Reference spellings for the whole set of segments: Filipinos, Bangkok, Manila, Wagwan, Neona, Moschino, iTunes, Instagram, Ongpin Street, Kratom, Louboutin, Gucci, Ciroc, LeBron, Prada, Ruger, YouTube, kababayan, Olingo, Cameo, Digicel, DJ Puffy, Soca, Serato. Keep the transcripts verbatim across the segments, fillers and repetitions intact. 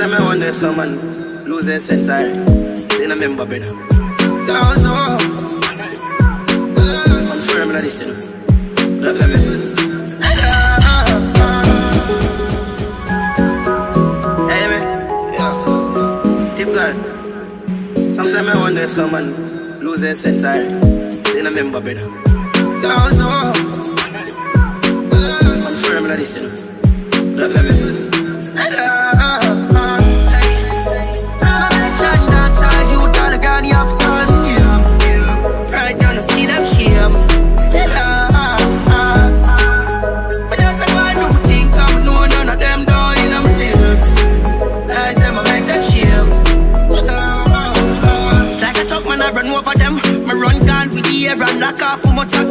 time I wonder someone losing sense I then I remember better. That was all. I'm firm like this, you know. That's like me. Hey man, yeah. Tip God. Sometimes I wonder someone losing sense I then I remember better. That was all. I'm firm like this, you know. That's like me.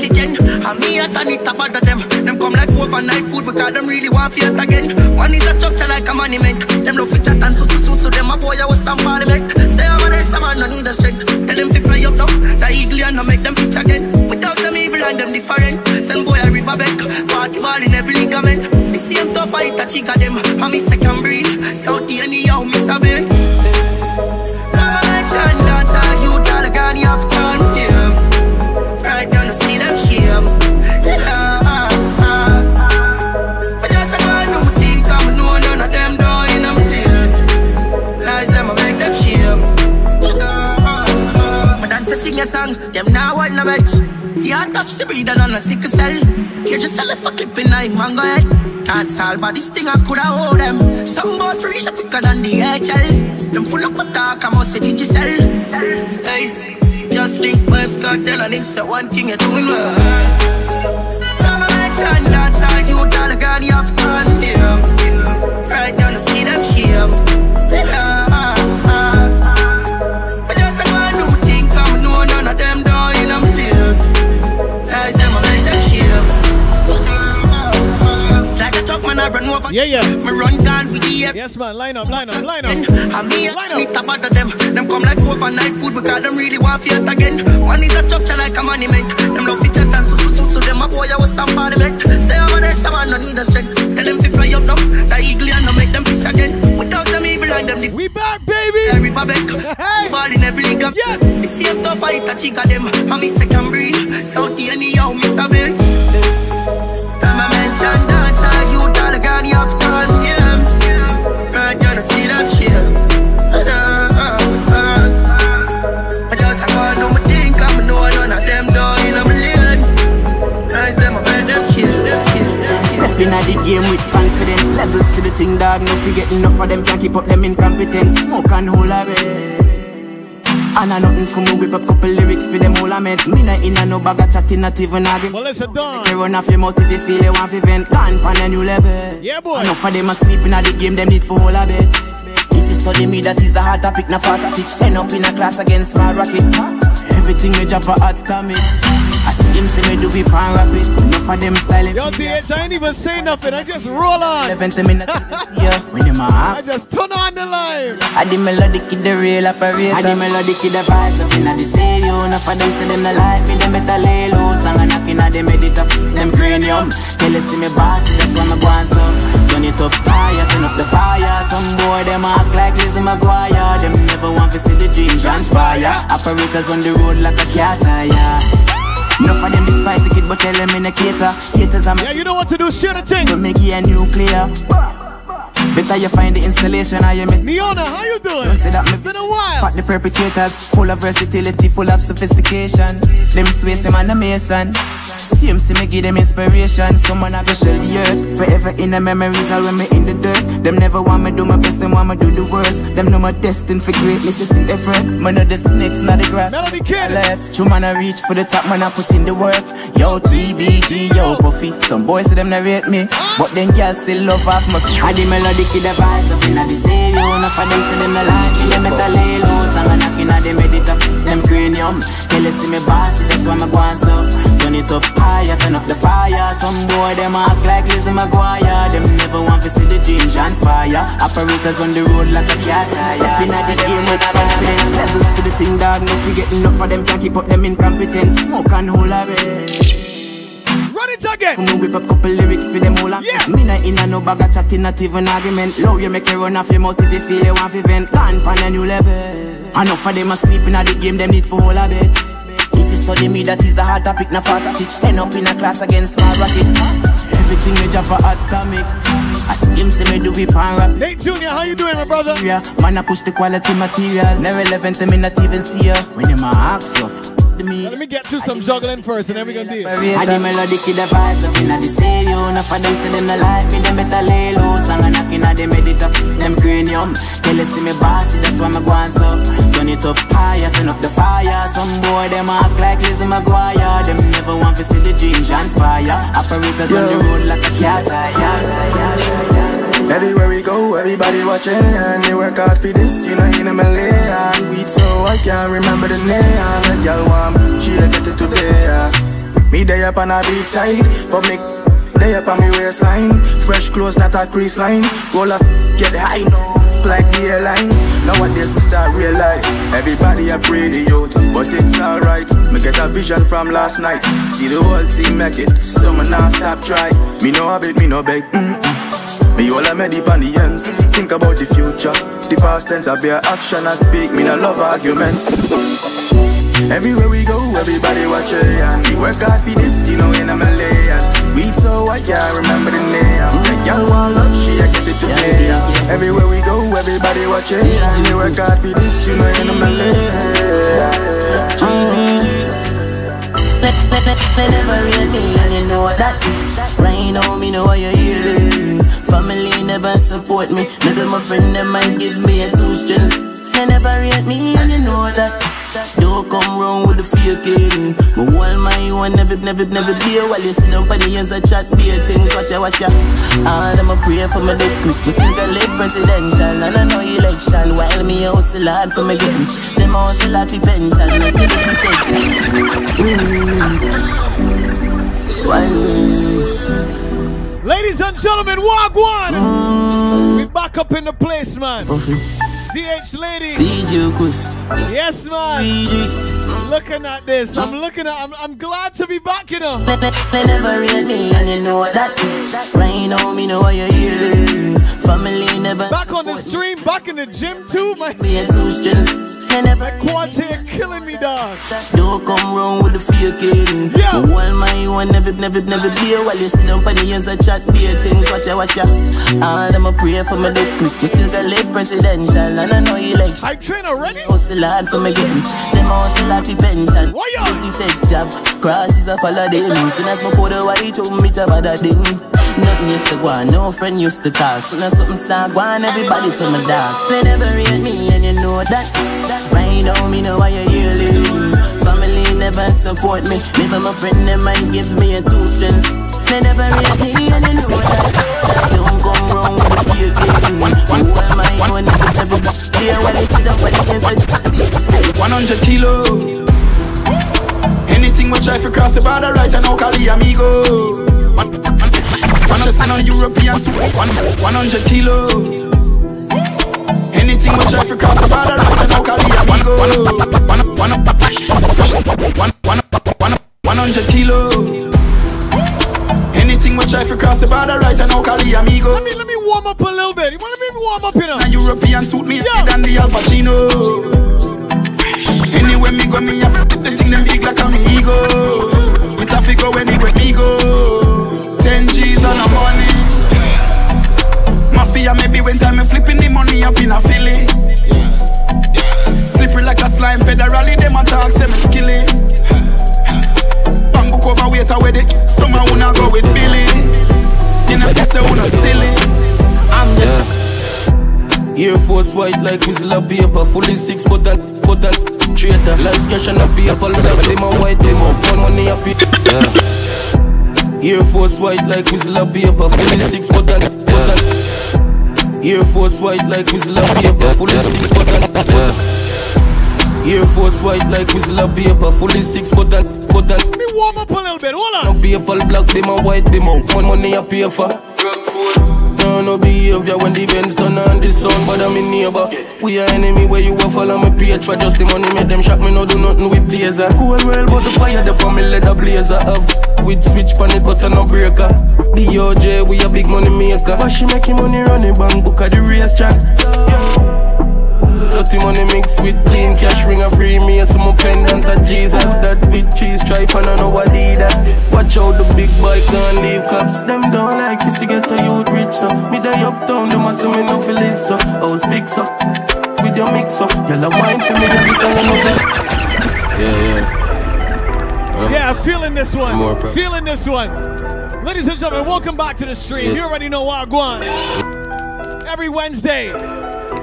And me at and it up under them. Them come like overnight food because them really want fiat again. One is a structure like a monument. Them love to chat and so so so so them a boy I was stand parliament. Stay over there, someone no need a strength. Tell them to fly up now, the eagle and no make them pitch again. Without them evil and them different. Send boy a riverbank, party ball in every ligament. The same tough fight a chick of them. And me second breed, yo the anyhow miss a bit. Dance and dance all you tell the gun you have done yeah. Right now, no see them shame. Ah, ah, ah. I just about do my thing, come know none of them dying, I'm living. Lies them, I make them shame. Ah, ah, ah. I dance a sing a song, them now want no bet. The heart of Sabrina on a sickle cell. You just sell it for clipping nine mango head. Can't solve but this thing I coulda hold them. Some more free shop quicker than the H L. Them full up my talk, I must say Digicel. Hey. Just link vibes, cartel and him say one thing you're doing well. Dance and dance all you tell the girl you have done them. Right now no see them shame. Ah, ah, I just want to do my thing, come know none of them dying I'm living. Lies them I make them shame. It's like a truck man I run over. Yeah, yeah. Me run down with the F. Yes man, line up, line up, line up. And me and up under them. Them come like overnight food because them really want fiat again. One is a structure like a monument. Them love to chat and so so so so them a boy I was stand parliament. Stay over there, someone no need a strength. Tell them to fly up now, the eagle and no make them pitch again. Without them evil and them we back baby. The river bank, fall in every league. Yes. The same tough fight a chick of them. And me second breed, out the anyhow miss a bit. Time I mention dance all you tell the girl you have done him. Right now no see them shit. In a the game with confidence, levels to the thing dog, no forget enough of them can't keep up them incompetence. Smoke and hold a red. And I nothing for me whip up couple lyrics for them whole amends. Me not in a no bag of chatting, not even arguing. Well, listen, Don. They run off your mouth if you feel they want to vent. Gone pan a new level. Yeah, boy. Enough of them are sleeping at the game, them need for whole a bed. If you study me, that is a hard topic, not fast at it. End up in a class against my rocket. Everything me drop a atomic. Him say me do be pan rapid. Enough of them styling. Yo, D H, I ain't even say nothing. I just roll on. eleven minutes yeah. When them are I just turn on the live. I the melodic in the real operator. I the melodic in the vibes up in the stereo. Enough of them say them no like me. Them better lay low. Song a knocking at them edit up. Them cranium. Tell us see me boss. That's why me go and so. Turn it up higher. Turn up the fire. Some boy them act like Lizzie McGuire. Them never want to see the dream transpire. Operators on the road like a cat tire. No for them despise the kid but tell them in a cater. Caters are yeah, you don't want to do shit a thing. Don't make it a nuclear. Better you find the installation or you miss Neona, how you doing? Don't say that it's been a while. Spot the perpetrators. Full of versatility, full of sophistication. Them sways them and a mason. C M C me give them inspiration. Someone I go shell the earth. Forever in the memories all when me in the dirt. Them never want me do my best, them want me do the worst. Them know my destined for greatness, it's in effort. Man know the snakes, not the grass. Melody kid. True man I reach for the top, man I put in the work. Yo T B G, yo Puffy. Some boys say them narrate me, but then girls still love half my I the melody kid the vibes up in the stereo. Enough of them say them the light, she them better lay low. Song a knocking at them head it up, them cranium. Tell us see me bossy, that's why me go and suck. Turn it up higher, turn up the fire. Some boy them act like Lizzie McGuire. Them never want to see the dream transpire. Operators on the road like a cat tire. Up in the game with confidence. Levels to the thing dog, no forget enough of them can't keep up them incompetence. Smoke and hold a red. Run it it again. For me whip up couple lyrics for them all. Yeah. Me not in a no bag of chatting, not even argument. Love you make you run off your mouth if you feel you want to vent. Gone pan a new level. Enough of them a sleeping at the game, them need for all a bed. If you study me, that is a hard topic, not fast at it. End up in a class against small rocket. Everything you drop for atomic. I see him say me do whip and rap. Nate Junior, how you doing, my brother? Yeah, man, I push the quality material. Never eleven, them in not even see her. When them a ask you. Now, let me get to some juggling first and then we're gonna deal. I do melodic the vibes up in the stereo. Now for them say them no like me, them better lay low. Song a knocking at them head it up, them cranium. Tell you see me bossy, that's why me go and suck. Turn it up higher, turn up the fire. Some boy them act like Lizzie McGuire. Them never want to see the dream transpire. Operators on the road like a cat. Everywhere we go, everybody watching. And they work hard for this, you know, in a Malay. And weed so I can't remember the name. And y'all want, she'll get it today. Uh. Me day up on a beach side, but me day up on me waistline. Fresh clothes, not a crease line. Roll up, get high, no. Like the airline. Nowadays we start realize everybody a pretty youth, but it's alright. Me get a vision from last night. See the whole team make it, so me not stop try. Me no habit, me no beg. Mm -mm. Me all a me deep on the ends. Think about the future, the past tense. I bear action and speak. Me no love arguments. Everywhere we go, everybody watch it. And we work hard for this, you know, in a Malayan. We so I can't remember the name. Like y'all want love, she I get it today. Everywhere we go, everybody watch it. And we work hard for this, you know, in a Malayan. You know what that is. Rain on me, know what you're hearing. Family never support me. Maybe my friend, they might give me a two-string. They never rate me, and you know that. Don't come round with the faking. My whole mind one never, never, never deal. While you sit down on the ends of chat, be a things. Watch ya, watch ya. All them a pray for me dead quick. Me think I live presidential and I know election. While me a hustle hard for me get rich. Them a hustle hard for pension. I see this is it. Mm. Ladies and gentlemen, Wagwan. Mm. We back up in the place, man. Okay. D H Lady, D J Puffy. Yes, man. D J. Looking at this, I'm looking at. I'm, I'm glad to be back, you know. They never read me, and you know that. Rain on me, know what you're hearing. Family never. Back on the stream, back in the gym too, man. My quads here killing me, dog. Don't come wrong with the faking. Yeah. All my one never, never, never deal. While you sit down on the ends of chat, be a things. Watch ya, watch ya. All them a pray for me dead quick. Me still got live presidential, and I know you like. I train already. Hustle hard for me get rich. Them hustle hard for pension. Why ya? Pussy said job. Crosses a follow them. Soon as my put a white home, me tab a ding. Nothing used to go on, no friend used to call. Soon as something start go on, everybody to my dog. They never read me, and you know that. Rain on me, know why you're healing. Family never support me. Maybe my friend, they might give me a two-string. They never really and they know that. Don't come wrong with the faking. You are my one, never yeah, when they sit up, when they get one hundred kilo. Anything we try for cross the border, right and now call the amigo. One just on European super. one hundred kilo. Anything much I forgot about her, I don't call the amigo. one hundred kilo. Anything much I forgot about her, I don't call the amigo. Let me, let me warm up a little bit. You want to let me warm up, you know? A European suit me than the Al Pacino. Anyway, me go, me have the thing them big like a me ego. Me traffic go anywhere me go. ten G's on the money. Mafia, maybe when time I'm flipping the money up in a Philly. Slippery like a slime, federally, them a talk, say me skilly. Bamboo cover waiter with it, someone who not go with Billy. You know, they say who not silly. I'm just Air Force white like whistle a paper, fully six, but that, but that, traitor. Life cash and a paper, look at them a white, them a fun money a paper. Air Force white like whistle a paper, fully six, but that, but that. Air Force white like whistle a paper, fully six button, button. Air Force white like whistle a paper, fully six button, button. Let me warm up a little bit, hold on. No people black, them a white, them a one money a paper. Drug food, no, no, no behavior when the Benz done on this song, but I'm in neighbor. Yeah. We are enemy where you were follow me page for just the money, make them shock me, no do nothing with taser. Cool world, but the fire, the pump me leather blazer have. With switch pan it button no breaker. D O J, we a big money maker. But she making money running bank book at the race track. Dirty money mixed with clean cash, ring a free me some pendant at Jesus. That with cheese stripe and I know I did that. Watch out the big bike don't leave cops. Them don't like you see get a youth rich so. Me die uptown, them a see me no feel live so. House mix up with your mix up. Y'all a wine for me every song I know that. Yeah, yeah. Yeah, feeling this one. More, feeling this one. Ladies and gentlemen, welcome back to the stream. Yeah. You already know Wagwan. Every Wednesday,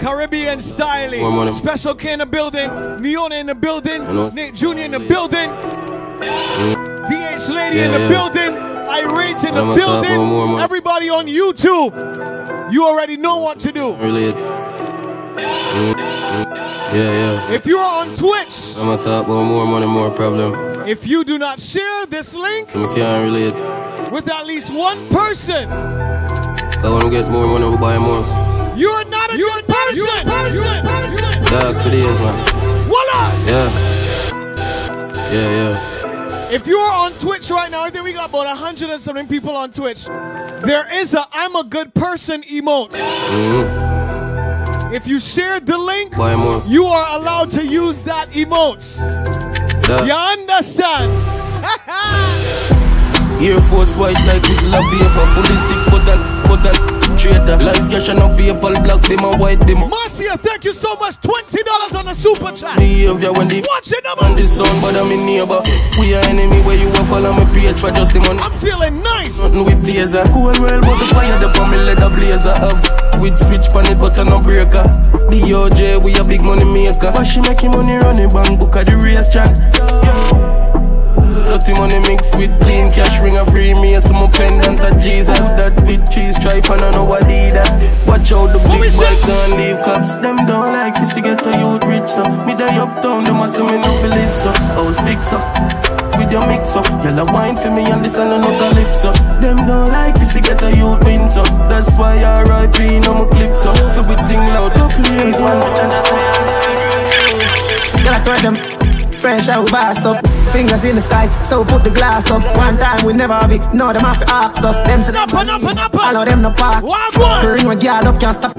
Caribbean styling. Special K in the building. Neona in the building. Nate Junior in the building. Mm. D H Lady yeah, in the yeah. building. Irate in the I'm building. More, more. Everybody on YouTube, you already know what to do. Really? Mm. Yeah, yeah. If you are on Twitch, I'm on top. One more money, more problem. If you do not share this link so with at least one person, I want to get more money, we buy more. You are not a you good person. Person. Person. person. Dog, today is man. Voila! Yeah. Yeah, yeah. If you are on Twitch right now, I think we got about a hundred and something people on Twitch. There is a I'm a good person emote. Mm-hmm. If you share the link, buy more. You are allowed to use that emote. You understand? Air Force white like whistle of paper. Fully six button, button, traitor. Life cash and no people black, them and white, them. Marcia, thank you so much. twenty dollars on the super chat. Behavior when they watch it up on this song, but I'm in neighbor. We are enemy where you will follow me page for just the money. I'm feeling nice. Nothing with taser. Cool world, but the fire, the pump, me leather blazer up. With switch pan it button no breaker. D O J, we a big money maker. But she making money running bank book at the race track. Dirty money mixed with clean cash, ring a free me some pendant at Jesus. That with cheese stripe and I know I did that. Watch out the big bike don't leave cops. Them don't like you see get a youth rich so. Me die uptown, them a see me no feel live so. House mix up with your mix up, y'all a wine for me and this and another lip so. Them don't like this to get a youth win so. That's why I R I P no more clips up. So we think loud, don't play is one and that's why I gotta throw them fresh out bass up. Fingers in the sky, so put the glass up. One time we never have it, no them have to ask us. Them say them allow them no pass. Ring my girl up, can't stop.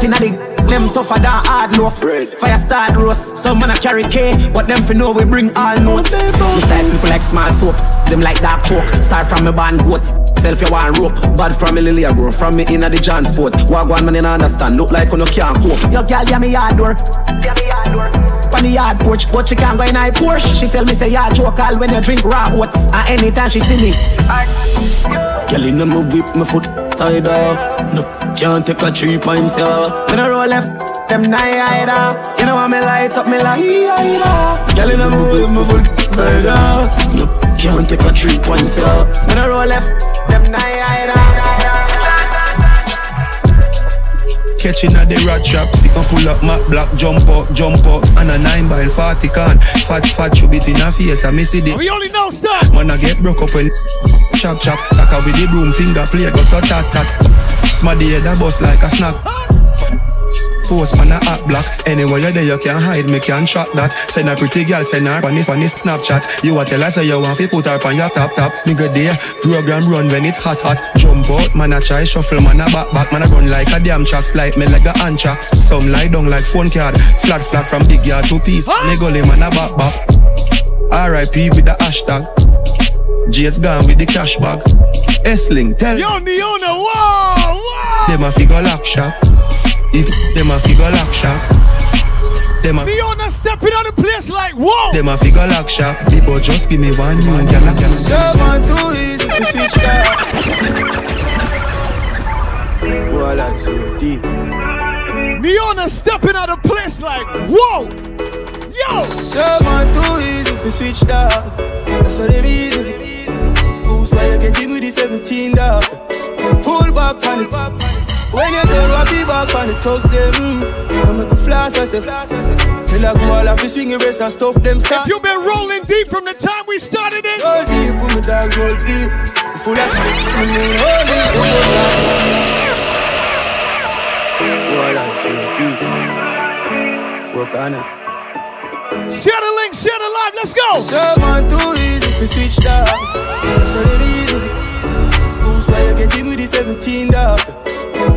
Tinna dig. Them tougher than hard loaf. Fire start roast. Some man a carry K, but them for know we bring all notes. This type people like small soap. Them like dark choke. Start from a band goat. Self you want rope. Bad from me Lilia bro. From me inna the Jansport. Wagwan man you not understand. Look like you no can't cope. Your girl ya me yard door. Ya me yard door. On the yard porch, but she can't go in her Porsche. She tell me say y'all joke all when you drink raw oats. And anytime she see me girl inna my whip, my foot tied up. No, can't take a three pints ya. When I roll left, them night either. You know how me light up, me light either. Girl inna my whip, my foot tied up. No, can't take a three pints ya. When I roll left, them night either. Catching at the rat trap, sick and pull up, mat black, jump up, jump up, and a nine by forty can. Fat, fat, shoot it in her face, I miss it. We only know stuff. Man, I get broke up when chop, chop, taka with the broom, finger play, go so tat, tat. Sma the head a bust like a snack. Post man a hot black. Anywhere you're there, you can't hide, me can't shot that. Send a pretty girl, send her on this, on this Snapchat. You a tell her, say you want to put her on your top, top. Nigga there, program run when it hot, hot. Jump out, man a try shuffle, man a back, back. Man a run like a damn tracks, like me like a hand tracks. Some lie down like phone card. Flat, flat from big yard to piece. Nigga lay man a back, back. R I P with the hashtag. J's gone with the cash bag. S-Link, tell yo, Neona, wow, wow. Them a figure lock shop. If them a figure lock shop, them a Neona stepping on the place like whoa. Them a figure lock shop, people just give me one man, girl, girl. Girl, one too easy to switch that. Boy, like so deep. Neona stepping on the place like whoa, yo. Girl, one too easy to switch that. That's what they mean. Who's why you get him with the seventeen dog? Pull back on it. When you do rock it back on the thugs them, I make a flash I say. Feel like all of you swinging race and stuff them start. If you been rolling deep from the time we started it, roll deep, put me down, roll deep. If full of time. Share the link, share the live, let's go. So man, too easy to switch that. So easy. Who's why you get him with the seventeen dog?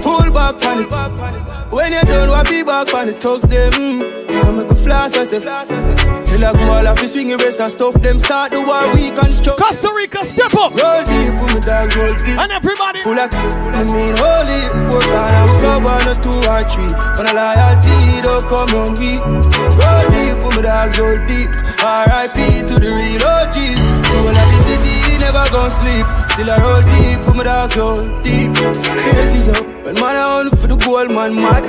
Pull back on it. When you done, what be back on it? Talks them. When make a flash, I say flash, I say like wall off, we swing a race and stuff them. Start the war, we construct Costa Rica, step up. Roll deep, put me down, roll deep. And everybody full of, I mean, holy. Work on and we got one or two or three. When a loyalty, don't come on we. Roll deep, put me down, roll deep. R I P to the real O Gs. So when I visit the city, never gon' sleep. Still I roll deep, put me down, roll deep. Crazy yo, when man I on for the gold, man mad.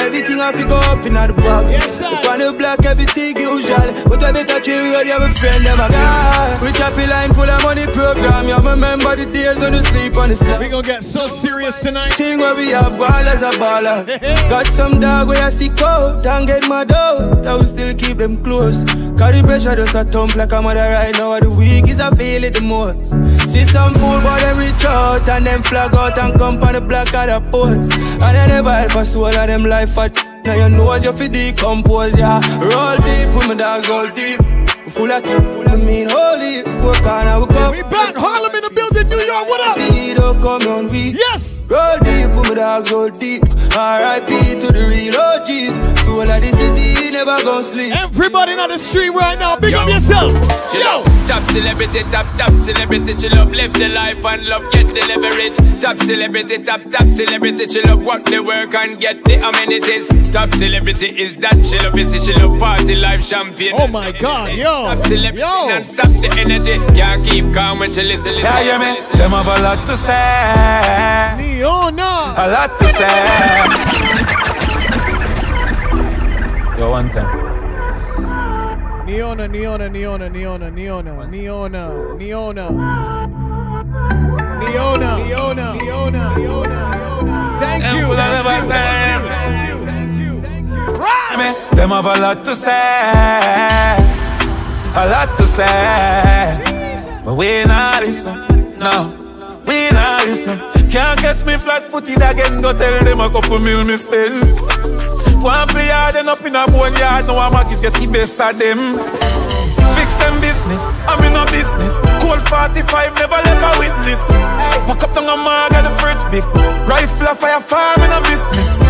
Everything I figure up in the bag. Yes, sir. On the block, everything usual. But I better treat you, you're my friend, I'm a guy. We chop a line full of money program. You remember the days when you sleep on the slab. We gon' get so serious tonight. Thing where we have ballers a baller. Got some dog where I see cold. Don't get mad out. I will still keep them close. Cause the pressure just a thump like a mother right now. The weak is a feel it the most. See some fool boy them reach out and them flag out and come on the block of the post. And they never help a soul of them life. Now you know as you feel decompose, yeah. Roll deep, put me down, roll deep. Full of, I mean, holy. Work on and wake up. We back, Harlem in the building, New York, what up? Come on, we. Yes. Roll deep, put me down, roll deep. R I P to the real O Gs. Soul of the city, never gon' sleep. Everybody on the stream right now, big yo. Up yourself. Chill yo. Up. Top celebrity, top, top celebrity. Chill up, live the life and love, get the leverage. Top celebrity, top, top celebrity. Chill up, work the work and get the amenities. Top celebrity is that chill up, is chill up, party life, champagne. Oh my God, yo. Top celebrity, non-stop the energy. Can't keep calm when you listen. Yeah, yeah, man. Them have a lot to say. Neona. A lot to say. Yo, one time. Neona, Neona, Neona, Neona, Neona, Neona, Neona, Neona, Neona, Neona, Neona. Thank you, thank you, thank you, thank you. Right. Them have a lot to say, a lot to say, but we not listen, no, we not listen. Can't catch me flat-footed again. Go tell them a couple mil me spend. One play hard and up in a bone yard. Now I'm a kid get the best of them. Fix them business, I'm in a business. Cold forty-five, never let a witness. Walk up to a mag and the first big rifle a fire farm in a business.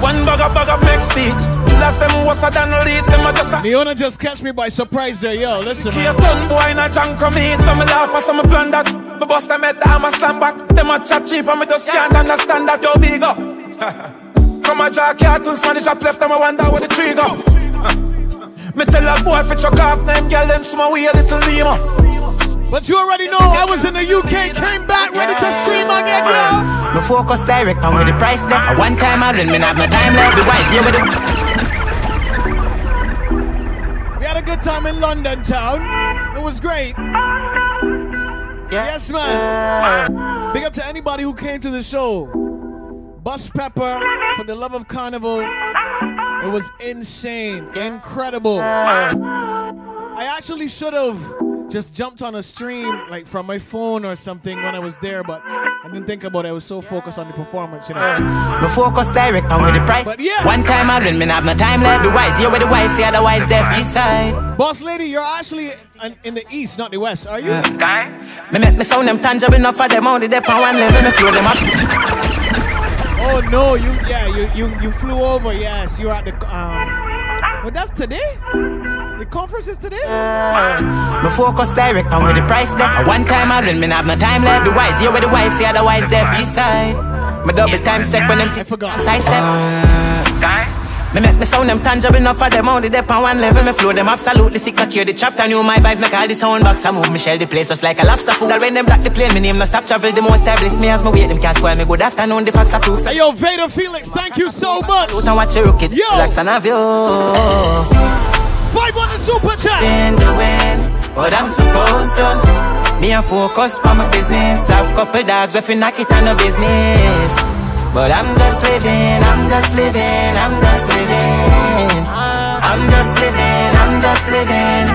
One bag of bag of make speech. Last time was a done lead, them a just a Leona just catch me by surprise there, yo, listen. Here ton boy in a chunk of me. Some laugh and some plan that. My boss them at the hammer slam back. Them a chat cheap and me just can't understand that. Yo, big up. Come a draw cartoons, man, the shop left and I wonder where the tree go. Me tell a boy for chuck off, name girl them small we a little limo. But you already know I was in the U K, came back, ready to stream again, yo. Me focus direct on where the price left. One time I didn't mean have no time left. The wife here with the had a good time in London town. It was great. Yeah. Yes, man. Yeah. Big up to anybody who came to the show. Bus Pepper, for the love of Carnival. It was insane. Incredible. Yeah. I actually should have just jumped on a stream like from my phone or something when I was there, but I didn't think about it. I was so focused on the performance, you know. Uh, me focus direct on with the price. But yeah. One time I didn't mean have no time left. The wise here with the wise, the other wise left beside. Boss lady, you're actually an, in the east, not the west, are you? Uh, me make me sound them tangible enough for them only depth on one level. Me flow them up. Oh no, you yeah, you you you flew over, yes. You were at the um well that's today? The conference is today? Uh, me focus direct on where the price left. One time I didn't mean have no time left. The wise here with the wise, the other wise left beside. Me double time check when them I forgot. Side step. Uh, me make me sound them tangible enough for them only depth on one level. Me flow them absolutely sick, not cure the chapter. New my vibes make all the sound box. I move me shell the place just like a lobster food. I rain them black the plane. Me name no stop travel. The most established me as me wait them can't spoil me. Good afternoon, the facts are true. Say yo, Vader Felix, thank you so much. Yo. Relax and have you. Five on the super chat. In the wind, but I'm supposed to. Me a focus on my business. I've couple dogs if you knock it on the business. But I'm just living, I'm just living, I'm just living. I'm just living, I'm just living.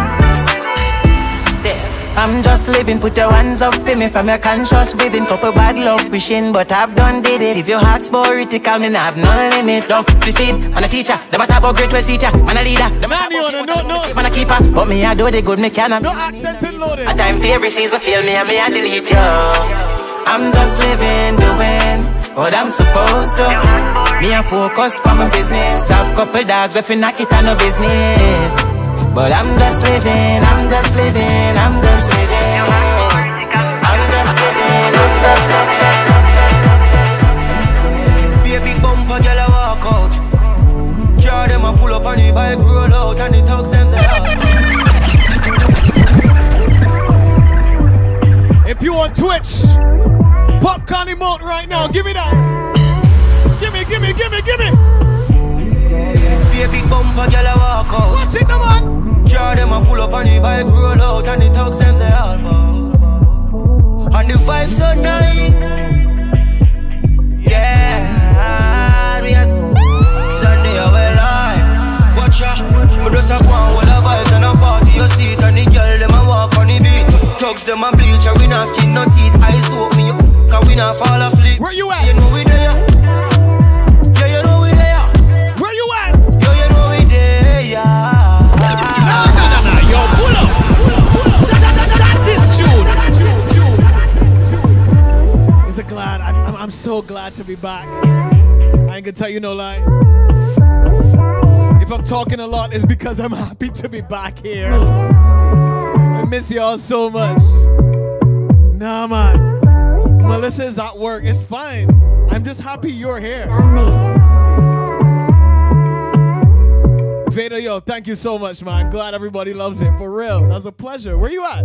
There. I'm just living, put your hands up for me. From your conscious breathing, couple bad love pushing, but I've done did it. If your heart's political, then I've none in it. Don't please speed, I'm a teacher. Them a talk about great West teacher, man a leader. Them a talk about no, no. Man a keeper, but me I do the good, me cannot. No accents in loaded. A time for every season, feel me and me I delete you. I'm just living, doing what I'm supposed to. Me a focus on my business. I've couple dogs, if you knock it on no business. But I'm just living, I'm just living, I'm just living. I'm just living, I'm just living. Baby bumper girl a walk out. Car them a pull up on the bike, roll out, and the thugs them down. If you on Twitch, popcorn emote right now, give me that. Give me, give me, give me, give me. Baby bumper girl a walk out. Watch it, no man. Car them a pull up on the bike, roll out, and the thugs them they all bow. And the vibe so nice. Yeah, we a Sunday a well high. Watch ya, me just a go and hold a vibes and a party your seat, and the girl them a walk on the beat. Thugs them a bleach, and we not skin no teeth. Eyes open me up. We not fall asleep. Where you at? You know we there. Yeah, you know we there. Where you at? Yo, you know we there. No, no, no, no. Yo, pull up. Pull up, pull up. Da, da, da, da, that is June. Is it glad? I, I'm, I'm so glad to be back. I ain't gonna tell you no lie. If I'm talking a lot, it's because I'm happy to be back here. I miss y'all so much. Nah, man. Melissa's at work, it's fine. I'm just happy you're here. Veda, yo, thank you so much, man. Glad everybody loves it, for real. That's a pleasure. Where you at?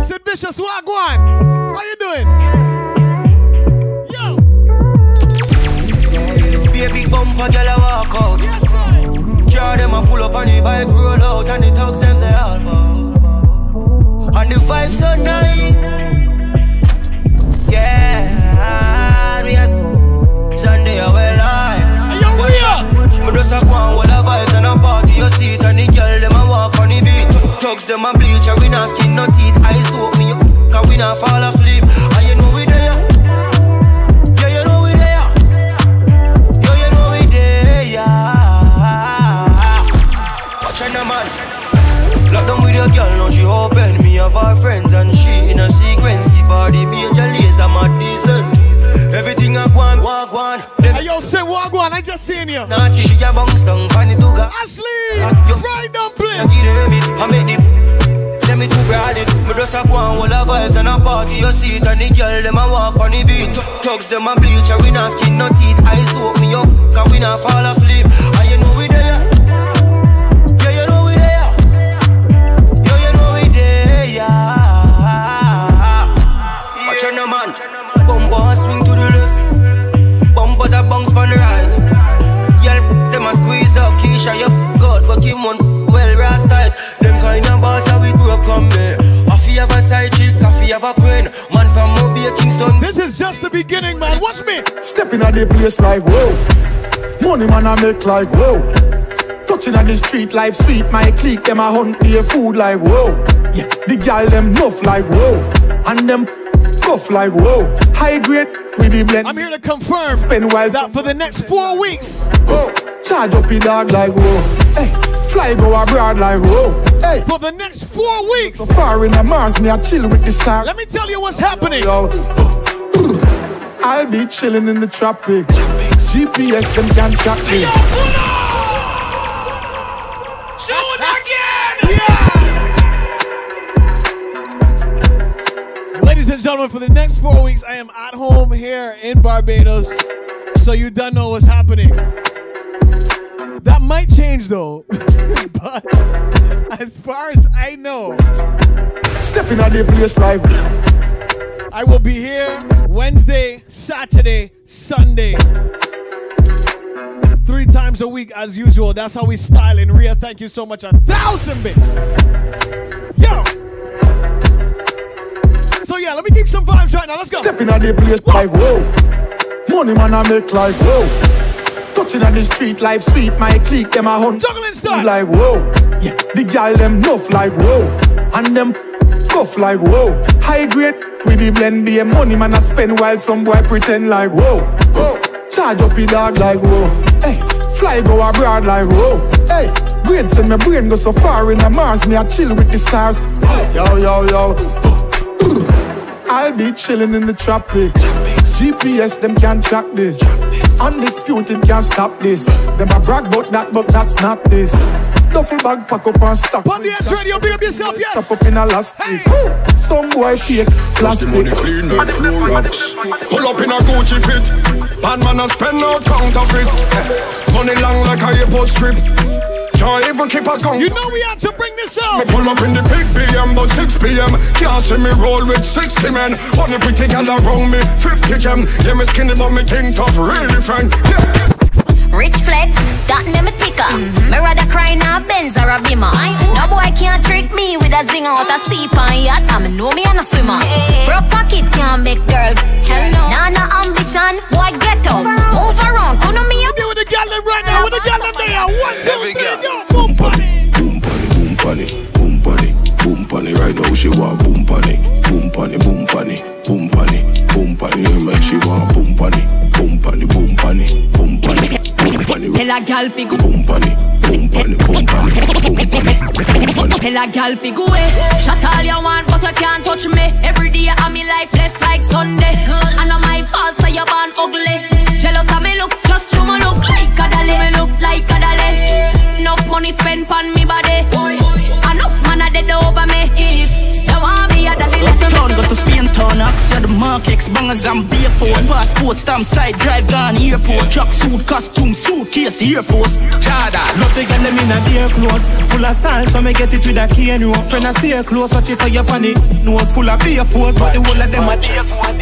Sid Vicious Wagwan, how you doing? Yo! Baby bumper girl a walk out. Yes, sir. Car them a pull up on the bike, roll out, and the thugs them they all bow. And the vibe so nice. Yeah, we are Sunday a well high. Yo, we are. Me just a go and hold a vibes and a party your seat, and the girl them a walk on the beat. Thugs them a bleach, and we not skin no teeth. Eyes open me up, cause we not fall asleep. And you know we there. Yeah, you know we there. Yeah, you know we there. Watch out, man. Lock down with your girl, now she open. Me have her friends and she in a sequence. Give her the major. I'm a decent. Everything I want, walk one. Hey, yo, say walk one. I just seen you. Natty, she a bounce down, funny do got. Ashley, you right down, play. I give it, I make it. Let me do brand it. Me just a go and hold a vibes and a party your seat, and the girl them a walk on the beat. Thugs them a bleach, and we not skin no teeth. Eyes woke me up, cause we not fall asleep. And you know we there. Yeah, you know we there. Yeah, you know we there. Yeah. Swing to the left, bumpers a bounce on the right. Yell, them a squeeze up, Keisha, yup, God, but him one well brass tight. Them kind of bars that we grew up come here. A fee of a side chick, a fee of a queen. Man from Mobile, Kingston. This is just the beginning, man, watch me. Stepping at the place like, whoa. Money man I make like, whoa. Touching on the street like sweet, my clique, them a hunt their food like, whoa. Yeah, the girl them nuff like, whoa. And them cuff like, whoa. High grade with the blend. I'm here to confirm spend while that for the next four weeks. Whoa, charge up your dog like whoa. Hey, fly go abroad like whoa. Hey, for the next four weeks. So far in the Mars, me I chill with the stars. Let me tell you what's happening. Yo, yo. I'll be chilling in the tropics. G P S them can't track me. Yo, pull up! Shoot again! Yeah! Ladies and gentlemen, for the next four weeks, I am at home here in Barbados, so you don't know what's happening. That might change though, but as far as I know, stepping on the place live. I will be here Wednesday, Saturday, Sunday, three times a week as usual. That's how we styling. Rhea, thank you so much. A thousand bits. Yo. So yeah, let me keep some vibes right now, let's go. Stepping on the place like whoa. Money man I make like whoa. Touching on the street like sweet, my clique them a hunt. Juggling stuff like whoa. Yeah, the girl them nuff like whoa. And them tough like whoa. High grade with the blend, the money man I spend while some boy pretend like whoa. Whoa. Charge up your dog like whoa. Hey, fly go abroad like whoa. Hey, great send my brain go so far in the Mars, me I chill with the stars. Yo yo yo. I'll be chilling in the tropics. G P S them can't track this. Undisputed can't stop this. Them a brag about that, but that's not this. Duffel bag pack up and stack. On the edge radio, big up yourself, yes. Chop up in a last week. Hey. Some boy fake plastic. Money clean like Clorox. Pull up in a Gucci fit. Bad man a spend no counterfeit. Money long like a airport strip. Can't even keep a count. You know we had to bring this up. Me pull up in the big B M but six P M Can't see me roll with sixty men. On the pretty gal around me, fifty gem. Yeah, me skinny but me think tough, really friend. Yeah. Rich flex, that name me pick up. Mm-hmm. Me rather cry now a Benz or a Bimmer. Mm-hmm. No boy can't trick me with a zinger out a seep and yacht. I know me and a swimmer. Mm-hmm. Broke pocket can't make girl. Mm-hmm. Nah, no ambition, boy get up. Mm-hmm. Move around, couldn't me up. You with the gallon right now, with the gallon there. One, two, three, go. Boom bunny, boom bunny, boom bunny, boom bunny, boom bunny. Right now she want boom bunny, boom bunny, boom bunny, boom bunny, boom bunny. Make she want boom bunny, boom bunny, boom bunny, boom bunny. Tell a gal fi go boom bunny, boom bunny, boom bunny, boom bunny, boom bunny. Tell a gal fi go away. Shut all you want, but you can't touch me. Every day I'm in life, blessed like Sunday. I know my fault, so you're born ugly. Jealous of me looks, just you me look like a dolly. Me look like a dolly. Enough money spent on me body. Enough man a dead over me. If you want me a dolly, let me turn go to Spain town. Access the markets, bangers and beer phone. Passport stamp, side drive down airport. Tracksuit, costume, suitcase, Air Force. Chada, love to get them in a dear clothes. Full of style, so me get it with a key and rope. Friend, I stay close, watch it for your panic. Nose full of beer force, but the whole of them are dear clothes.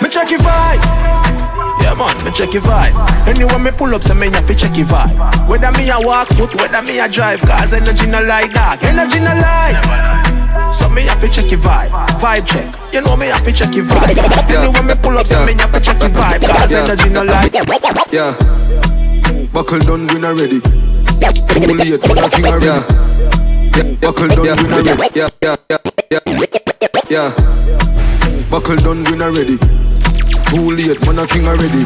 Me check your vibe. Yeah man, me check your vibe. Anyway, me pull up, so me have to check your vibe. Whether me a walk foot, whether me a drive, cause energy no like that. Energy no like. So me have to check your vibe, vibe check. You know me have to check your vibe. Anyway when me pull up, so me have to check your vibe. Cause energy no like. Yeah. Buckle down, we not ready. Too late, we not king already. Yeah. Buckle down, we not ready. Yeah, yeah, yeah, yeah, yeah. Buckle down, we not ready. Too late, we not king already.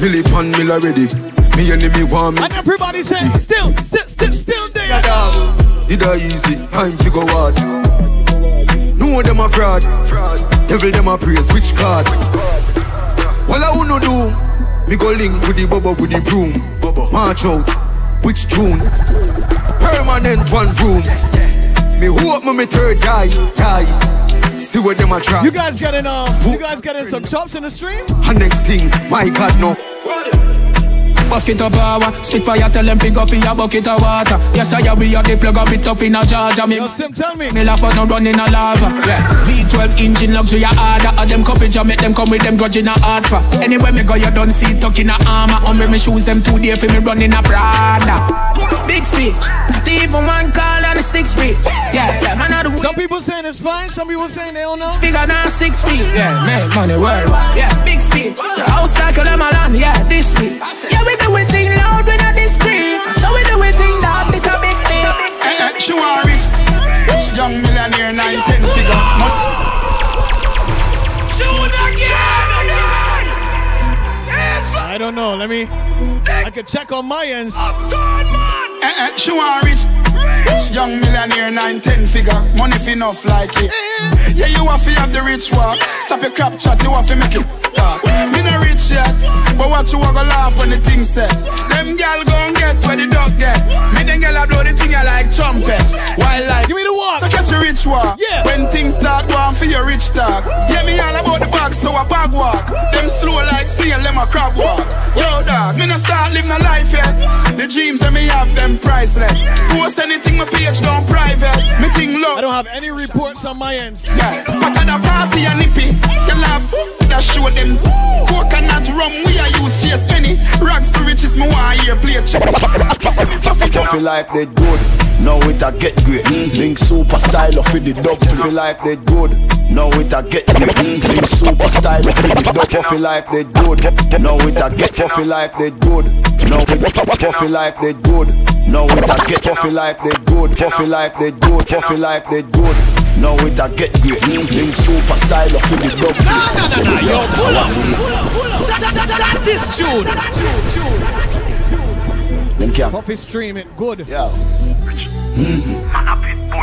Millie pan, mill already. Me enemy want me. And everybody say, still, still, still, still there. Did I easy, time to go hard. No them a fraud. Devil them a praise, which card? Well I wanna do. Me go link with the bubba with the broom. March out, which June? Permanent one room. Me hope me me third eye, eye. See what them a try. You guys getting um, you guys getting some chops in the stream? And next thing, my God no. Buff it up hour, spit fire, tell them pick up in your bucket of water. Yes I have, we are the plug up it up in a Georgia. Me, yo, Sim, tell me. Me laugh but no run in a lava, yeah. V twelve engine luxury harder. All them copies make them come with them grudge in a hard for. Anyway me go you don't see tuck in a armor. On me me shoes them two day for me run in a Prada. Big speech, thief on one call and a stick speech. Yeah, yeah, man out of. Some people saying it's fine, some people saying they don't know. Figure down six feet. Yeah, make money worldwide. Yeah, big speech. The house like a land, yeah, this week. Yeah, we do it thing loud, we not discreet. So we do it thing loud, this a big speech. She want rich, young millionaire, nineteen figure. Shoot again, again. I don't know. Let me. I could check on my ends. Eh, eh, she want rich, rich. Young millionaire, nine, ten figure. Money fi enough like it. Yeah, you want fi have the rich walk. Stop your crap chat, you want fi make it talk. Me not rich yet, but what you want to laugh when the thing said. Them gal gon' get where the dog get. Me them gal a blow the thing I like trumpets. Why like? Give me the walk. So catch your rich walk, yeah. When things start going for your rich talk. Yeah, me all about the bag, so I bag walk. Them slow like snail, them a crab walk. Yo dog, me not start living a life yet. The dreams that me have, them priceless. Post anything my page down private. Me thing low. I don't have any reports on my ends. Yeah, but at a party and nippy, you laugh. That show them coconut rum. We are used chase any rags to riches. Me want here play check. Puffy life they good. Now it a get great. Link super style of the dub. Puffy life they good. Now it a get great. Link super style of the dub. Puffy life they good. Now it a get. Puffy life they good. No, Puffy life they good. No, it a get Puffy life they good. Puffy life they good. Puffy life they good. No, it a get you. Bring super style of the dog. No, no, no, no. Yo, pull up. That is June. Puffy streaming good. Yeah.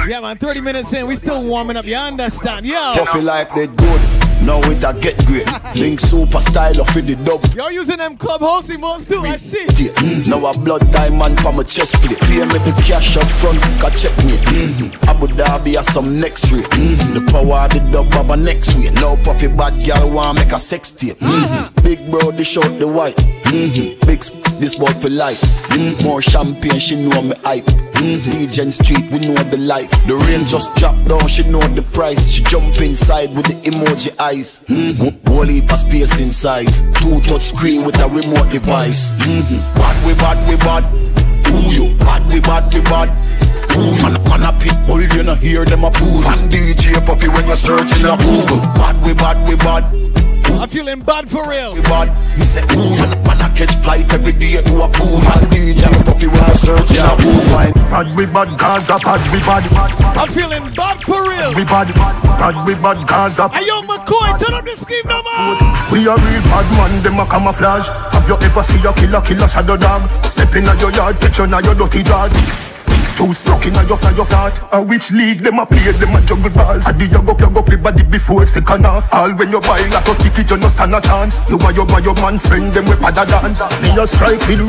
Yeah, man. Thirty minutes in, we still warming up. You understand? Yeah. Puffy life they good. Now it a get great. Link super style off in the dub. You're using them clubhouse emotes too, I see. Mm-hmm. Now a blood diamond for my chest plate. Pay me the cash up front, can check me. Mm-hmm. Abu Dhabi has some next rate. Mm-hmm. The power of the dub have a next way. Now Puffy bad girl want make a sex tape. Mm-hmm. Mm-hmm. Big bro, they short the white. Mm-hmm. Big sp this boy for life. Mm-hmm. More champagne, she know me hype. Mm-hmm. D J Street, we know the life. The rain just dropped down, she know the price. She jump inside with the emoji eye. Mm-hmm. Wally pass piercing size. Two touch screen with a remote device. Mm-hmm. Bad we bad we bad. Ooh you bad we bad we bad. Ooh man, man a pit bull, you no hear them a poo. And D J Puffy when you searching a Google. Bad we bad we bad. I'm feeling bad for real. Me bad, me say ooh, man I catch flight every day to a pool. And D J Puffy when I search in a pool. Bad we bad, Gaza bad we bad. I'm feeling bad for real. We bad, bad we bad, Gaza. Hey yo McCoy, turn up the scheme no more. We a real bad man, them a camouflage. Have you ever seen a killer, killer shadow dog? Step in your yard, catch on your dirty jaws. Too stuck in a your fly, your flat. A which league, them a play, them a juggle balls. A the yogo, yogo, everybody before second half. All when you buy like a ticket, you no stand a chance. You buy your, buy your man friend, them we pada dance. Me a strike with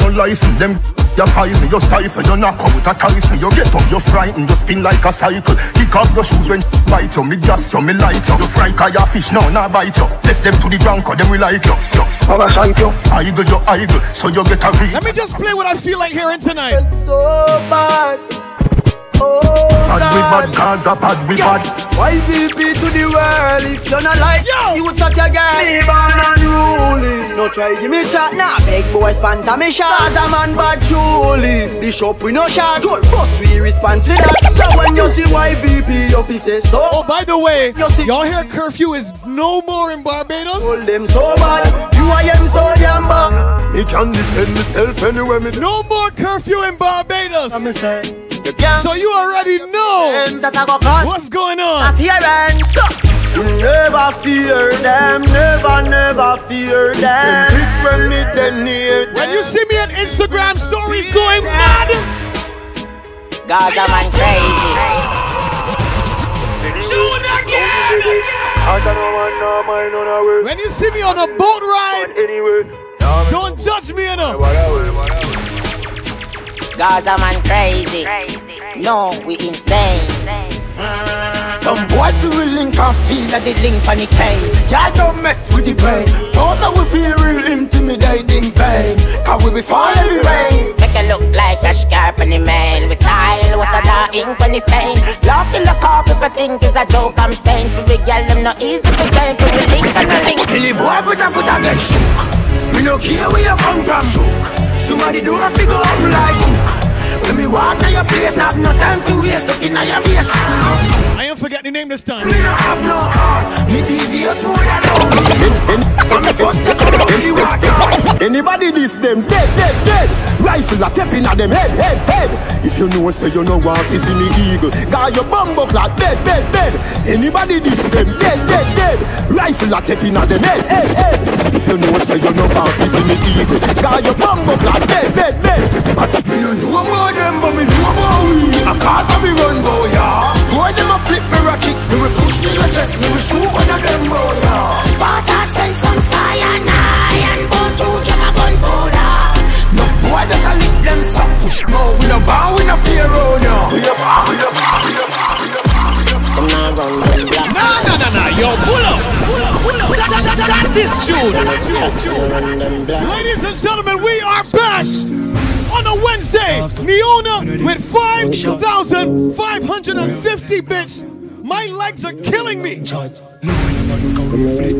no license, them your pies, your stifle, you knock out a ties. You get up, you frightened, you spin like a cycle. Kick off your shoes when bite you, me gas you, me light you. You fry ka your fish, no, nah bite you. Left them to the drunk, or them we like you. I'm a shite you, idle, you idle, so you get a real. Let me just play what I feel like hearing tonight. It's so bad. Oh, bad we bad, Gaza bad we yeah. Bad. Why be to the world if you're not like yo. You suck your girl, me born unruly. No try give me chat, nah big boy sponsor me shot. Gaza man bad truly. The shop we no shot, gold boss we response with that. So when you see Y V P offices so. Oh by the way, y'all hear curfew is no more in Barbados? Hold them so bad, you are them so damn bad. Me can defend myself anywhere me. No more curfew in Barbados. I'm a so you already know what's going on. You never fear them, never, never fear them. When you see me on Instagram stories going mad, God, I'm crazy. Shoot again. When you see me on a boat ride, don't judge me enough. Gaza man crazy. Crazy, crazy, no, we insane. Mm. Some boys will link and feel that they link on the cane. Y'all don't mess with the brain. Don't know we feel real intimidating vain. Cause we be falling the rain. Make it look like a scarp on the man. We style, what's a dark ink on the stain. Laugh till the cough if I think it's a joke I'm saying. To the girl, I'm not easy to claim. To the link and the link. Billy boy, put a foot against you. We no care where you come from. Somebody do a figure up like when we walk to your place, not no time to waste. Looking at your face. I am forgetting the name this time. Me no have no heart. Me devious more than all. Anybody this them dead, dead, dead. Rifle a tapping at them head, head, head. If you know, say you know one is in the eagle. Got your bum buck like dead, dead, dead. Anybody this them dead, dead, dead. Rifle a tapping at them head, head, head. If you know, say you know about this in the eagle. Got your bum up like dead, dead, dead. But me no know about them, but me know about we. A cause of me run go, yeah. Boy, them a flip me rocket. Me will push me your chest, me will shoot one of them, bro, yeah. Sparta send some cyanide and go to Jenna Gunpowder. No boy, just a lick them suck. No, we no bow, we no fear, oh, no. We no bow, we no bow, we no bow, we no bow. Come now, run, run, black. Nah, nah, nah, nah, yo, pull up. Pull up, pull up. That, that, that. This June. Ladies and gentlemen, we are back on a Wednesday. Neona with five thousand five hundred fifty bits. My legs are killing me.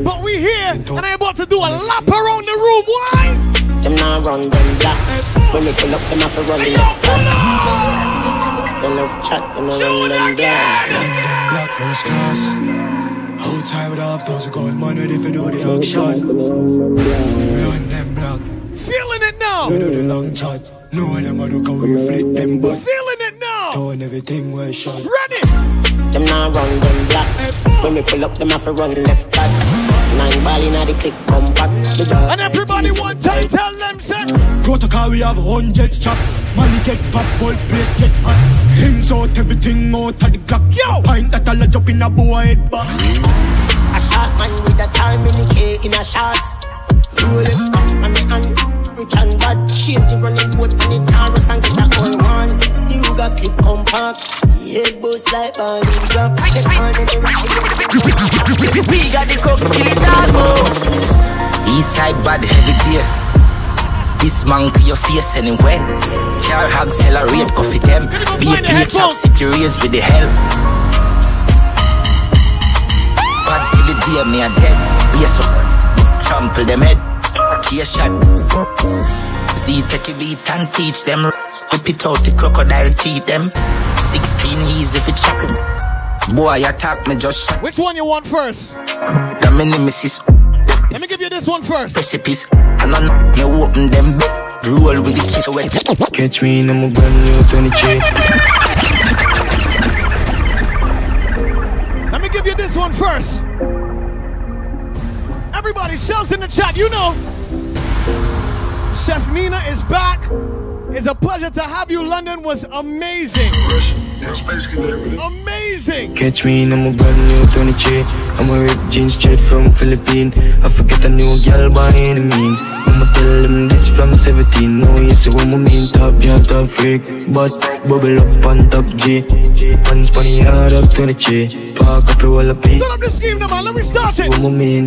But we here and I'm about to do a lap around the room. Why? Them not run, them black. When they pull up, them have to run. They love chat, them run, them black. First class. Hold tight with half those who got money if you do the action. We on them block. Feeling it now. now. You do the long shot. No one ever do can we flip them back. Feeling it now. Throwing everything we're shot. Ready. Them now run them black. Hey, when we pull up, them have to run left back. Nine ball inna the click, come back. And everybody one time tell them say. Protocol we have hundreds chop. Money get pop, gold place get hot. Hims out everything out of the Glock. Yo. Pint that all a drop in a boy head back. A shot man with a time in the cake in a shots. Rolex watch on my hand. Rich and bad. Change running boat on the Taurus and get that all one. The Ruger clip compact. Head boost like balling drop. Get on in the rock. We got the cops kill it all, bro. Eastside bad heavy deal. This man to your face anywhere. Car hog accelerate coffee them. Be a play chop securities with the help. Dear me a dead, be a soap, trample them head, key a shot. See take a beat and teach them, whip it out the crocodile teeth them. Sixteen easy if you chop him. Boy attack me just shot. Which one you want first? The nemesis. Let me give you this one first. Precipice, and I know me open them roll with the kick away. Catch me in a brand new twenty-three. Let me give you this one first. Everybody shouts in the chat, you know. Chef Nina is back. It's a pleasure to have you. London was amazing. Amazing. Catch me in, I'm a brand new Tony J. I'm a ripped jeans straight from Philippines. I forget a new girl by any means. I'ma tell them this from seventeen. No, yes, a woman mean top, yeah, top freak. But bubble up on top G. Punch funny hard up Tony J. Park up your wallopy. Turn up the scheme now, man. Let me start it. Woman mean.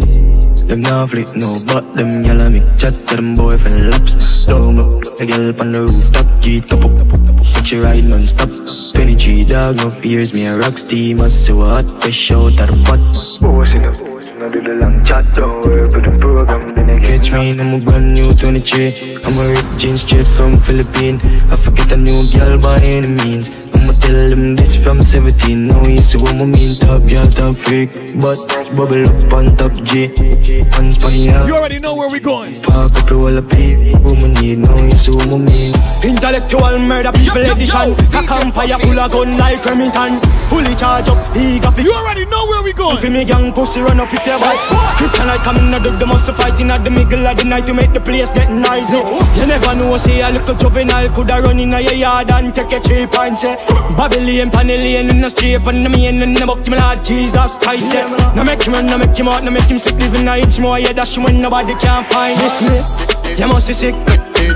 Them now flip no, but them yellow me chat to them boyfriend laps. Down up, a girl on the rooftop, G top up, but you ride non-stop. Twenty-three dog, no fears, me a rock steam, I so hot, fresh out of the pot. Bossing up, I do the long chat, don't worry for the program. Catch me, I'm a brand new twenty-three. I'm a ripped jeans straight from Philippines. I forget a new girl by any means. I'ma tell them this from seventeen. Now it's a woman mean top girl, top freak. But bubble up on top G. Punch funny out. You already know where we going. Park up the wall of people. Woman need, now it's a woman mean. Intellectual murder people edition. Cock and fire full of gun like Remington. Fully charge up, he got it. You already know where we going. If you make young pussy run up if you bite. Kryptonite coming out of the muscle fighting at the middle of the night to make the place get noisy. You never know, say a little juvenile coulda run in a yard and take a cheap and say Babylon, Panellian in the street and the man in the book, my Lord Jesus Christ. Now make him run, now make him out, now make him sick, living a inch more, yeah, dash him when nobody can find this me. You must be sick.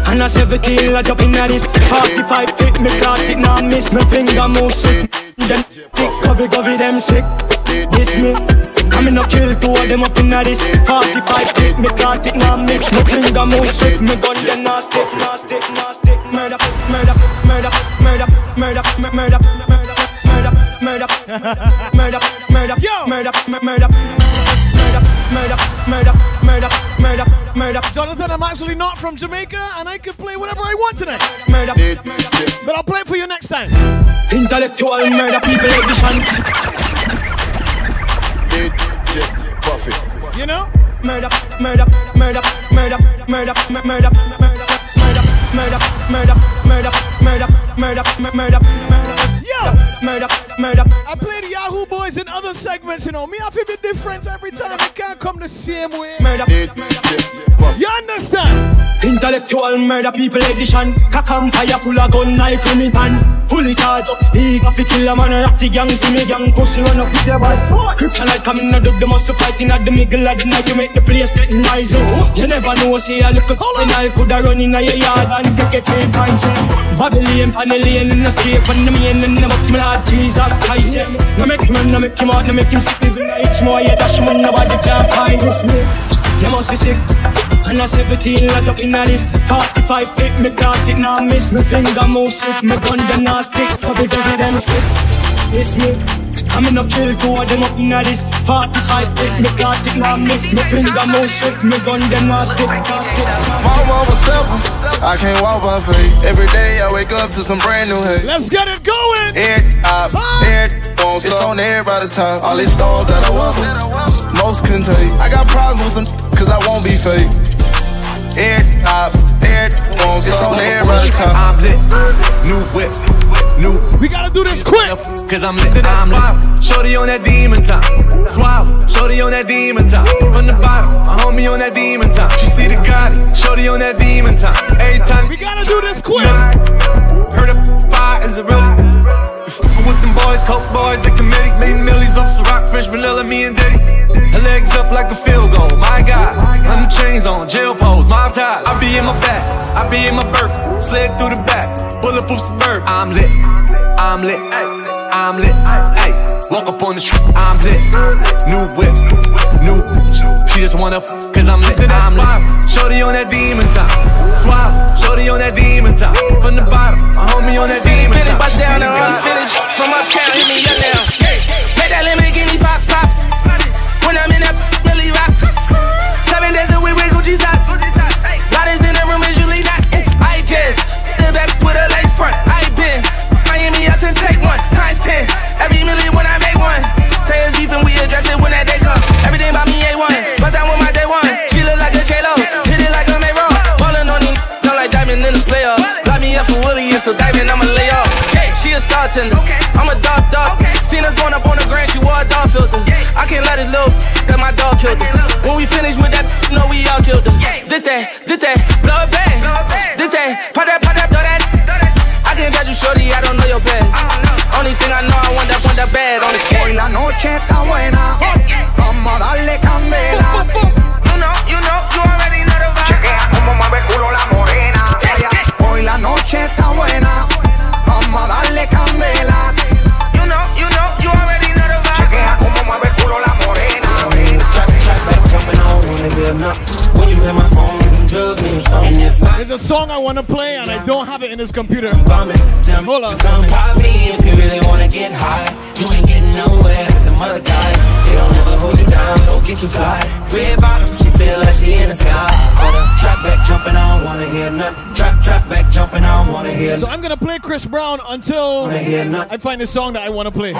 And I seventeen, I jump in at this forty-five fit, me caught it, now miss my finger move sick. Them thick, govy, govy, them sick. This me. I'm in a kill two of them up in this forty-five take me caught it now miss. My finger move shit, me gun then nasty, nasty, nasty. Murder, murder, murder, murder, murder, murder, murder, murder, murder, murder, murder, murder, murder, murder, murder, murder, murder, murder, murder. Jonathan, I'm actually not from Jamaica and I can play whatever I want tonight. Murder, but I'll play it for you next time. Intellectual murder people edition. You know? Murder, murder, murder, murder, murder, murder, murder, murder, murder, murder, murder, murder, murder, murder, murder, murder. Yo! Murder, murder. I play the Yahoo Boys in other segments, you know. Me, I feel a bit different every time. I can't come the same way. Murder, you understand? Intellectual murder people edition. Cock and fire full of gun like Remington. Fully charged up, he got to kill a man and rock the gang to me gang pussy run up with your boy. Kryptonite coming out of the muscle fighting at the middle of the night to make the place get noisy. You never know, say a little juvenile coulda run in a yard and take a chain punch. Babylon, Panellian in the street and the man in the book, my Lord Jesus Christ. No make him run, no make him out, no make him sick. Even a itch more, yeah, dash him on nobody can find this me. You must be sick. And I seventeen, I jump in at this forty-five fit, me caught it, now miss. My finger move sick, me gun the now stick. Covey give them sick, miss me. I'm in a kill two of them up in at this forty-five fit, me caught it, now miss. My finger move sick, me gun the now stick. Mama was seven, I can't walk by faith. Every day I wake up to some brand new hate. Let's get it going. Air up, air on, it's on air by the time. All these stars that I walk, most couldn't take. I got problems with some, cause I won't be fake. Air ops, air every, it's on every time. I'm lit, new whip, new. We gotta do this quick, cause I'm lit, I'm lit. Shorty on that demon time, swab. Shorty on that demon time, from the bottom, a homie on that demon time. She see the Gotti, shorty on that demon time. Every time we gotta do this quick. Heard a fire is a real. With them boys, coke boys, the committee. Made millies off Ciroc, French vanilla, me and Diddy. Her legs up like a field goal, my God. I'm the chains on, jail pose, mob ties. I be in my back, I be in my burp. Slid through the back, bulletproof suburb. I'm lit, I'm lit, ay. I'm lit, ay. Walk up on the street, I'm lit. New whip, new. She just wanna f, cause I'm lit, I'm lit. Shorty on that demon time, swab. Shorty on that demon time, from the bottom, a homie on that demon time. She see the guy. From uptown, hit me up now. Make that Lamborghini pop, pop. When I'm in that Millie rock. Seven days a week with Gucci socks. Bodies in the room is usually not. I just the back with a lace front. I been Miami up since take one. Times ten. Every million when I make one. Tails beef and we address it when that day come. Everything about me A one. Bust down with my day ones. She look like a J-Lo. Hit it like a May roll. Ballin' on these don't like diamond in the playoff. Lock me up for Willie and so diamond, I'ma lay off. She a star tender, okay. I'm a dog dog, okay. Seen her going up on the grand, she wore a dog filter, yeah. I can't let this little that my dog killed her. When we finish with that, know we all killed her, yeah. This that, this that, blow it bang. This that, pop that, pop that, throw that, throw that. I can't judge you shorty, I don't know your past. Only thing I know, I want that, want that bad on the cake. Hoy la noche está buena, vamos a darle candela. You know, you know, you already know the vibe. Chequea como mueve el culo la morena. Hoy la noche está buena. Vamos a darle candela. You know, you know, you already know the vibe. Chequea como mueve el culo la morena. There's a song I want to play and I don't have it in this computer. Hold on. Come pop me if you really want to get high. You ain't getting nowhere with the mother guys. They don't ever hold you down, don't get you fly. Red bottom, she feel like she in the sky. Trap back jumping, I don't want to hear nothing. Trap, trap back jumping, I don't want to hear. So I'm going to play Chris Brown until I find the song that I want to play.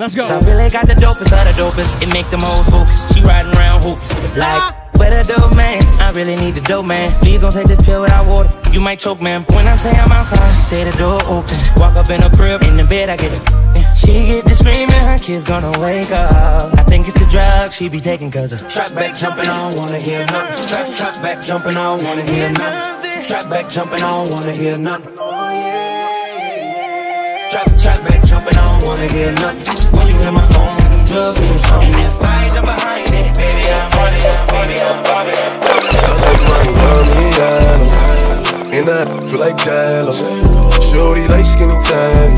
Let's go. I really got the dopest of the dopest. It make them hoes focus. She riding around hoopin' like. But a dope man, I really need the dope man. Please don't take this pill without water, you might choke man. When I say I'm outside, she say the door open. Walk up in the crib, in the bed I get it. She get to screaming, her kids gonna wake up. I think it's the drug she be taking cause of. Trap back jumping, I don't wanna hear nothing. Trap, trap back jumping, I don't wanna hear nothing. Trap back jumping, I don't wanna hear nothing. Oh yeah. Trap, trap back jumping, I don't wanna hear nothing. When you hear my phone, with them drugs, with them songs. And if I ain't behind it, baby I'm running, I'm running. And I feel like Jello. Shorty like skinny tiny.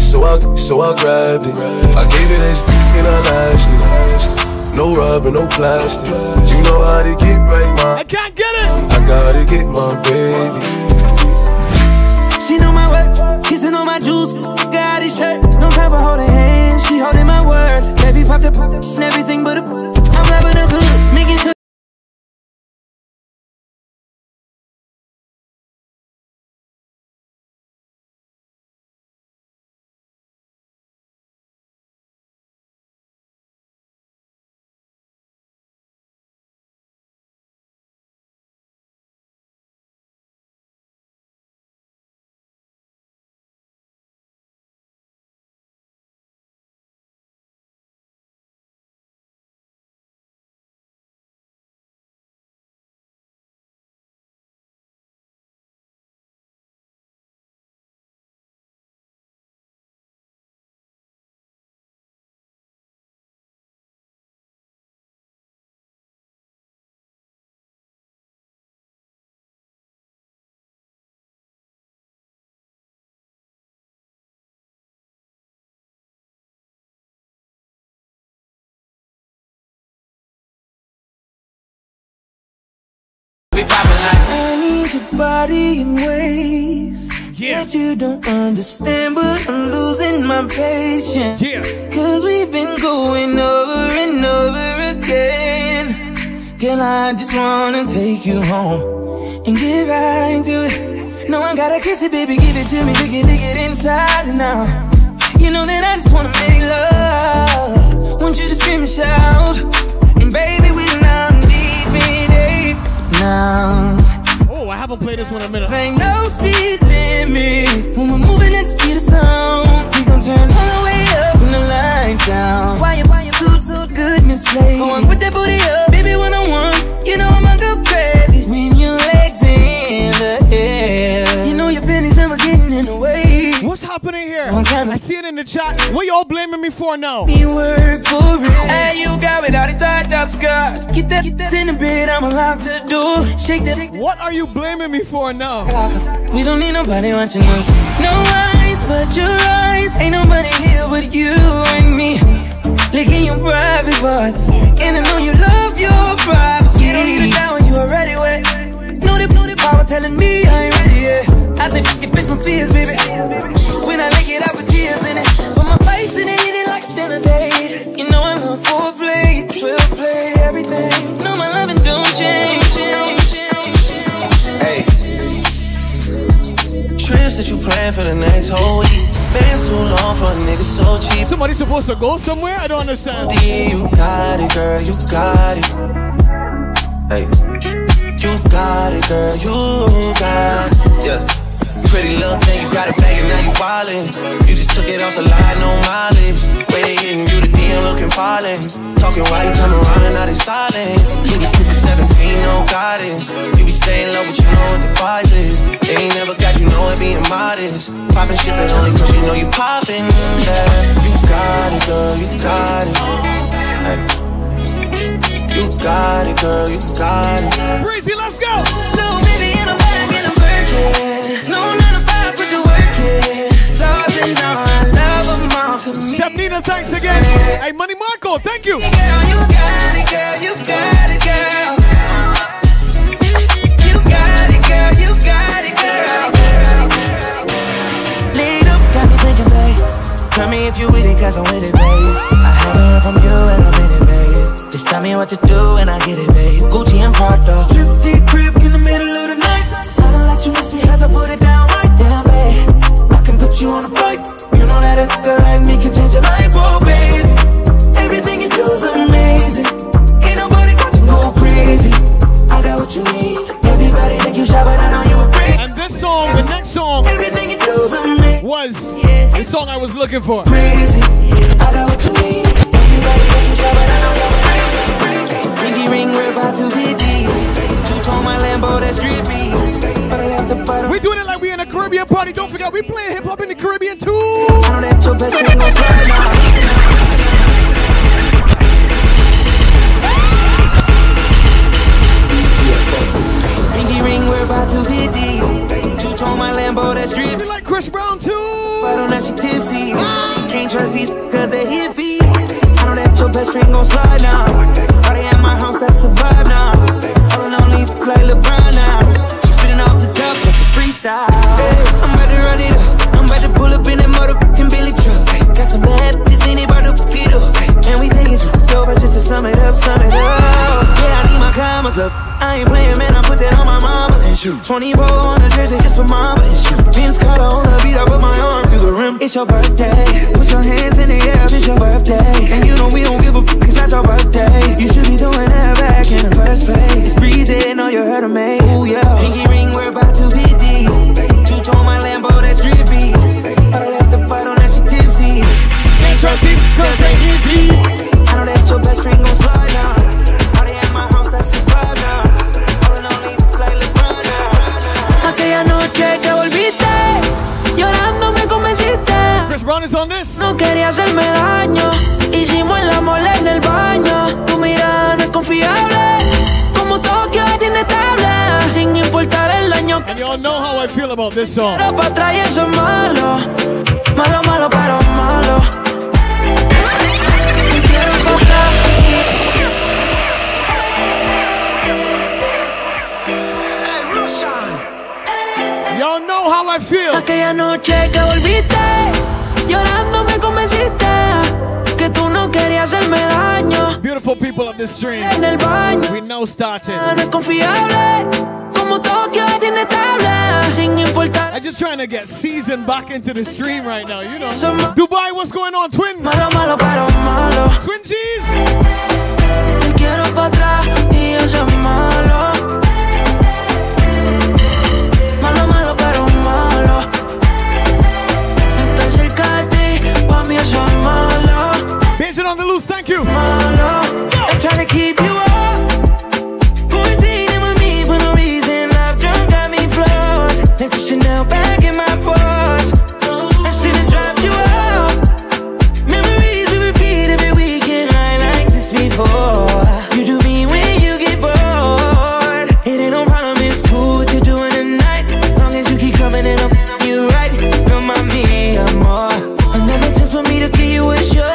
So I, so I grabbed it. I gave it as deep and I lashed it. No rubber, no plastic. You know how to get right, ma. I can't get it. I gotta get my baby. She know my work, kissing on my juice. Got his shirt, no time for holding hands. She holding my word. Baby popped up, popped up, and everything but a. I'm loving the good, making sure. I need your body in ways, yeah, that you don't understand. But I'm losing my patience, yeah. Cause we've been going over and over again. Girl, I just wanna take you home and get right into it. No, I gotta kiss it, baby, give it to me. Dig it, dig it inside and out. You know that I just wanna make love. Want you to scream and shout. And baby, we now. Now. Oh, I have stop and play this one in a minute. Ain't no speed limit when we're moving at the speed of sound. We gon' turn all the way up when the lights down. Why you, why you, too, too good misplay. Going with that booty up, baby, one on one. You know I'ma go crazy when your legs in the air. You know your pennies never getting in the way. What's happening here? I see it in the chat. What y'all blaming me for now? You work for it. Hey, you got without a tied up skirt. Get that, get that in the bed. I'm allowed to do. Shake that, shake that. What are you blaming me for now? We don't need nobody watching us. No eyes but your eyes. Ain't nobody here but you and me. Licking your private parts, and I know you love your privacy. You don't need it now when you already wet. No, they blew the power telling me I ain't ready yet. I say, fuck your bitch with fears, baby. When I lick it, I put tears in it. Put my face in it, eat it like dinner date. You know I love foreplay, twelve play, everything. No, my loving don't change. Hey, trips that you plan for the next whole week. Been so long for a nigga so cheap. Somebody's supposed to go somewhere? I don't understand. You got it, girl, you got it. Hey, you got it, girl, you got it. Yeah. Pretty little thing, you got a bag and now you wildin'. You just took it off the line, no mileage. Way they hitting you, the D M looking fallin'. Talking while you come around and now they silent. You be quick at seventeen, no guidance. You be staying low, but you know what the price is. They ain't never got you knowing being modest. Poppin' shit, but only cause you know you poppin'. Yeah, you got it, girl, you got it. Hey. You got it, girl, you got it. Breezy, let's go! Little baby in a bag and a virgin. No, not a vibe with the working. Love and all I love them all to me. Shapnina, thanks again. Hey, Money Marco, thank you. Girl, you got it, girl, you got it, girl. You got it, girl, you got it, girl. Lead up, got me thinking, babe. Tell me if you with it, cause I'm with it, babe. I had it from you and I'm in it, babe. Just tell me what to do and I get it, babe. Gucci and Prada. Tripsy crib in the middle of the night. You miss me as I put it down right down, babe. I can put you on a flight. You know that a nigga like me can change your life, oh baby. Everything you do is amazing. Ain't nobody got to go crazy. I got what you need. Everybody think you shy, but I know you a freak. And this song, the next song, everything you do is amazing. Was the song I was looking for. Crazy. I got what you need. Everybody think you shy, but I know you're a freak. Ringy ring, we're about to be deep. You told my Lambo that's drippy. We doing it like we in a Caribbean party. Don't forget, we playing hip hop in the Caribbean too. Ringy ring, we're about to hit you. Two tone my Lambo, that's drip. We like Chris Brown too. But on that she tipsy. Can't trust these cause they hippie. I know that your best friend gon' slide now. Party at my house, that's survive now. Holding on these like LeBron now. Off the top, that's a freestyle. Hey, I'm about to run it up. I'm about to pull up in that motherfucking Billy truck. Hey, got some bad, this ain't about to pick up. Hey, and we think it's over just to sum it up, sum it up. Yeah, I need my commas, look. I ain't playing, man, I put that on my mama and shoot. twenty-four on the jersey just for mama and shoot. Vince Carter on the beat, I put my arm through the rim. It's your birthday. Put your hands in the air, it's your birthday. And you know we don't give a fuck, it's not your birthday. You should be doing that back in the first place. It's breezy, know you heard of me. Ooh, yeah. Pinky ring. We're about to be deep. Two-tone my Lambo, that's drippy. I don't have to fight on that, she tipsy. Can't trust these cause they hippie. I know that your best friend gon' slide now. Party at my house, that's a vibe now. Holding on these like LeBron now. Aquella noche que volviste, llorando me convenciste. Chris Brown is on this. No quería hacerme daño. Hicimos el amor en el baño. Tu mirada no es confiable. Como Tokio tiene tabla. Sin importar el daño. And y'all know how I feel about this song. Pero pa' atrás eso es malo. Malo, malo, pero malo. Y'all know how I feel. Aquella noche que volviste, llorando me convenciste que tú no querías hacerme daño. Beautiful people of this dream. En el baño. We know started. No es confiable. I'm just trying to get seasoned back into the stream right now, you know. Dubai, what's going on, twin? Malo, malo, pero malo. Twin G's. Te quiero pa' atrás y yo soy malo. Vision on the loose, thank you. I'm trying to keep you up. Quarantining with me for no reason. I've drunk, got me floored. Then put Chanel back in my Porsche. I should have dropped you off. Memories we repeat every weekend. I like this before. You do me when you get bored. It ain't no problem, it's cool what you do in the night. Long as you keep coming and I'm you right. No, mommy, I'm more. Another chance for me to give you a show.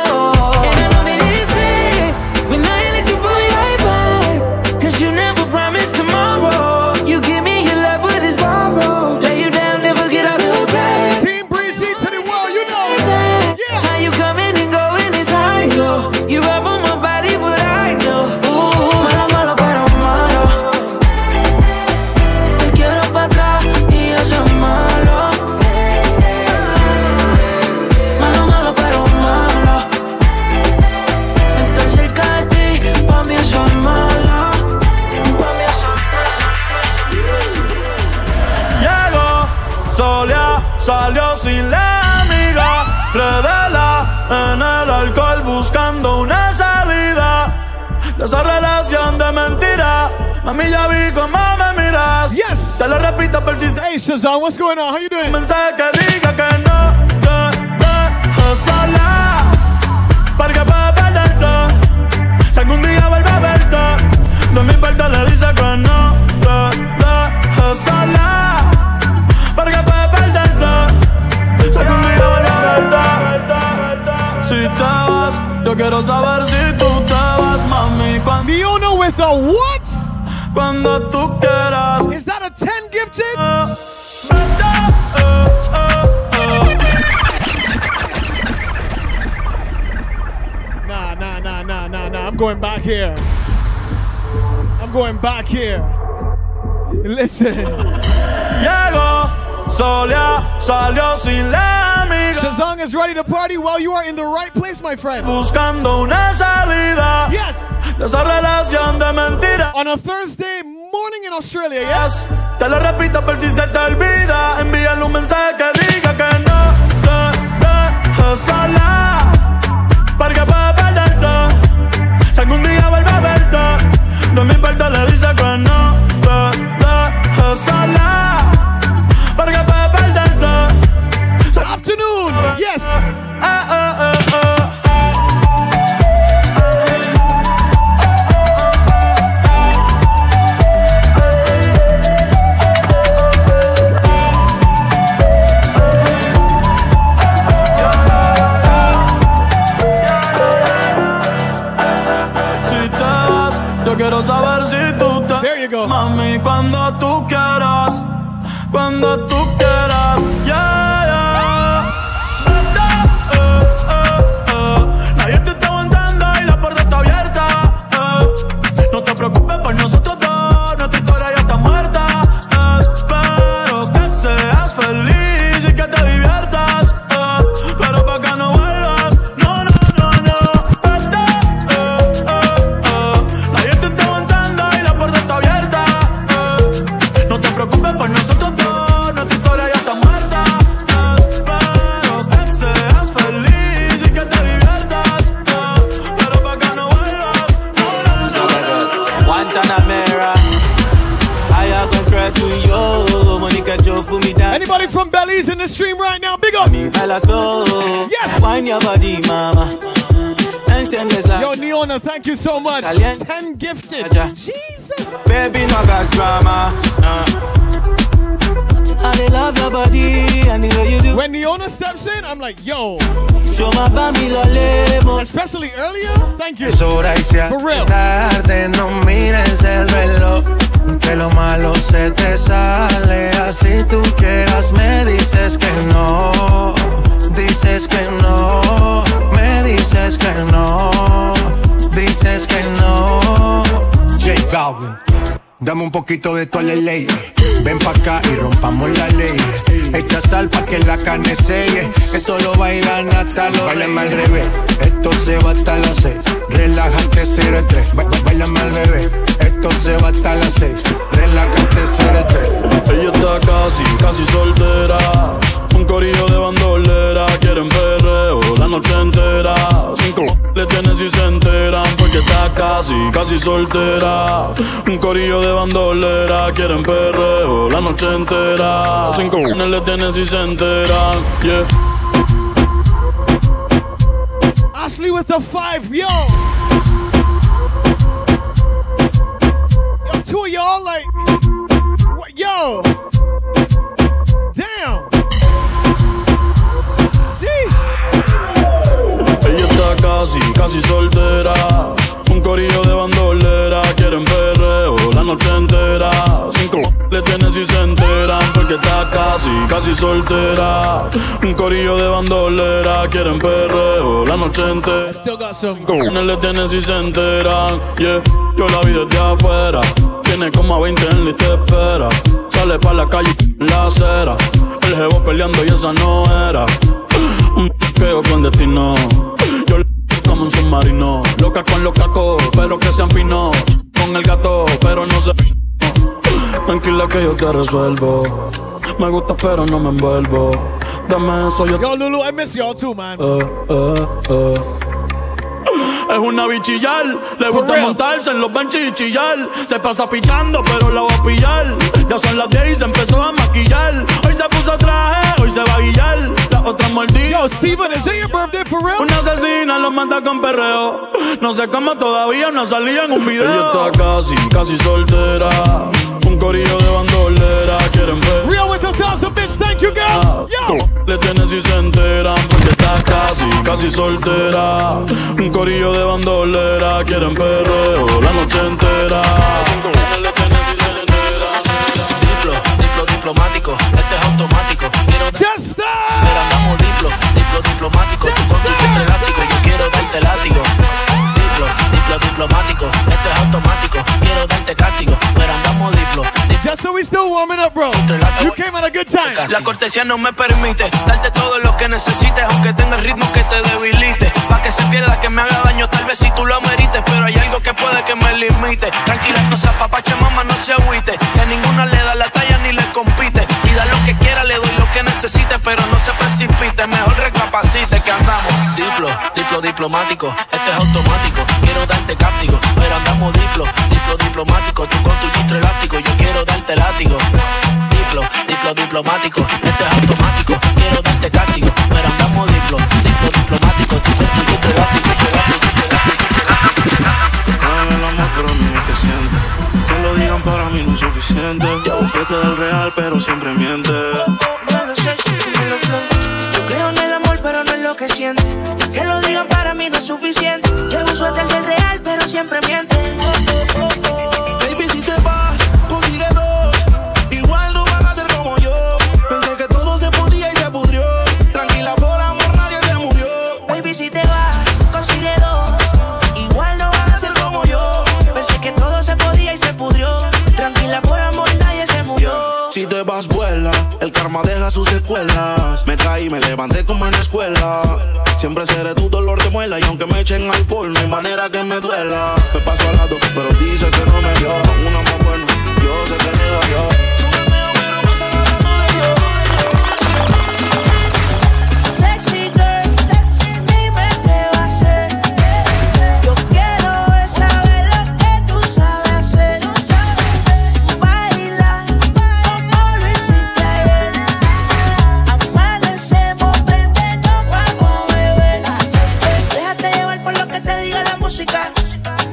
Esa relación de mentira, mami, ya vi cómo me miras. Yes. Te lo repito por si. Hey Shazam, what's going on? How you doing? Mensaje que diga que no te dejo sola, porque va a perderte. Si algún día vuelve a verte, de mi parte le dice que no te dejo sola, porque va a perderte. Si algún día vuelve a verte, si te vas, yo quiero saber si tú te vas. Fiona with a what? Is that a ten gifted? Uh, uh, uh, uh, uh. Nah, nah, nah, nah, nah, nah. I'm going back here. I'm going back here. Listen. Llegó, solía, salió sin la amiga. Shazam is ready to party. Well, you are in the right place, my friend. Buscando una salida. Yes. On a Thursday morning in Australia, yes? Te lo repito por si se te olvida. Envíale un mensaje que diga que no te dejo sola, porque va a perderte. Si algún día vuelve a verte, de mi parte le dice que no te dejo sola, porque va a perderte. Afternoon, yes. Ah, ah, ah, ah. There you go. Mami, cuando tú quieras, cuando tú quieras, yeah, yeah. Eh, eh, eh. Nadie te está aguantando y la puerta está abierta. Eh. No te preocupes por nosotros dos, nuestra historia ya está muerta. Eh. Espero que seas feliz y que te diviertas. Eh. Pero para que no vuelvas, no, no, no, no. Eh, eh, eh. Nadie te está aguantando y la puerta está abierta. Eh. No te preocupes por nosotros dos, nuestra historia ya está muerta. Eh. Espero que seas feliz y que te diviertas. Eh. Pero para que no vuelvas, no, no, no. Guantanamera, I concrete to yo, Monica Joe for me down. Anybody from Belize in the stream right now? Big up. Yes. Find your body, mama. Yo, Neona, thank you so much. ten gifted. Jesus. Baby, no got drama. I love your body and the way you do. When Neona steps in, I'm like, yo. Especially earlier. Thank you. For real. Que lo malo se te sale, así tú quieras, me dices que no, dices que no, me dices que no, dices que no. J Balvin, dame un poquito de tu ley, ven pa' acá y rompamos la ley, echa sal pa' que la carne selle, esto lo bailan hasta los bailame al revés, esto se va hasta las seis, relájate cero estrés, bailame al revés. Se va hasta las seis, relájate sobre tres. Ella está casi, casi soltera, un corillo de bandolera, quieren ver. que tienen si se enteran, porque está casi, casi soltera. Un corillo de bandolera, quieren perreo la noche entera. Cinco unes le tienen si se enteran, yeah. Ashley with the five, yo. Yo, two of y'all like, what, yo. Damn. Ella está casi, casi soltera. Un corillo de bandolera, quieren perreo la noche entera. Cinco le tienen si se enteran, porque está casi, casi soltera. Un corillo de bandolera, quieren perreo la noche entera. Cinco le tienen si se enteran, yeah. Yo la vi desde afuera, tiene como a veinte en la y te espera. Sale pa' la calle en la acera, el jevo peleando y esa no era. Un peo con destino, yo le como un submarino. Loca con los cacos, pero que sean finos. Con el gato, pero no se pino. Tranquila que yo te resuelvo. Me gusta pero no me envuelvo. Dame eso yo. Yo, Lulu, I miss y'all too, man. Uh, uh, uh. Es una bichillar, le gusta montarse en los benches y chillar. Se pasa pichando, pero la va a pillar. Ya son las diez y se empezó a maquillar. Hoy se puso traje, hoy se va a guillar. La otra mordida. Yo, Steven, ¿es your birthday for real? Una asesina los mata con perreo. No sé cómo todavía no salía en un video. Ella está casi, casi soltera. Un corillo de bandolera, quieren ver. Real with a thousand bits, thank you, girl. Yo. Le tienen si se enteran, porque está casi, casi soltera. Un corillo de bandolera, quieren perreo la noche entera. Cinco le tienen si se enteran. Diplo, diplo diplomático, este es automático. Quiero just pero andamos diplo, diplo diplomático. Just con tu látigo, yo quiero darte látigo. Diplo, diplo diplomático, este es automático. Quiero darte castigo, pero andamos diplo. Just so we still warming up, bro. You came at a good time. La cortesía no me permite darte todo lo que necesites, aunque tenga el ritmo que te debilite. Pa' que se pierda, que me haga daño, tal vez si tú lo amerites, pero hay algo que puede que me limite. Tranquila, no se apapache, mamá, no se agüite, que ninguna le da la talla ni le compite. Y da lo que quiera, le doy lo que necesite, pero no se precipite, mejor recapacite que andamos diplo, diplo diplomático, este es automático. Quiero darte castigo, pero andamos diplo, diplo diplomático. Tú con tu distro elástico, yo quiero darte darte látigo. Diplo, diplo diplomático, esto es automático. Quiero darte castigo, pero andamos diplo, diplo diplomático. Tú con tu distro elástico, yo dame el amor, pero no me que siente. Se lo digan para mí no es suficiente. Ya bufete del real, pero siempre miente. Yo creo en el amor, pero no es lo que siente. Se lo digan para mí no es suficiente. Ya bufete del real, pero siempre miente. Si te vas, vuela, el karma deja sus secuelas. Me caí, me levanté como en la escuela. Siempre seré tu dolor de muela. Y aunque me echen alcohol, no hay manera que me duela. Me paso al lado, pero dice que no me dio. Una más buena, yo sé que me dolió. Pero pasa nada, no me dio. Sexy girl, dime qué va a hacer. Yo quiero saber lo que tú sabes hacer.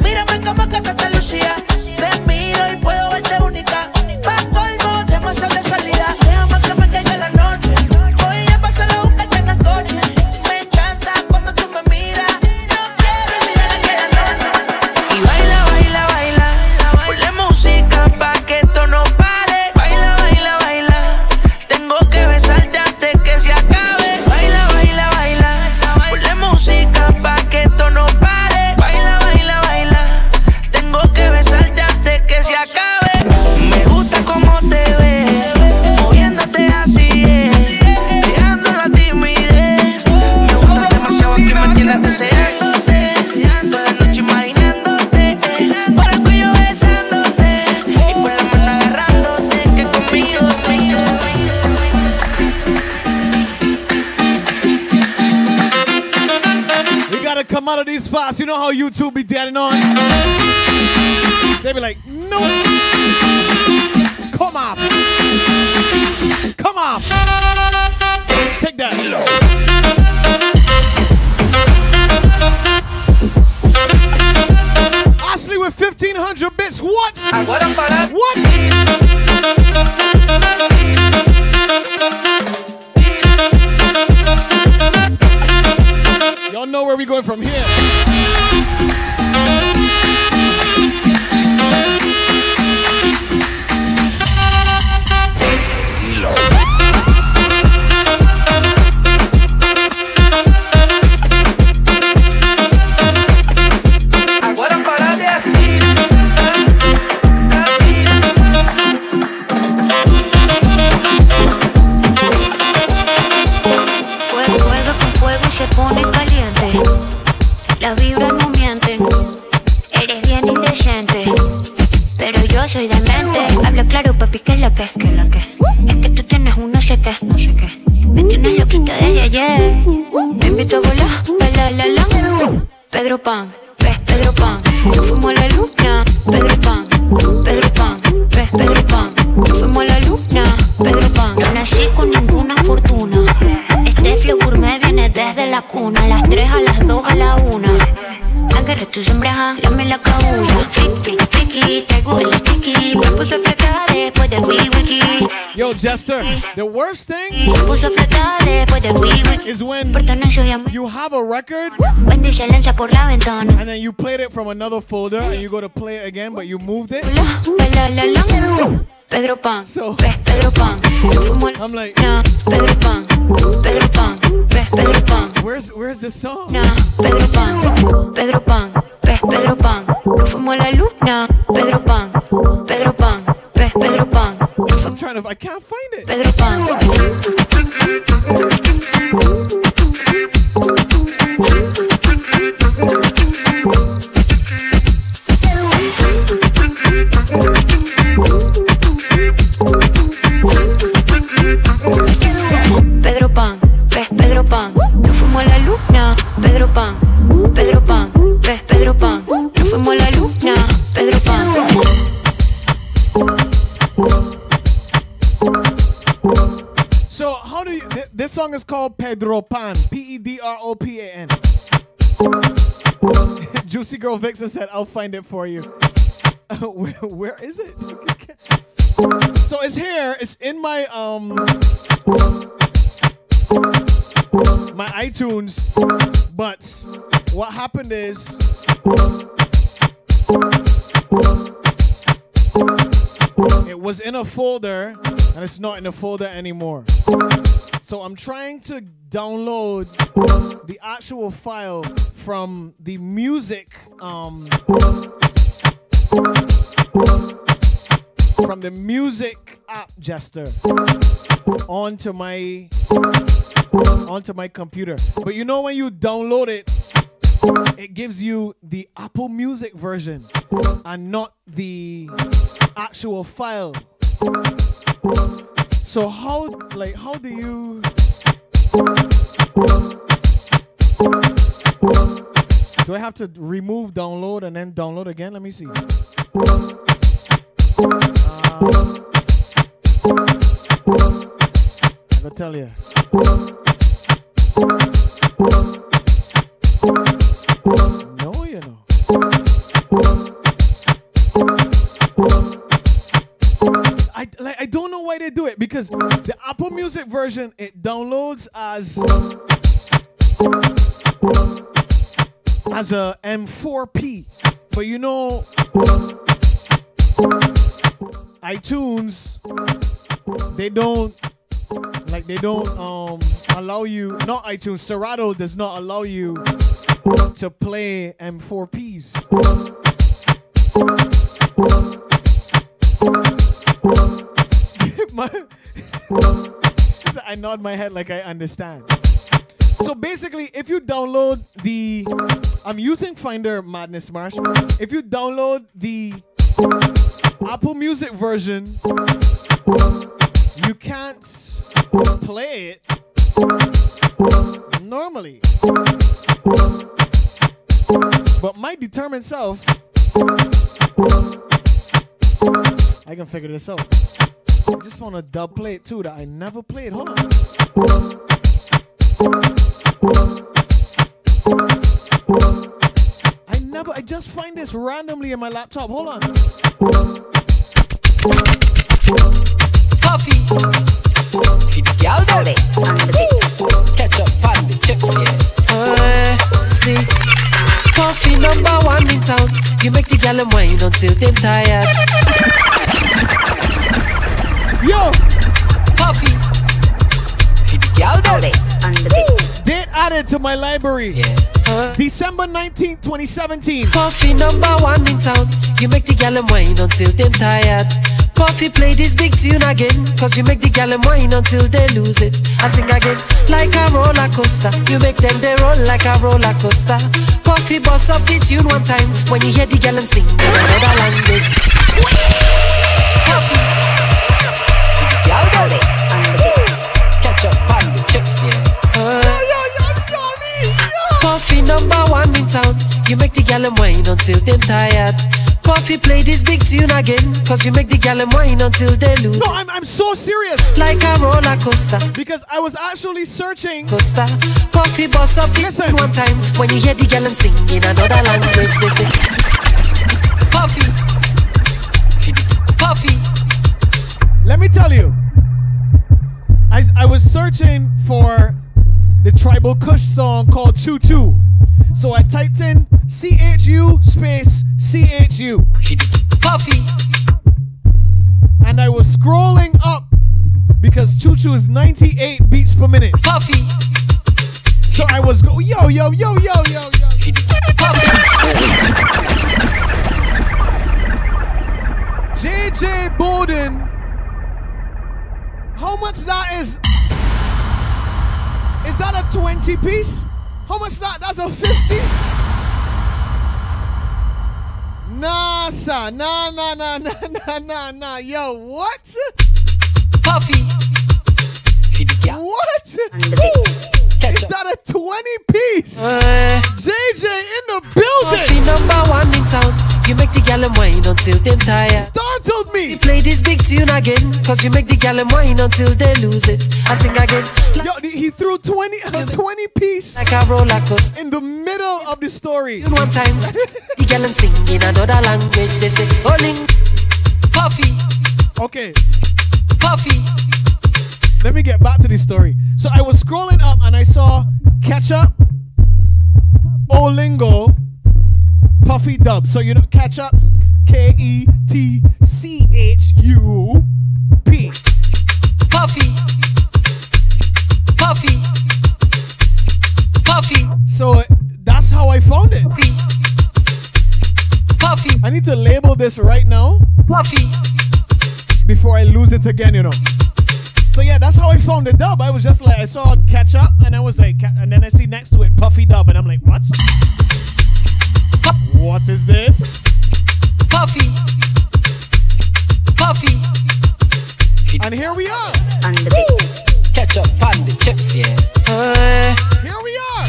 Mírame como que te lucía. Te miro y puedo verte única. Pa' colmo to come out of these files. You know how YouTube be dead and on? They be like, no. Come off. Come off. Take that. Ashley with fifteen hundred bits. What? What? Y'all know where we going from here. Soy demente, hablo claro papi, que es lo que, que es lo que. Es que tú tienes un no sé qué, no sé qué. Me tienes loquito desde ayer. Me invito a volar, la la la. Pedro Pan, ves Pedro Pan. Yo fumo la luna, Pedro Pan, Pedro Pan, ves Pedro Pan. Yo fumo la luna, Pedro Pan. No nací con ninguna fortuna. Este flow gourmet viene desde la cuna. A las tres, a las dos, a la una. Agarra tu sombra, lame la cabulla. Frick, frick, friki, traigo el sticky. Me puso a fletar después del wee wiki. Yo, Jester, the worst thing is when you have a record and then you played it from another folder and you go to play it again, but you moved it. Pedro Pan, so Pedro Pan. I'm like, Pedro Pan, Pedro Pan, Pedro Pan. Where's where's this song? Pedro Pan, Pedro Pan, Pedro Pan. No fumo la luna, Pedro Pan, Pedro Pan, Pedro Pan. I'm trying to, I can't find it. Pedro Pan. Pedro Pan, ves Pedro Pan, no fumo la luna, Pedro Pan, Pedro Pan, ves Pedro Pan, no fumo la luna, Pedro Pan. So how do you, th this song is called Pedro Pan, P E D R O P A N. Juicy Girl Vixen said, I'll find it for you. where, where is it? So it's here, it's in my um my iTunes, but what happened is it was in a folder and it's not in a folder anymore. So I'm trying to download the actual file from the music um from the music app, Jester, onto my onto my computer. But you know when you download it, it gives you the Apple Music version and not the actual file. So how, like, how do you? Do I have to remove download and then download again? Let me see. Um, I'll tell you. No, you know. I like, I don't know why they do it, because the Apple Music version, it downloads as as a M four P, but you know, iTunes, they don't, like, they don't um, allow you, not iTunes, Serato does not allow you to play M four Ps. my, I nod my head like I understand. So basically, if you download the, I'm using Finder Madness Marsh, if you download the Apple Music version, you can't play it normally. but my determined self, I can figure this out. I just found a dub plate too that I never played. Hold on. I never, I just find this randomly in my laptop. Hold on. Puffy. Keep gal down it. Ketchup and the chips, yeah. Uh, see. Puffy number one in town. You make the gal wine until them tired. Yo. Puffy. Keep gal down it. Date added to my library. Yeah. Uh, December nineteenth, twenty seventeen. Puffy number one in town. You make the gal wine until them tired. Puffy play this big tune again, cause you make the gal wine until they lose it. I sing again, like a roller coaster. You make them they roll like a roller coaster. Puffy boss up the tune one time. When you hear the gal sing another language. Puffy, the gal got it. Catch up on the chips, yeah. uh, Puffy number one in town. You make the gal wine until them tired. Puffy play this big tune again, cause you make the gal wine until they lose. No, I'm, I'm so serious. Like a roller coaster. Because I was actually searching coaster. Puffy boss up the tune one time. When you hear the gal sing in another language, they say Puffy. Puffy. Let me tell you, I, I was searching for the Tribal Kush song called Choo Choo. So I typed in C H U space C H U. Puffy. And I was scrolling up because Choo Choo is ninety-eight beats per minute. Puffy. So I was go yo, yo, yo, yo, yo, yo, yo. Puffy. J J Bowden. How much that is? Is that a twenty piece? How much that? That's a fifty? Nah, sir. Nah, nah, nah, nah, nah, nah, nah. Yo, what? Puffy. What? Is that a twenty piece? Uh, J J in the building. Puffy number one in town. You make the gal wine until them tired. Startled me. You play this big tune again, cause you make the gal wine until they lose it. I sing again. Yo, he threw twenty, a twenty piece. Like a roller coaster. In the middle of the story. One time, the gal sing in another language. They say, "Holding Puffy." Okay. Puffy. Let me get back to this story. So I was scrolling up and I saw Ketchup, Olingo, Puffy dub. So you know Ketchup, K E T C H U P. Puffy. Puffy. Puffy. So that's how I found it. Puffy. Puffy. I need to label this right now. Puffy. Before I lose it again, you know. So yeah, that's how I found the dub. I was just like, I saw Ketchup, and I was like, and then I see next to it Puffy dub, and I'm like, what? What is this? Puffy. Puffy. And here we are. Ketchup and the chips, yeah. Uh, here we are.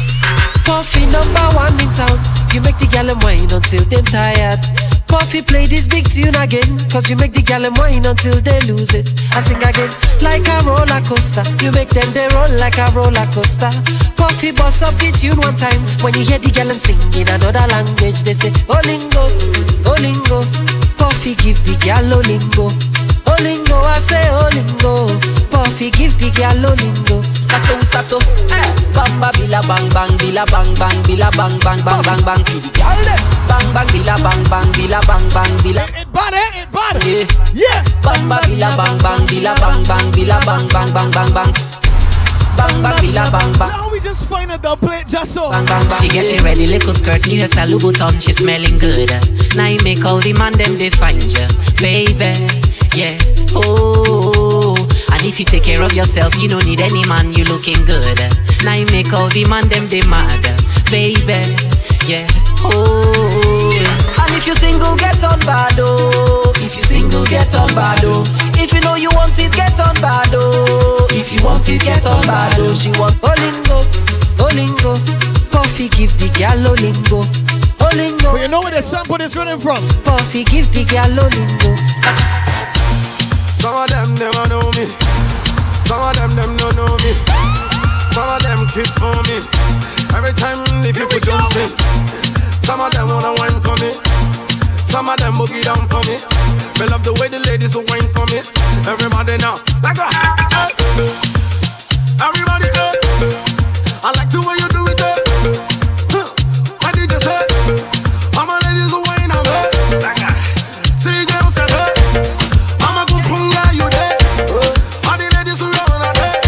Puffy number one in town. You make the gal wine until them tired. Puffy play this big tune again, cause you make the gal wine until they lose it. I sing again, like a roller coaster. You make them they roll like a roller coaster. Puffy boss up the tune one time. When you hear the gal sing in another language, they say Olingo, Olingo. Puffy give the gal Olingo, Olingo. I say Olingo. Puffy give the gal Olingo. I say Usato. Bang bang bila bang bang bila bang bang bila bang bang bang bang bang. The gal bang bang bila bang bang bila. Bang bang bila. It bad, eh? It bad. Yeah. Yeah. Bang bang bila bang bang bila bang bang bila bang bang bang bang bang. Bang bang bila bang bang. Now we just find a double plate just so. Bang bang bang. She getting ready, little skirt, new hairstyle, Louboutin, she smelling good. Now you make all the man them they find ya, baby. Yeah. Oh. And if you take care of yourself, you don't need any man. You looking good. Now you make all the man them they mad, baby. Yeah. Oh. And if you single, get on bado. If you single, get on bado. If you know you want it, get on bado. If you want it, get on bado. She want Olingo, Olingo. Puffy give the gal Olingo, Olingo. Lolingo. But you know where the sample is running from? Puffy give the girl Lolingo. Some of them never know me. Some of them them don't know me. Some of them kiss for me. Every time the people jump in. Some of them wanna wine for me. Some of them boogie down for me. Me love the way the ladies wine for me. Everybody now, like a everybody up. I like the way you do it up. What did you say? I'm a ladies wine up. See girls that up. I'm a good punga you there. All the ladies who run out there.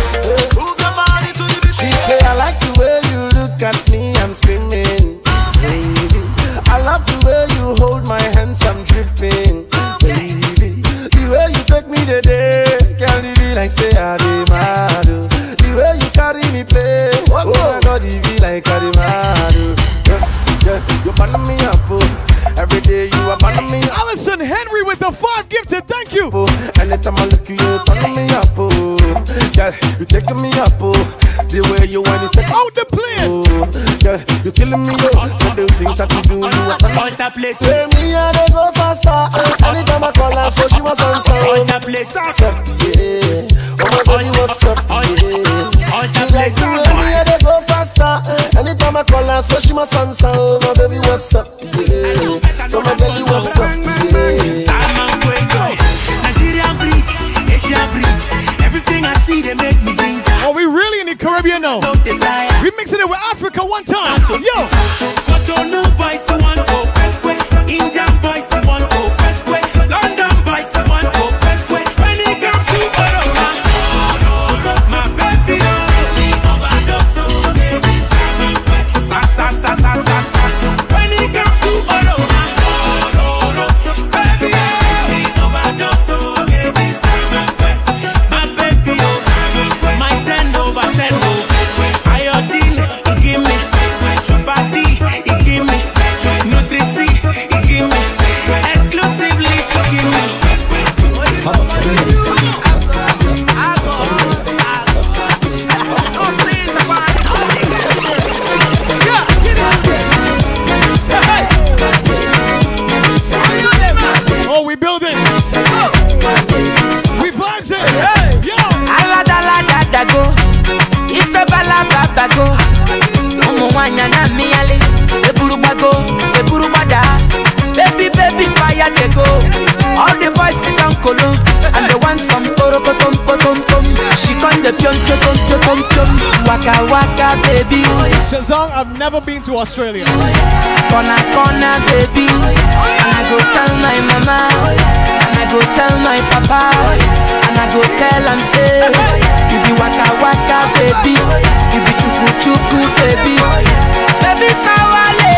Who come body to the beach? She say I like the way you look at me. I'm screaming, baby. I love the way you hold my hands. I'm dripping, baby. The way you take me today, can't leave me like say I did mad. Where you carry me play, oh my God, it be like Karimado. Yeah, yeah, you burn me up, oh. Every day you are burning me up. Allison Henry with the five gifted, thank you. Oh, anytime I look at you, you burn me up, oh. Yeah, you take me up, oh. The way you want it, take out the plane. Oh, yeah, you killing me, oh. So the things that you do, you are burning me. Say me and I go faster. Anytime I call her, so she was on sound. What's up, yeah. Oh my God, what's up, yeah. Like the way they go faster. Anytime I call her, so she must answer. Oh, my baby, what's up? Yeah. So my baby, what's up? Yeah. Everything I see, they make me think. Are we really in the Caribbean now? We mixing it with Africa one time. Yo. Cotonou boys, one open way. Indian boys, one open way. London boys, one open way. When it comes to Corona, my baby. Shazam, I've never been to Australia. Corner, corner, baby. And I go tell my mama. And I go tell my papa. And I go tell and say, you be waka waka, baby. You be chuku chuku, baby. Baby, sawale,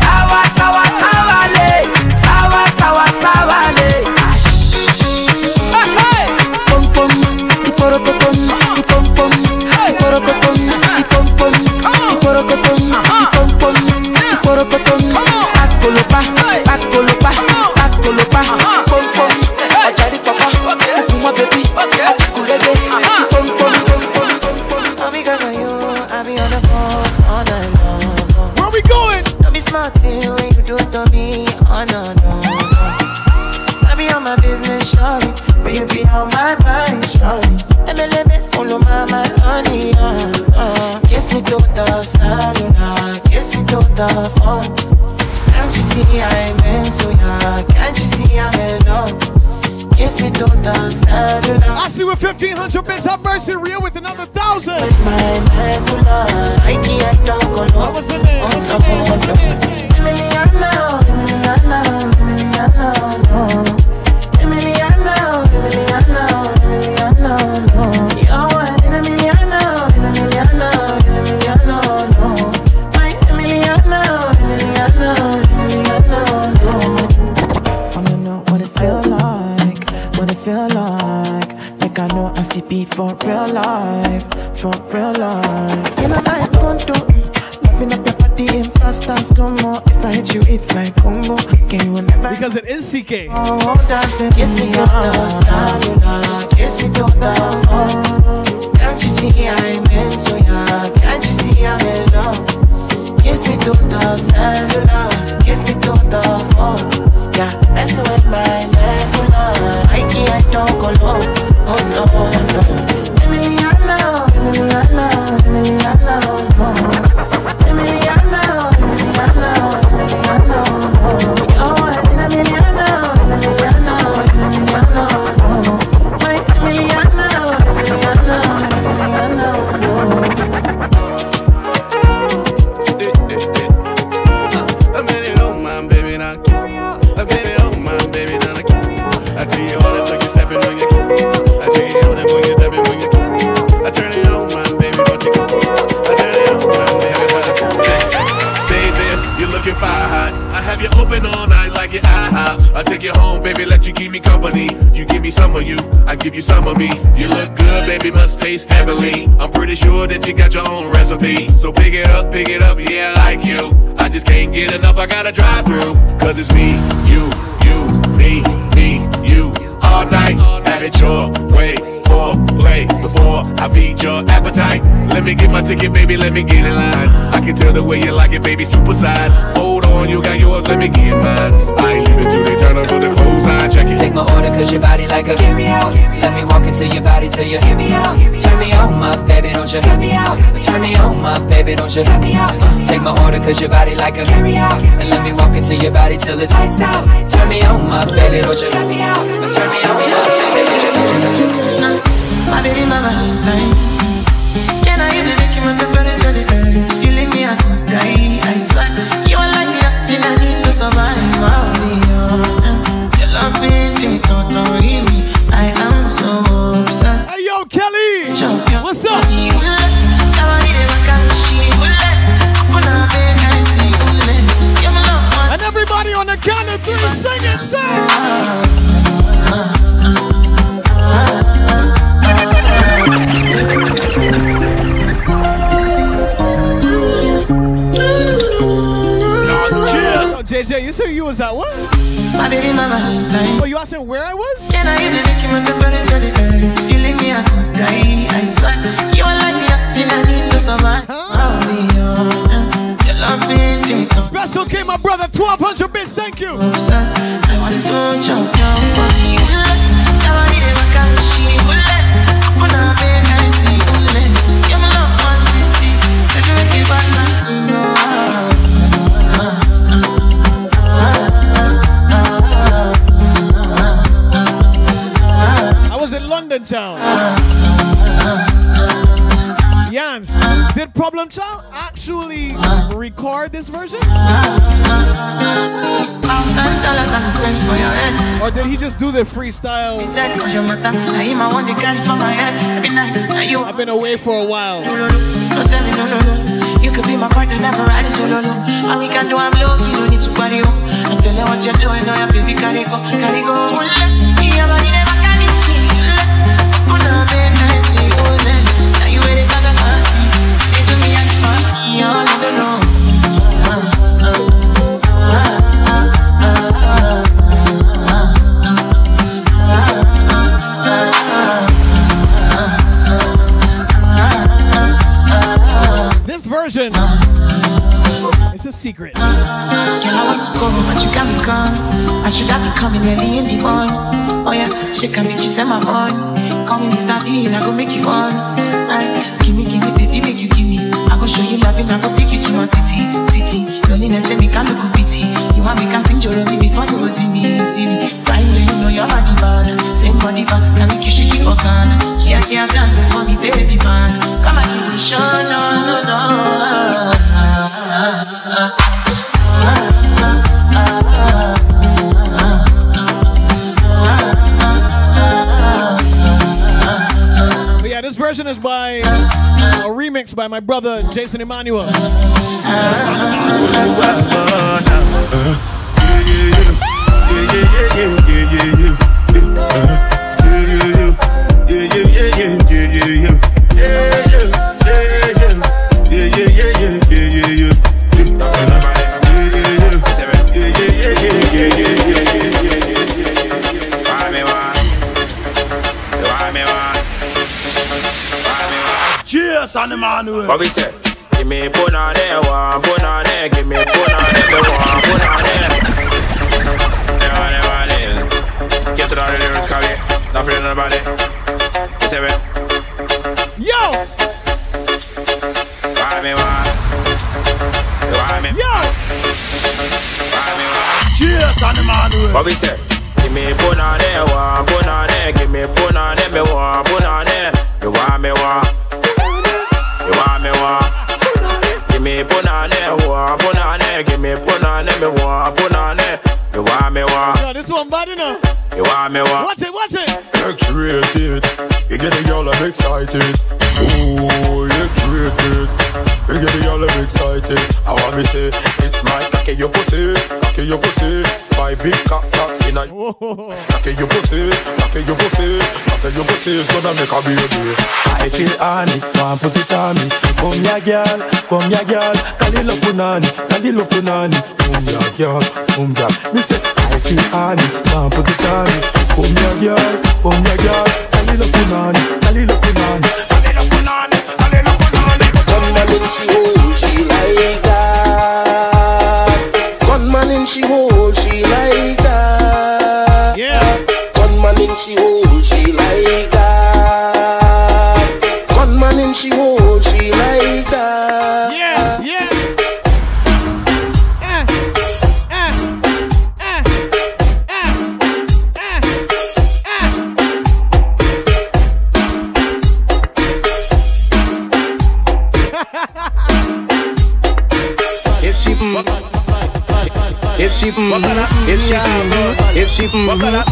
sawa sawa sawale, sawa sawa sawale. Hey, pom pom, iporo pom, ipom pom, iporo pom, ipom pom. Where we going? Don't be smart when you do it to me. Oh no no. I be on my business, shawty, but you be on my mind, shawty. M L M, all of my my honey, ah. Kiss me to the cellular, kiss me to the phone. Can't you see I'm into ya? Can't you see I'm in love? Kiss me to the cellular. I see with fifteen hundred bits, have mercy, real with another thousand. With my nebula, I can't talk alone. What's the name? What's the name? What's the name? Emiliano, Emiliano, Emiliano, no. For real life, for real life. In my life, condo. Loving up your body in fast and slow mo. If I hit you, it's my combo. Can you never? Because it is C K. Oh, dancing. Kiss me to the cellular. Kiss me to the phone. Can't you see I'm into ya? Can't you see I'm in love? Kiss me to the cellular. Kiss me some of you, I give you some of me. You look good, baby, must taste heavenly. I'm pretty sure that you got your own recipe. So pick it up, pick it up, yeah, I like you. I just can't get enough, I gotta drive through. Cause it's me, you, you, me, me, you. All night, have it your way, for play, before I feed your appetite. Let me get my ticket, baby, let me get in line. I can tell the way you like it, baby, supersize. Hold on, you got yours, let me get mine. I ain't leaving till they turn up with the clothesline, check it. Take my order, cause your body like a carry out. Let me walk into your body till you hear me out. Turn me on, my baby, don't you hear me out. Turn me on, my baby, don't you hear me out. Take my order, cause your body like a carry out. And let me walk into your body till it's ice out. Turn me on, my baby, don't you hear me out. Turn me on, my baby, don't you hear me out. My baby mama, time. Can I hear the licking of the birds of the birds? You leave me, I could die, I swear. You are like the oxygen I need to survive. Wow, oh, your love ain't it, don't worry me. I am so obsessed. Hey, yo, Kelly! What's up? And everybody on the count of three, sing it, sing! J J, you said you was at what? My baby mama, oh, you asking where I was? Can I hear the licking of the birds of the birds? You leave me, I could die, I swear. You are like the oxygen I need to survive. Huh? Special K, my brother, twelve hundred bits, thank you. Obsessed. I want to jump down for you. Now I hear my kind of she will let. When I'm in, I see you let. You're my love, one, two, three. Let me give up my signal. In London town. Yans, did Problem Child actually record this version? Or did he just do the freestyle? I've been away for a while. You could be my partner, never ride it solo. All we can do, I'm low, you don't need to party. I'm telling what you're doing, no, your baby can go, can go. This version is a secret. You always go, but you can't be gone. I should have been coming early in the morning. Oh yeah, she can make you send my money. Come in, start here, I go make you on. Give me, give me, baby, make you give me. I go show you loving, I go take you to my city, city. Loneliness, let me come look a pity. You want me, can sing your only before you go see me, see me. Fine, do you know you're body bad? Same body bad, can make you shake it for can. Kia, kia, dance for me, baby, man. Come and keep it short, no, no, no. This version is by a remix by my brother Jason Emmanuel. What we say? Give me put on there, one put on there. Give me put on there, one put on there. Never, never, never. Get to the lyrical, not feeling nobody. You see me? Yo. Why me why? Why me? Yo. Why me why? Cheers on the man. What we say? Give me put on there, one put on there. Give me put on there, me one put on there. You want me why? Give me punane, wa punane. Give me punane, me wa punane. You want me wa? No, this one bad enough. You want me wa? Watch it, watch it. X-rated, you get the y'all I'm excited. Ooh, X-rated, you get the y'all I'm excited. I want me say, it's my cocky your pussy, cocky your pussy. My big cock cock. in a. Take your pussy, take your pussy, take your pussy, gonna make a baby. I feel honey, want put it on me. Come ya girl, come ya girl, kalilo punani, kalilo punani. Come ya girl, come ya. Me say I feel honey, want put it on me. Come ya girl, come ya girl, kalilo punani, kalilo punani, kalilo punani, kalilo punani. Come ya girl, she hold, she like that. Gunman in she hole, she like that. Yeah. Gunman in she hole, she like that. Gunman in she hole, she like that. Yeah, yeah. Uh, uh, uh, uh, uh, uh, uh. If she mm, If she mm, if she mm,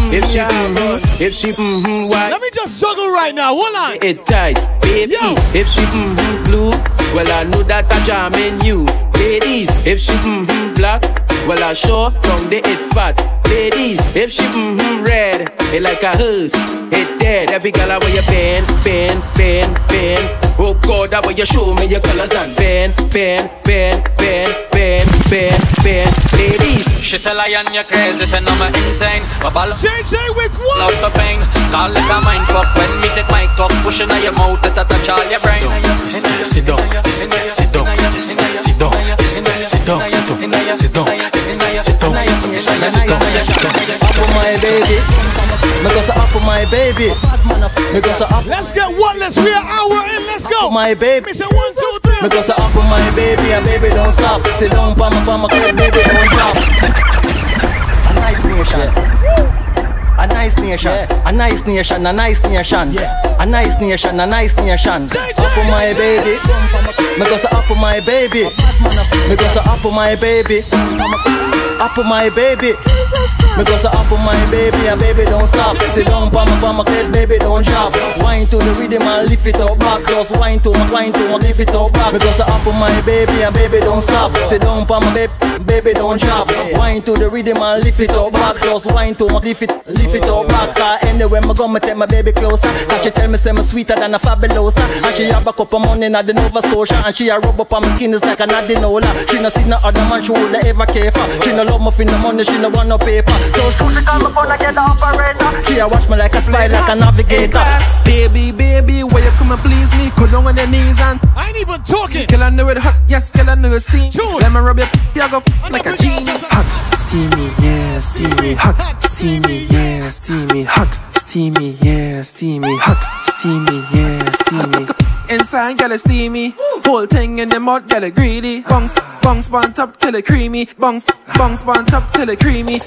if she mm, if she mm, if she mm, why? Let me just juggle right now. Hold on. It tight, baby. If she mm blue, well I know that I jam in you, ladies. If she mm black, well I sure from the it fat, ladies. If she mm red, it like a hose, it dead. Every girl I wear your pen, pen, pen, pen. Oh God, I wear your show me your colors and pen, pen, pen, pen. Bad, bad, bad, ladies. She's a lion, you're crazy, say no, I'm insane. Babble, J J with what? Love for pain. Call like a mind fuck when me take my cup. Pushing on your mouth, that I touch all your brain. This guy, sit down, this guy, sit down, this guy, sit down, this guy, sit down, sit down, sit down, this guy, sit down, sit down, sit down, sit down. Up for my baby, me goes up for my baby, me goes up. Let's get one, let's be an hour in, let's go. My baby, say one, two, three. Me goes up for my baby, and baby don't stop. Down, bama, bama, baby, don't drop. A nice nation, yeah. A nice nation, yeah. A nice nation, a nice nation, yeah. A nice nation, a nice nation. Up for my baby, me goes up for my baby, me goes up for my baby, up for my baby. Me goes up for my baby, and baby don't stop. Sit down, bama, bama, baby don't drop. Wine to the rhythm and lift it up back. Just wine to my wine to my lift it up back. Me goes up for my baby, and baby don't stop. Sit down, bama, baby, baby don't drop. Wine to the rhythm and lift it up back. Just wine to my lift it, lift it up back. 'Cause anywhere me go, me take my baby closer. 'Cause she tell me say me sweeter than a fabulosa, and she have a cup of money at the Nova Scotia, and she a rub up on my skin is like an adenola. She no see no other man she woulda ever care for. She no love me for no money, she no want no paper. Just put the camera on and get the operator. She a watch me like a spy, like a navigator. Baby, baby, where you come and please me? Go down on your knees and I ain't even talking. Kill a nerd hot, yes, kill a nerd steam. Let me rub your you go like a genie. Hot, steamy, yeah, steamy. Hot, steamy, yeah, steamy. Hot, steamy, yeah, steamy. Hot, steamy, yeah, steamy. Inside, get a steamy. Whole thing in the mud, get a greedy. Bungs, bungs, on top till it creamy. Bungs, bungs, on top till it creamy.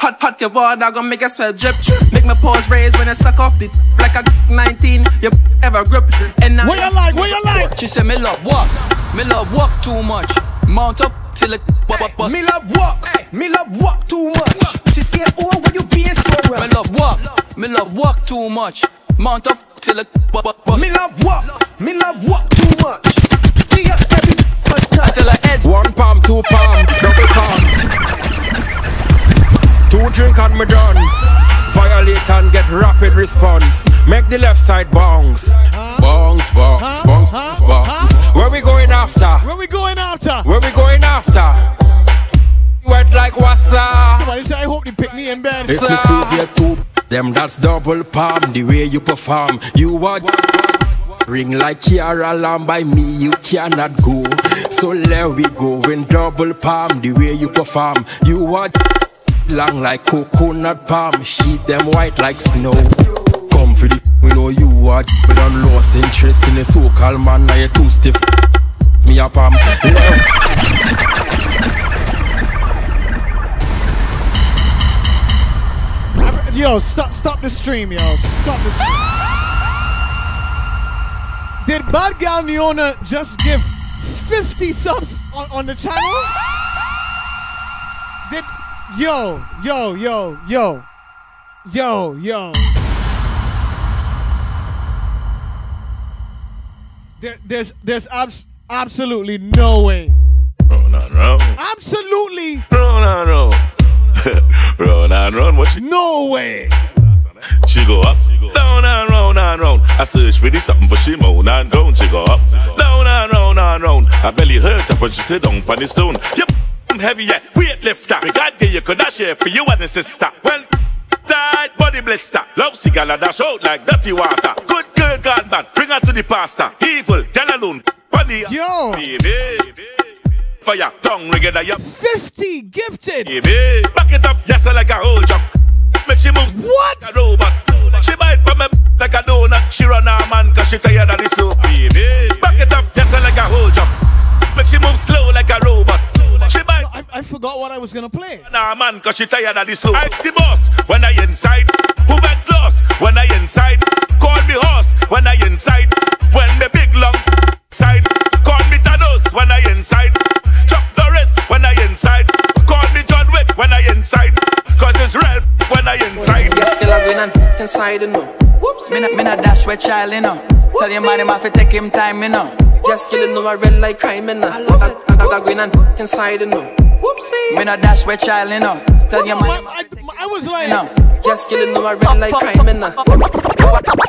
Hot, hot, your water gon' make a sweat drip. Make my paws raise when I suck off the like a nineteen. You ever grip? And now what you like? What you like? She said me love walk, me love walk too much. Mount up till it bust. Me love walk, me love walk too much. She said, oh, when you being so rough? Me love walk, me love walk too much. Mount up till it bust. Me love walk, me love walk too much. She up every bust till her head. One palm, two palm, double palm. Two drink and me dance. Violate and get rapid response. Make the left side bounce. Bounce, bounce, bounce, bounce, bounce. Where we going after? Where we going after? Where we going after? Wet like water. Somebody say I hope they pick me in bed. If you squeeze your two, them that's double palm. The way you perform, you are ring like Kiara Lamb. By me you cannot go. So let we go in double palm. The way you perform, you are long like coconut palm. Sheet them white like snow. Come for the we know you are, but I'm lost interest in the so-called man. Now you're too stiff. Me a palm. Yo, stop, stop the stream, yo. Stop the stream. Did Bad Gal Neona just give fifty subs on, on the channel? Did, yo, yo, yo, yo, yo, yo. There, there's, there's abs absolutely no way. No, no, no. Absolutely. No, no, no. Round and round, what she? No way. She go up, down and round and round. I search for this something for she moan and groan. She go up, down and round and round. Her belly hurt up when she sit down on the stone. Yep, I'm heavy yet weightlifter. We got there, you could not share for you and the sister. Well, tight body blister. Love cigar and dash out like dirty water. Good girl, God man, bring her to the pastor. Evil, tell alone, funny. Yo, baby. Fire, tongue regular, yup. Fifty gifted. Baby, back it up, yes, I like a whole jump. Make she move what? Like a robot. She bite from me like a donut. She run her man cause she tired of this soap. Baby, back it up, just like a whole jump. Make she move slow like a robot. She bite. No, I, I forgot what I was gonna play. Run her man cause she tired of this soap. I'm the boss when I inside. Who backs lost when I inside? Call me horse when I inside. When me big long side. Call me Thanos when I inside. Chop the wrist when I inside. Call me John Wick when I inside. Cause it's real when I inside. Get skill of in and f inside, you know. Whoopsie. Me not dash with child, you know. Whoopsie. Tell your man him have to take him time, you know. Whoopsie. Just kill, you know, I real like crime, you know. I love it. I got green and f inside, you know. Whoopsie. Me not dash with child, you know. Tell Whoopsie. Your man I, I, I was like, you know. Just kill, you know, I real like crime, you know.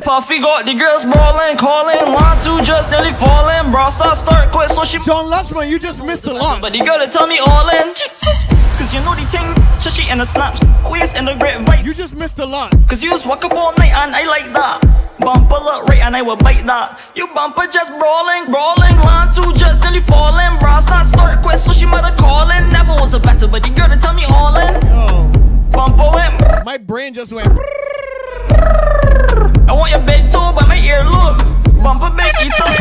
Puffy got the girls ballin', callin'. One, two, just nearly fallin'. Bro, start, start, quit, so she. John Lashman, you just missed a lot. But the girl that tell me all in. Cause you know the ting, chashi and the snap, waist and the great vibe. You just missed a lot. Cause you just walk up all night and I like that. Bumper look right and I will bite that. You bumper just brawling, brawling. One, two, just nearly falling. Bra start, start, quit, so she mother calling. Never was a better, but the girl that tell me all in. Yo. Bumper went. My brain just went. I want your big toe by my earlobe. Bumper big eater.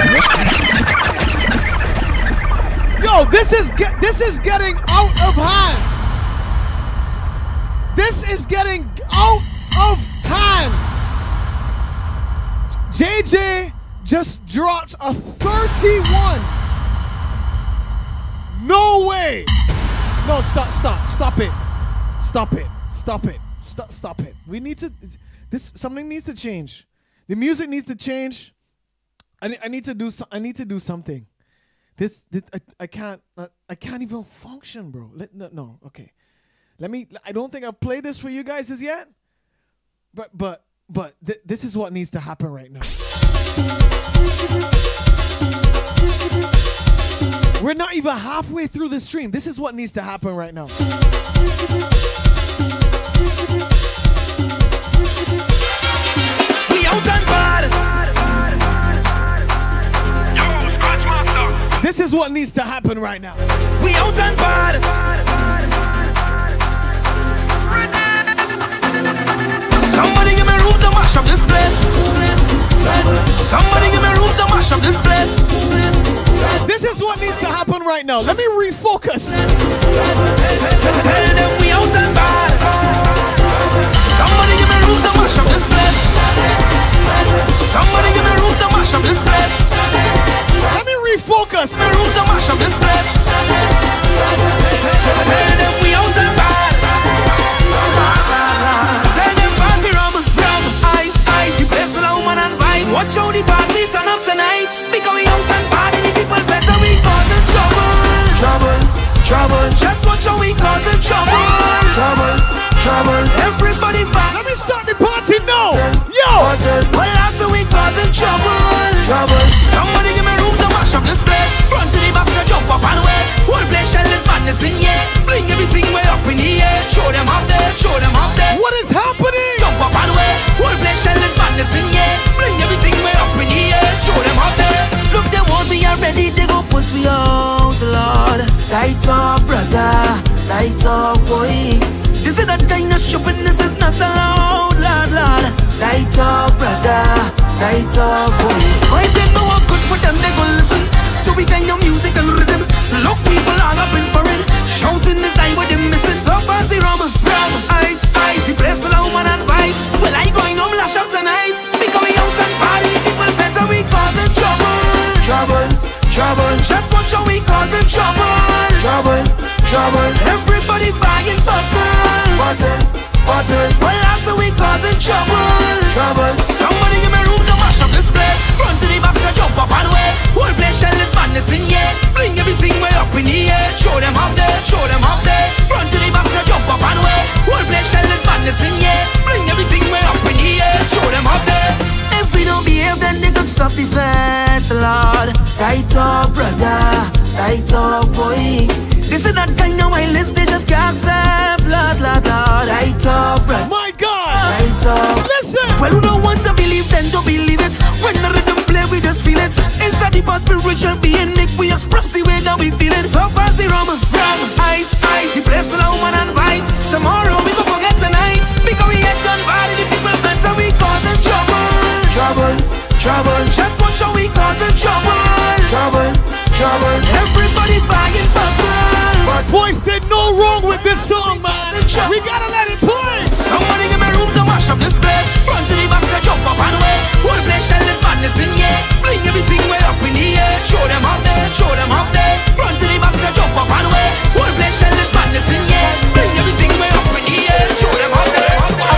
Yo, this is get, this is getting out of hand. This is getting out of time. J J just dropped a thirty-one. No way. No, stop, stop, stop it, stop it, stop it, stop, stop it. We need to. This something needs to change. The music needs to change. I I need to do so, I need to do something. This, this I, I can't uh, I can't even function, bro. Let, no, no, okay. Let me. I don't think I've played this for you guys as yet. But but but th this is what needs to happen right now. We're not even halfway through the stream. This is what needs to happen right now. We out and bad. This is what needs to happen right now. We out and bad. Somebody give me room to mash up this place. Somebody give me room to mash up this place. This is what needs to happen right now. Let me refocus. Tell them we out and bad. Somebody give me room to mash up this place. Somebody give me room to mash up this place. Let me refocus. Watch out the party turn up tonight. Because we out and bad and the people better we causing trouble. Trouble, trouble. Just watch how we causing trouble. Trouble, trouble. Everybody back. Let me start the party now. Yo. Well after we causing trouble. Trouble. Somebody give me room to mash up this place. Front to the back to jump up and away. Whole place shell is madness in here. Bring everything way up in the air. Show them up there, show them up there. What is happening? Jump up and away. Whole place shell is madness in here. Bring everything way up in the air. Show them up there. Look, they won't be already. They go push we out, Lord. Light up, brother. Light up, boy. This is the kind of shopping. This is not allowed, Lord, Lord. Light up, brother. Light up, boy. Boy, they know I'm good for them. They go listen. So we kind of music and rhythm. Look, people all up in for it. Shouting this time with them misses. So fancy rum, rum, ice, ice. The place full of woman and vibes. Well, I going home lash out tonight. Because we out and party, people better we causing trouble. Trouble, trouble. Just watch how we causing trouble. Trouble, trouble. Everybody buying buttons. Buttons, buttons. Well, after we causing trouble. Trouble. Somebody give me room to mash up this place. Front to the back to jump up and away. Whole place shell is madness in here. Bring everything way up in the air. Show them up there, show them up there. Front to the back to jump up and away. lights up, boy. This is that kind of wireless, they just can't say blah, blah, blah. Lights up, bro. My God. Lights up. Listen. Well, who don't want to believe, then don't believe it. When the rhythm play, we just feel it. Inside the past spiritual being, Nick, we express the way that we feel it. So far, the rum, rum, ice, ice. The place for the woman and vibe. Tomorrow, we go forget tonight. Because we get done by the people's hands and we causing trouble. Trouble, trouble. Just watch how we causing trouble. Trouble, trouble. Everybody buying bubble. Boys did no wrong with this song, man. We gotta let it play. Somebody give me room to mash up this place. Front to the back, they jump up and away. Whole place shell is madness in here. Bring everything way up in the air. Show them up there, show them up there. Front to the back, they jump up and away. Whole place shell is madness in here. Bring everything way up in the air. Show them up there. Let's go.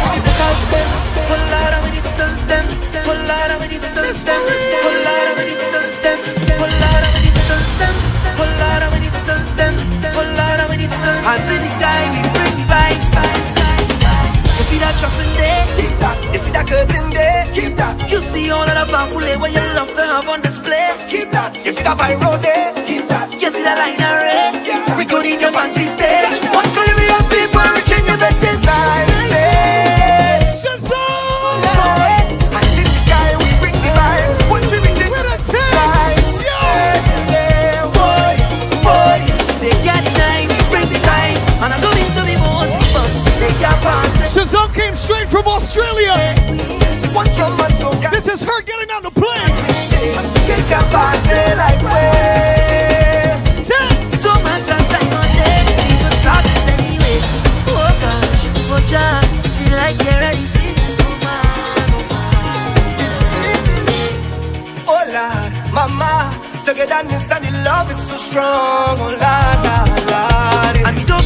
Trust in there, keep that. You see that curtain there, keep that. You see all of the powerful where you love to have on display, keep that. You see that pyro there, keep that. You see that line array, keep that. We go in your panties stage. What's gonna be up people reaching your best design stage? Shazam! I see the sky, we bring the vibes. What we bring the vibes? Yeah, boy, boy. They can't deny we bring the vibes, and I'm going to the most people. They can't pass. Shazam came straight from Australia. This is her getting on the plane. Oh la, mama, togetherness and the love is so strong. Oh la, la, la. And don't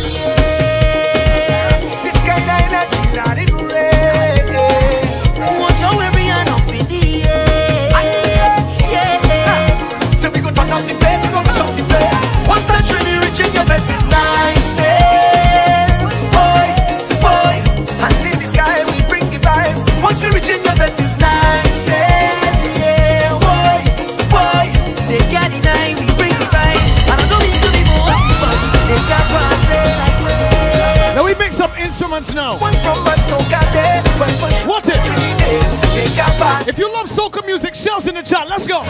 instruments now. Watch it. If you love soca music, shells in the chat. Let's go.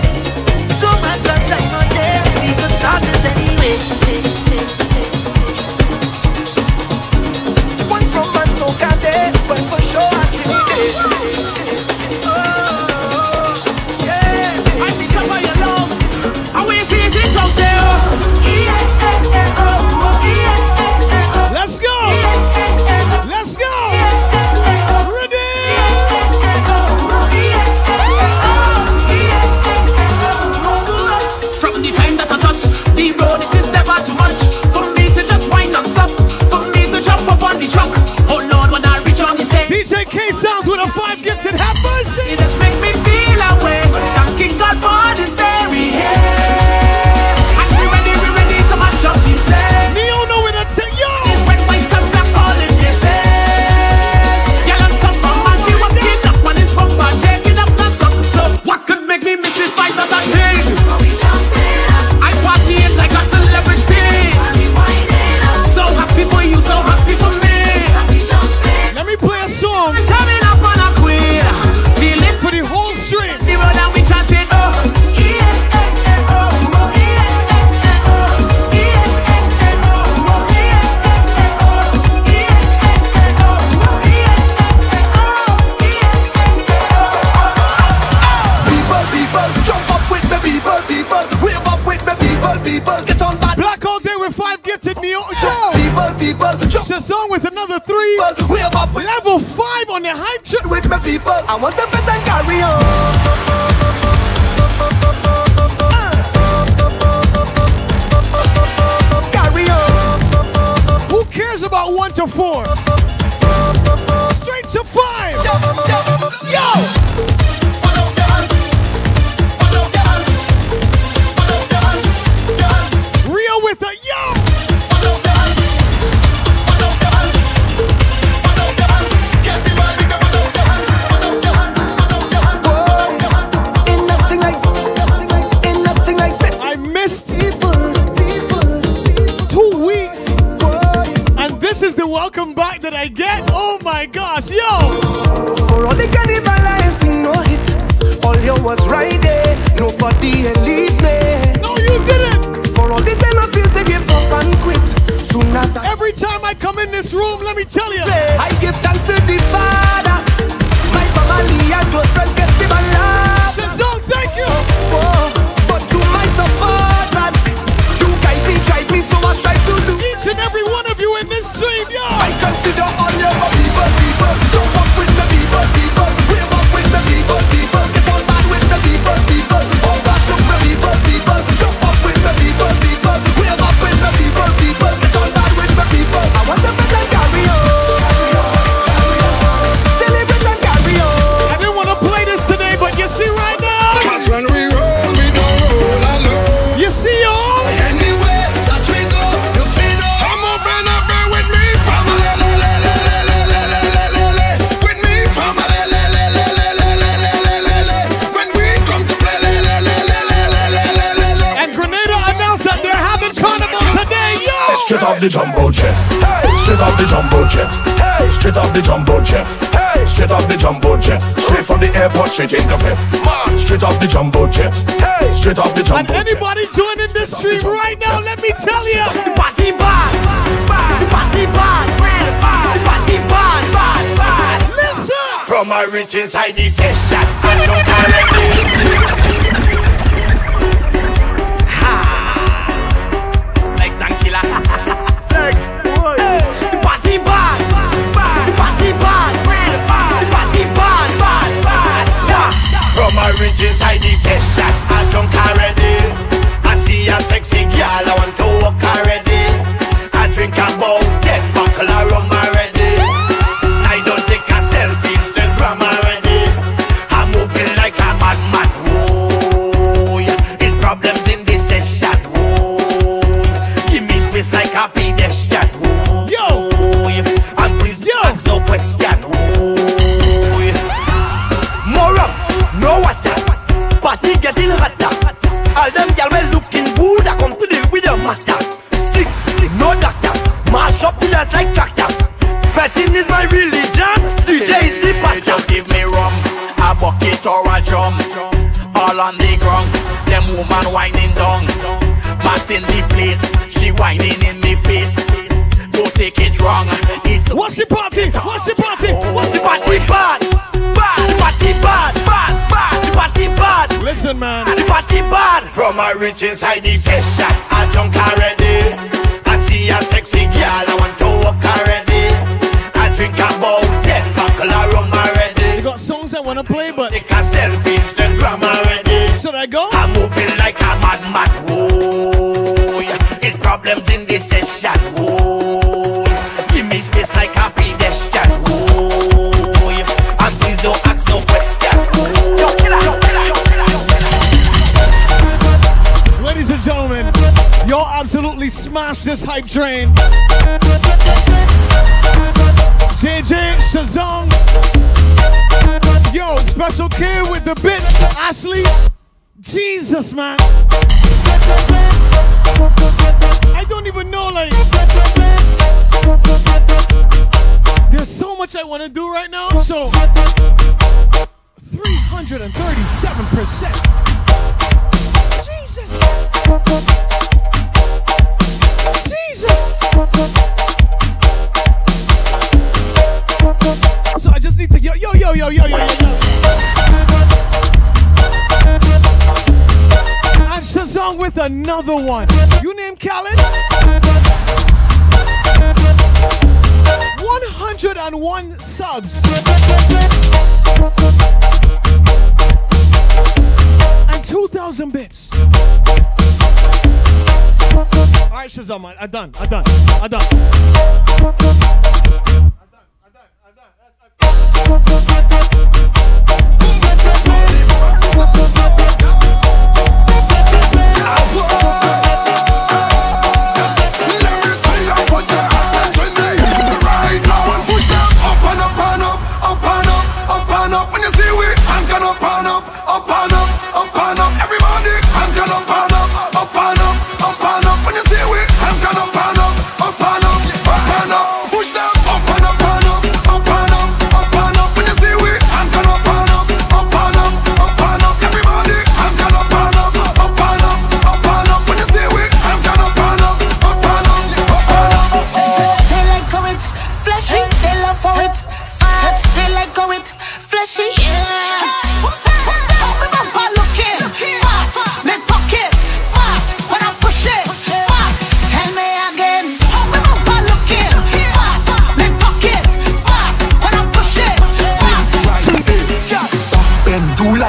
I want to fit and carry on. Uh. Carry on. Who cares about one to four? Straight to five. Yo! Rio with a yo! I missed people. welcome back that I get. Oh my gosh, yo! For all the cannibalizing, no hit. All you was right there. Nobody and leave me. No, you didn't. For all the time I feel to give up and quit. Soon as I every time I come in this room, let me tell you, I give thanks to the Father. My family and close friends get the balance. Shazam, thank you. Oh, but to my supporters, you guide me, guide me, so I try to do each and every one of you in this stream, yo. I consider all your people, people. So walk with the people, people. We walk with the people, people. Get all bad with the people, people. All bad with the people, people. So walk with the people, people. We walk with the people, people. Get all bad with the people. I want the better carry on. Straight off the jumbo jet, hey. Straight off the jumbo jet, hey. Straight off the jumbo jet, hey. Straight off the jumbo jet, straight from the airport, straight in the fit. Straight off the jumbo jet, hey. Straight off the jumbo jet. And anybody joining in this stream right now, let me tell you, the party bad, the party bad, the party bad, bad, bad. Listen, from my rich inside this station, I don't care. Origins, I detest that I drunk already. I see a sexy girl, I want to walk already. I drink about ten buckle of rum already. I don't take a selfie, Instagram already. I'm moving like a madman. Whoa, yeah. It's problems in this session. Whoa, give me space like a pedestrian. Whoa, yo, yeah. And please, yo, ask no question. Whoa, yeah. More up, no what. Party getting hotter. All them gal well looking good. I come to the with a matter. Sick, no doctor. Mash up the dance like tractor. Fetting is my religion. D J is the pastor. Just give me rum, a bucket or a drum. All on the ground. Them woman whining down. Passing the place. She whining in me face. Don't take it wrong. It's what's the party? What's the party? Oh. What's the party bad? Bad, party bad, bad, bad. Party bad. Listen, man. The party bad. From my rich inside this session, I drunk already. I see a sexy girl, I want to walk already. I drink about ten buckle of rum already. You got songs I wanna play, but take a selfie, Instagram already. Should I go? I'm moving like a madman. Whoa, yeah. It's problems in this session. Whoa, give me space like a pedestrian. Whoa, yeah. And please don't ask no questions. Ladies and gentlemen, y'all absolutely smashed this hype train. J J, Shazam, yo, Special Kid with the bitch, Ashley. Jesus, man. I don't even know, like, there's so much I want to do right now, so... three hundred thirty-seven percent. Jesus. Jesus. So I just need to yo yo yo yo yo yo yo. And Shazam with another one. You name Khaled? one hundred and one subs. two thousand bits. All right, Shazam, I, I done, I done, I done. I done, I done, I done, Up and up, up and up. When you see we hands gonna pan up, up and up, up and up. Push down.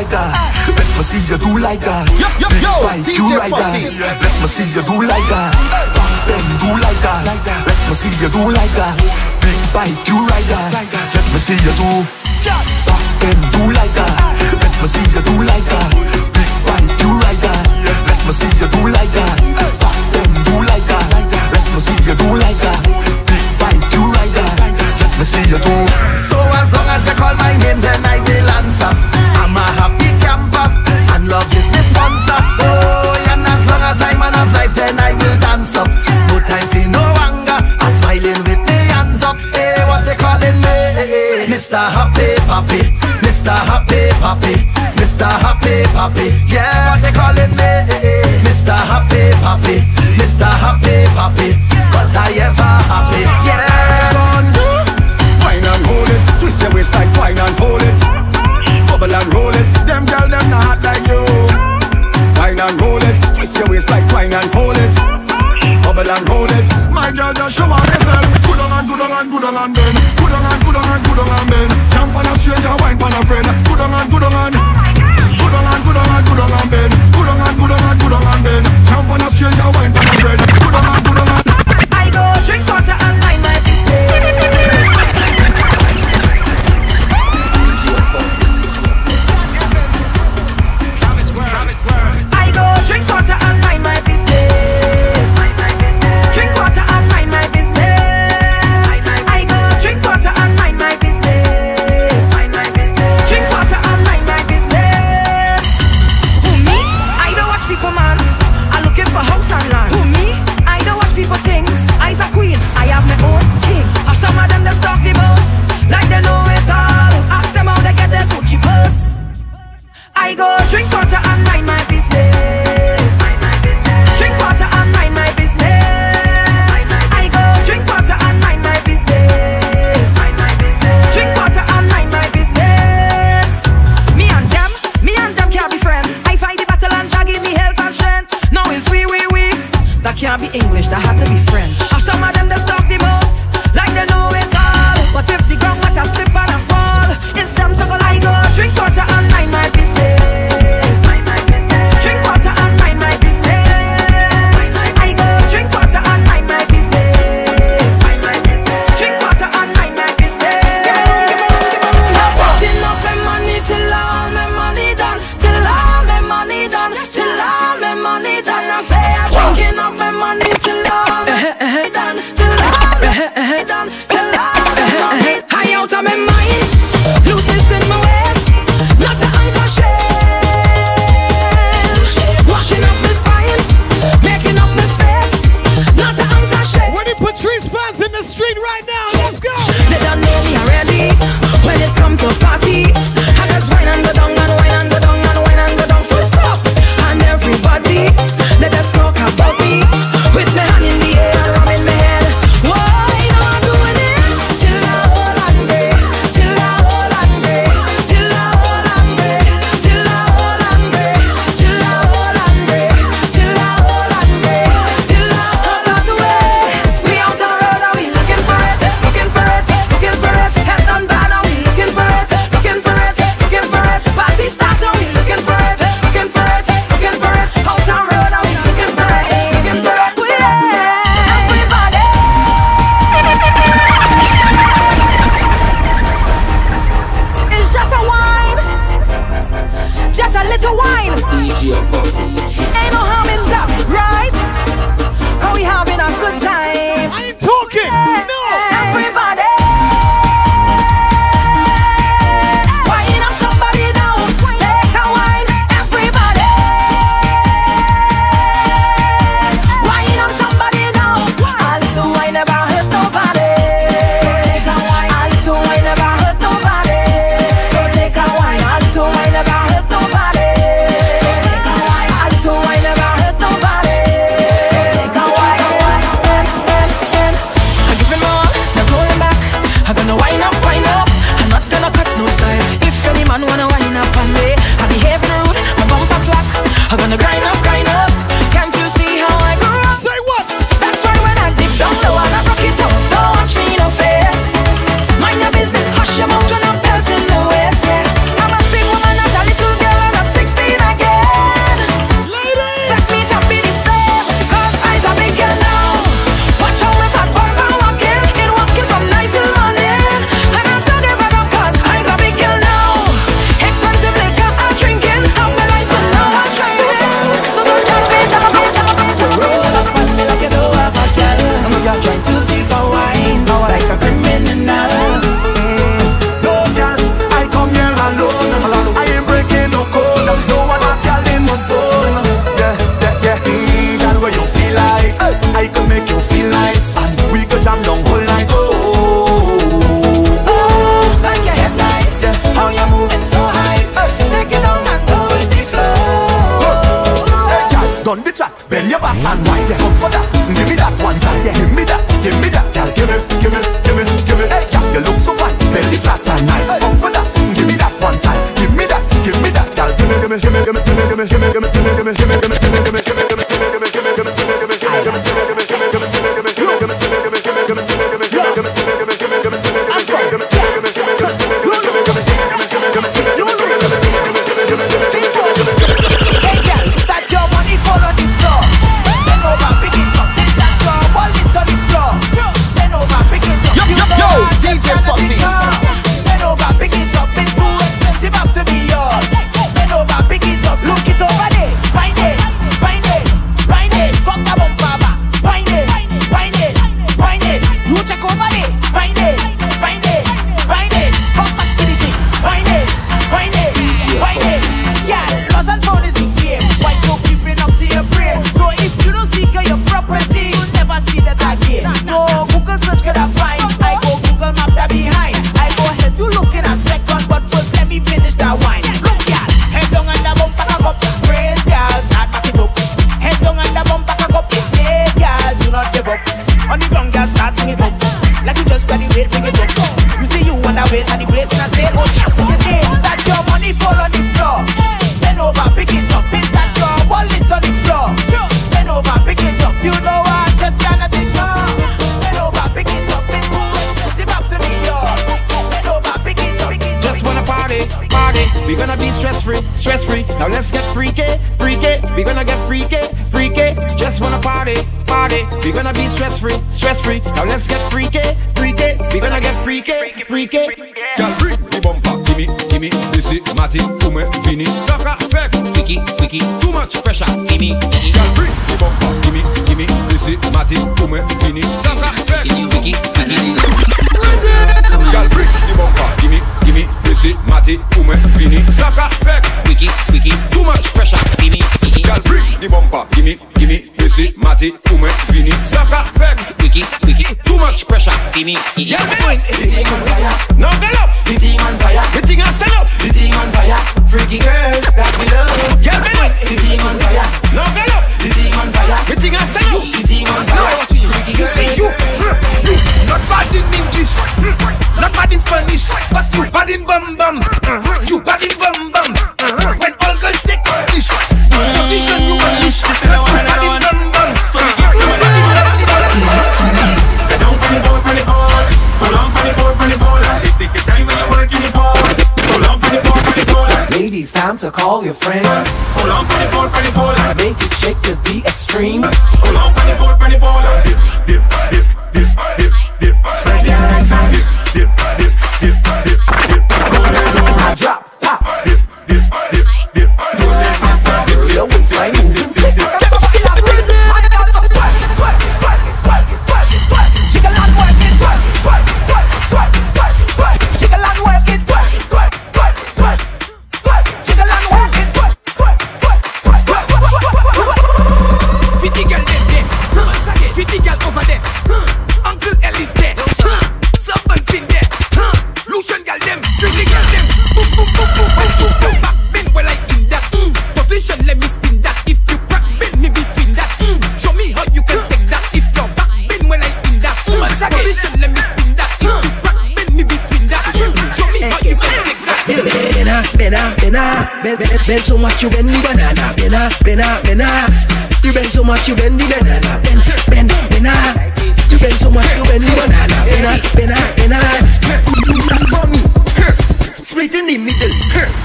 like that. Let me see you do like that. Big bite, do like that. Let me see you do like that. Pop them, do like that. Let me see you do like that. Big bite, do like that. Let me see you do. Pop them, do like that. Let me see you do like that. Big bite, do like that. Let me see you do like that. Pop them, do like that. Let me see you do like that. Big bite, do like that. Let me see you do. So as long as they call my name, then I will answer. I'm a happy camper, and love is the sponsor. Oh, and as long as I'm man of life, then I will dance up. No time for no anger, I'm smiling with me hands up. Hey, what they calling me? Mister Happy Puppy, Mister Happy Puppy, Mister Happy Puppy. Yeah, what they calling me? Mister Happy Puppy, Mister Happy Puppy, cause I ever happy. Yeah, wine and hold it, twist your waist like wine and fold it. Bubble and roll it, them girl them not like you. Wine and roll it, twist your waist like wine and fold it. Bubble and roll it, my girl just show her herself. Good on and good on and good on and bend. Good on and good on and good on and bend. Jump on a stranger, wine on a friend. Good on and good on and. Good on and good on and good on and bend. Good on and good on and good on and bend. Jump on a stranger, wine on a friend. Good on and good on and. I go drink water and mind my business. Drink water and mind my business. Mind my business. Drink water and mind my business. Mind my business. I go drink water and mind my business. Mind my business. Drink water and mind my business. Who me? I don't watch people, man. I'm looking for house and land. Who me? I don't watch people things. I's a queen. I have my own king. Have some of them that stalk the boss, like they know it all. Ask them how they get their Gucci purse. I go drink water and mind my business. Can't be English, that had to be French. Or some of them that stalk the most, like they know it all. But if the ground water slip and I fall, it's them so I go drink water and mind my business. Mind my business. Drink water and mind my business. I go drink water and mind my business. Mind my business. Drink water and mind my business. I'm putting up my money till all my money done, till all my money done, till all my money done. I say I'm drinking up my money till all my done, till all my done, till all my done. I out of my mind, looseness in my waist, not to answer shame. Washing up my spine, making up my face, not to answer shame. When you put Patrice fans in the street right now, let's go. They don't know me already. When it comes to party, I just wine and go down and wine and go down and wine and go down. Full stop, and everybody. Let us talk about me, with my hand in the air, I'm in my head. Why not doing this? Till the whole and day, till the whole and day, till the whole and day, till the whole and day, till the whole and day, till the whole and day, till the whole and day. We out on the road, are we looking for it, looking for it, looking for it. Head on bad, are we looking for it, day. We're gonna be stress free, stress free. Now let's get freaky, freaky. We're gonna get freaky, freaky. Girl, freak the bumper, gimme, gimme. This is Matty, Ume, Vinny. Sucker, fake, wiki, wiki. Too much pressure, gimme. Girl, freak the bumper, gimme, gimme. This is Matty, Ume, Vinny. Sucker, fake, wiki, wiki. Girl, freak the bumper, gimme, gimme. This is Matty, Ume, Vinny. Sucker, fake, wiki, wiki. Too much pressure, gimme. Girl, break the bumper, gimme, gimme. This is Matty, Ume, Vinny. Sucker, fake, wiki, wiki. Too much pressure, gimme. Yeah, man. The thing on fire. Now get up. The thing on fire. The thing on stand up. The thing on fire. Freaky girls that we love. Yeah, man. The thing on fire. Now get up. The thing on fire. The thing on stand up. The thing on fire. Freaky girls. You see you. Not bad in English. Not bad in Spanish. But you bad in bum bum. You bad in bum bum. When all girls take English. Position you can reach, this is a one and one. So we get through it, don't run it, don't run it all. Hold on, run it, don't run it all. It take your time when you're working it all. Hold on, run it, don't run it all. Ladies, time to call your friend. Hold on, run it, don't run it all. Make it shake to the extreme. Hold on, run it, don't run it all. Dip, dip, dip, dip, dip, dip. Spread your legs out. Dip, dip, dip, dip, dip, dip. Hold it, hold it, drop, pop. Dip, dip, dip, dip, dip. Yo, it's like moving sick. Get up, get up, get up. I got a squat, squat, squat, squat, squat, squat. Jiggle and work it, squat, squat, squat, squat, squat, squat. Jiggle and work it, squat, squat, squat, squat, squat. Jiggle and work it, squat, squat, squat, squat, squat, squat, squat. Fifty girl them there, fifty girl over there. Uncle Ellie's there, servants in there. Lucian girl them, fifty girl them. Boom, boom, boom, boom, boom, boom. Back then we're like in that position. Let me speak. Bena, bena, ben, ben, ben so much you bend the banana. Bena, bena, bena, you bend so much you bend the banana. Ben, ben, bena, you bend so much you bend the banana. Bena, bena, bena, do that for me. Split in the middle,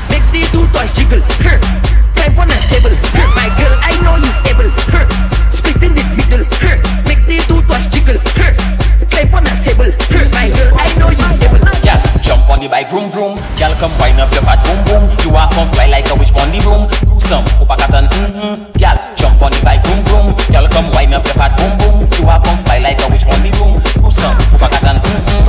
make the two toys jiggle. Type on a table, my girl, I know you able. Split in the middle, make the two toys jiggle. Type on a table, my girl, I know you able. Yeah, jump on the bike, vroom vroom. Girl, come wind up your fat boom boom. You are come fly like a witch on the room. Do some Opa Cotton, mm-hmm. Girl, jump on the bike, vroom vroom. Girl, come wind up your fat boom boom. You are come fly like a witch on the room. Do some Opa Cotton, mm-hmm.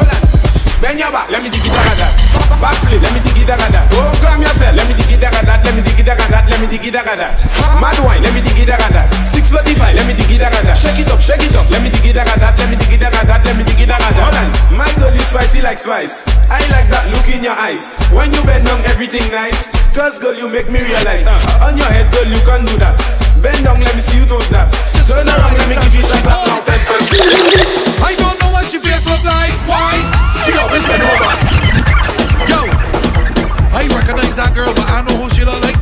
Bend your back, let me dig it down that. Backflip, let me dig it down that. Oh, climb yourself, let me dig it down that. Let me dig it down that, let me dig it down that. Mad wine, let me dig it down that. six forty-five, let me dig it down that. Shake it up, shake it up, let me dig it down that. Let me dig it down that, let me dig it down that. Hold on, my girl is spicy like spice. I like that look in your eyes. When you bend down, everything nice. Cause girl, you make me realize. uh, On your head, girl, you can't do that. Bend down, let me see you do that. Turn around, let me give you shit back. I don't know what your face look like. Why? She always been over. Yo, I recognize that girl, but I know who she look like.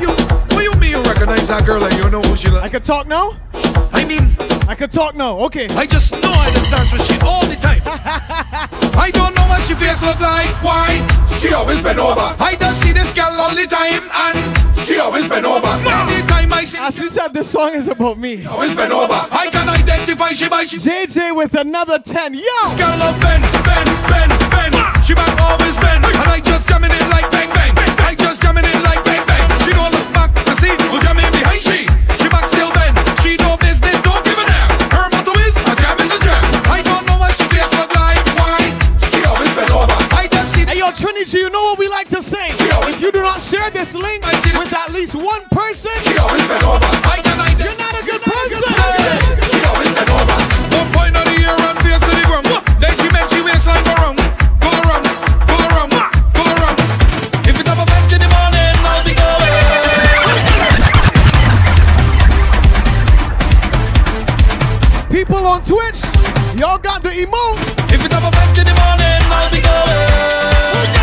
You, what do you mean you recognize that girl and you know who she look like? I can talk now? I mean... I can talk now, okay. I just know I just dance with shit all the time. I don't know what your face look like. Why? She always been over. I don't see this girl all the time and she always been over. Every time I see this girl, this song is about me. She always been over. I can identify she by she. J J with another ten. Yo! This girl love Ben, Ben, Ben, Ben. She back always Ben. And I just coming in like bang, bang. I just coming in like bang, bang. She don't look back to see who jamming behind she. She back still Ben. She don't business, don't give a damn. Her motto is a jam is a jam. I don't know what she feels look like. Why? She always been over. I don't see. Hey yo, Trinity, you know what we like to say? If you do not share this link with at least one person, she always been over. I can I you're not a good person. She always been over. One point of the year and face to the ground. Then she makes she waistline go around, go around, go around, go around. If it have a bench in the morning, I'll be going. People on Twitch, y'all got the emote. If it have a bench in the morning, I'll be going.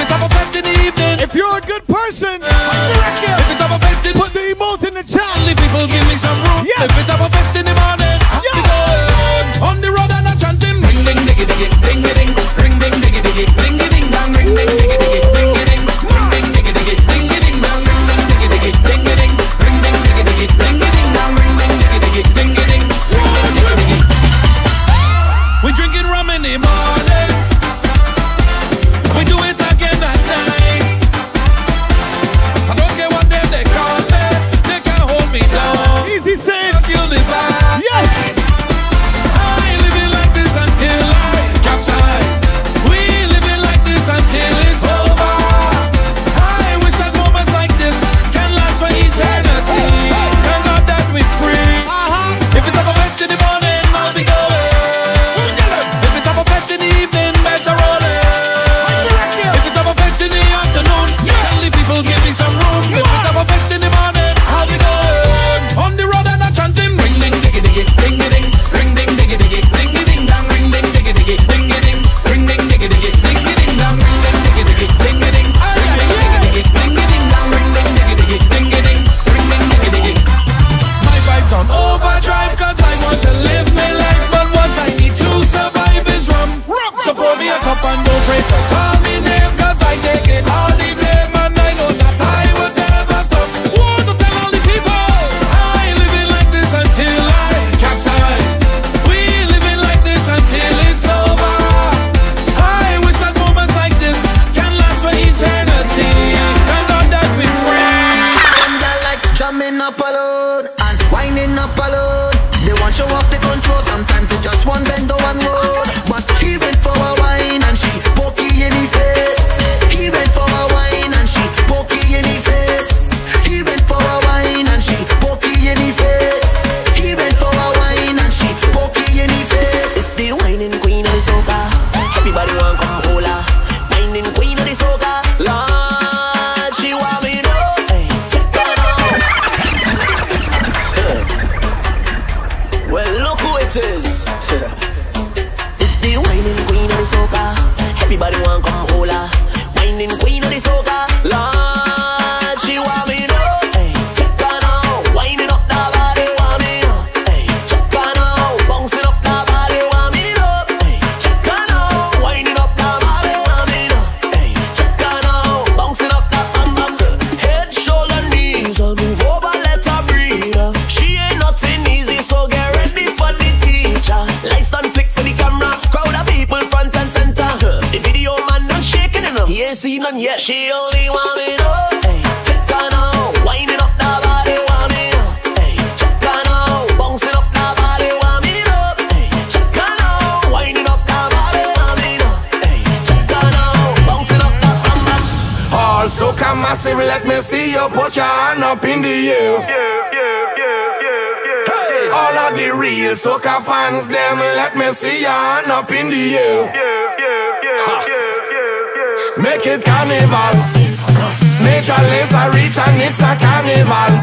If it have a bench in the evening. If you're a good person, uh, if it have a bench in, put the emote in the chat. Only people give me some room. Yes. If it have a bench in the morning, I'll yeah. be going. On the road and I'm chanting. Ring, ding, diggy, diggy, ding, ding, ring, ding, diggy, diggy, ding, ding, dang, ring, ding, diggy, diggy, ding, ding, ring, ding, diggy, diggy, ding, ding, dang, ring, ding, diggy, diggy, ding, ding, ring, ding, diggy, diggy, ding, ding, dang, ring, ding, diggy, diggy, ding, ding, ring, ding. Whining queen of the soca. Everybody want come hold her. Whining queen of the soca. Lord, she want me to hey. Yeah. Well, look who it is. It's the whining queen of the soca. Everybody want come hold her. Whining queen of the soca. Lord, she want me to hey. Whining up the body, want me to hey. Bouncing up the body, want me to hey. Whining up the body, want me to hey. Bouncing up the bum bum. Head, shoulder, knees, and move over, let her breathe. She ain't nothing easy, so get ready for the teacher. Lights don't flick for the camera, crowd of people front and center. The video man not shaking enough, he ain't seen none yet. She only want me to hey. Whining up the body, want me to hey. Bouncing up the body, want me to hey. Whining up the body, want me to hey. Bouncing up the bum bum. All soca massive, let me see you put your hand up in the air. Yeah, yeah, yeah, yeah, yeah. Hey. All of the real soca fans, them, let me see your hand up in the air. Yeah, yeah, yeah, yeah, yeah, yeah. Make it carnival. Nature lays a reach and it's a carnival.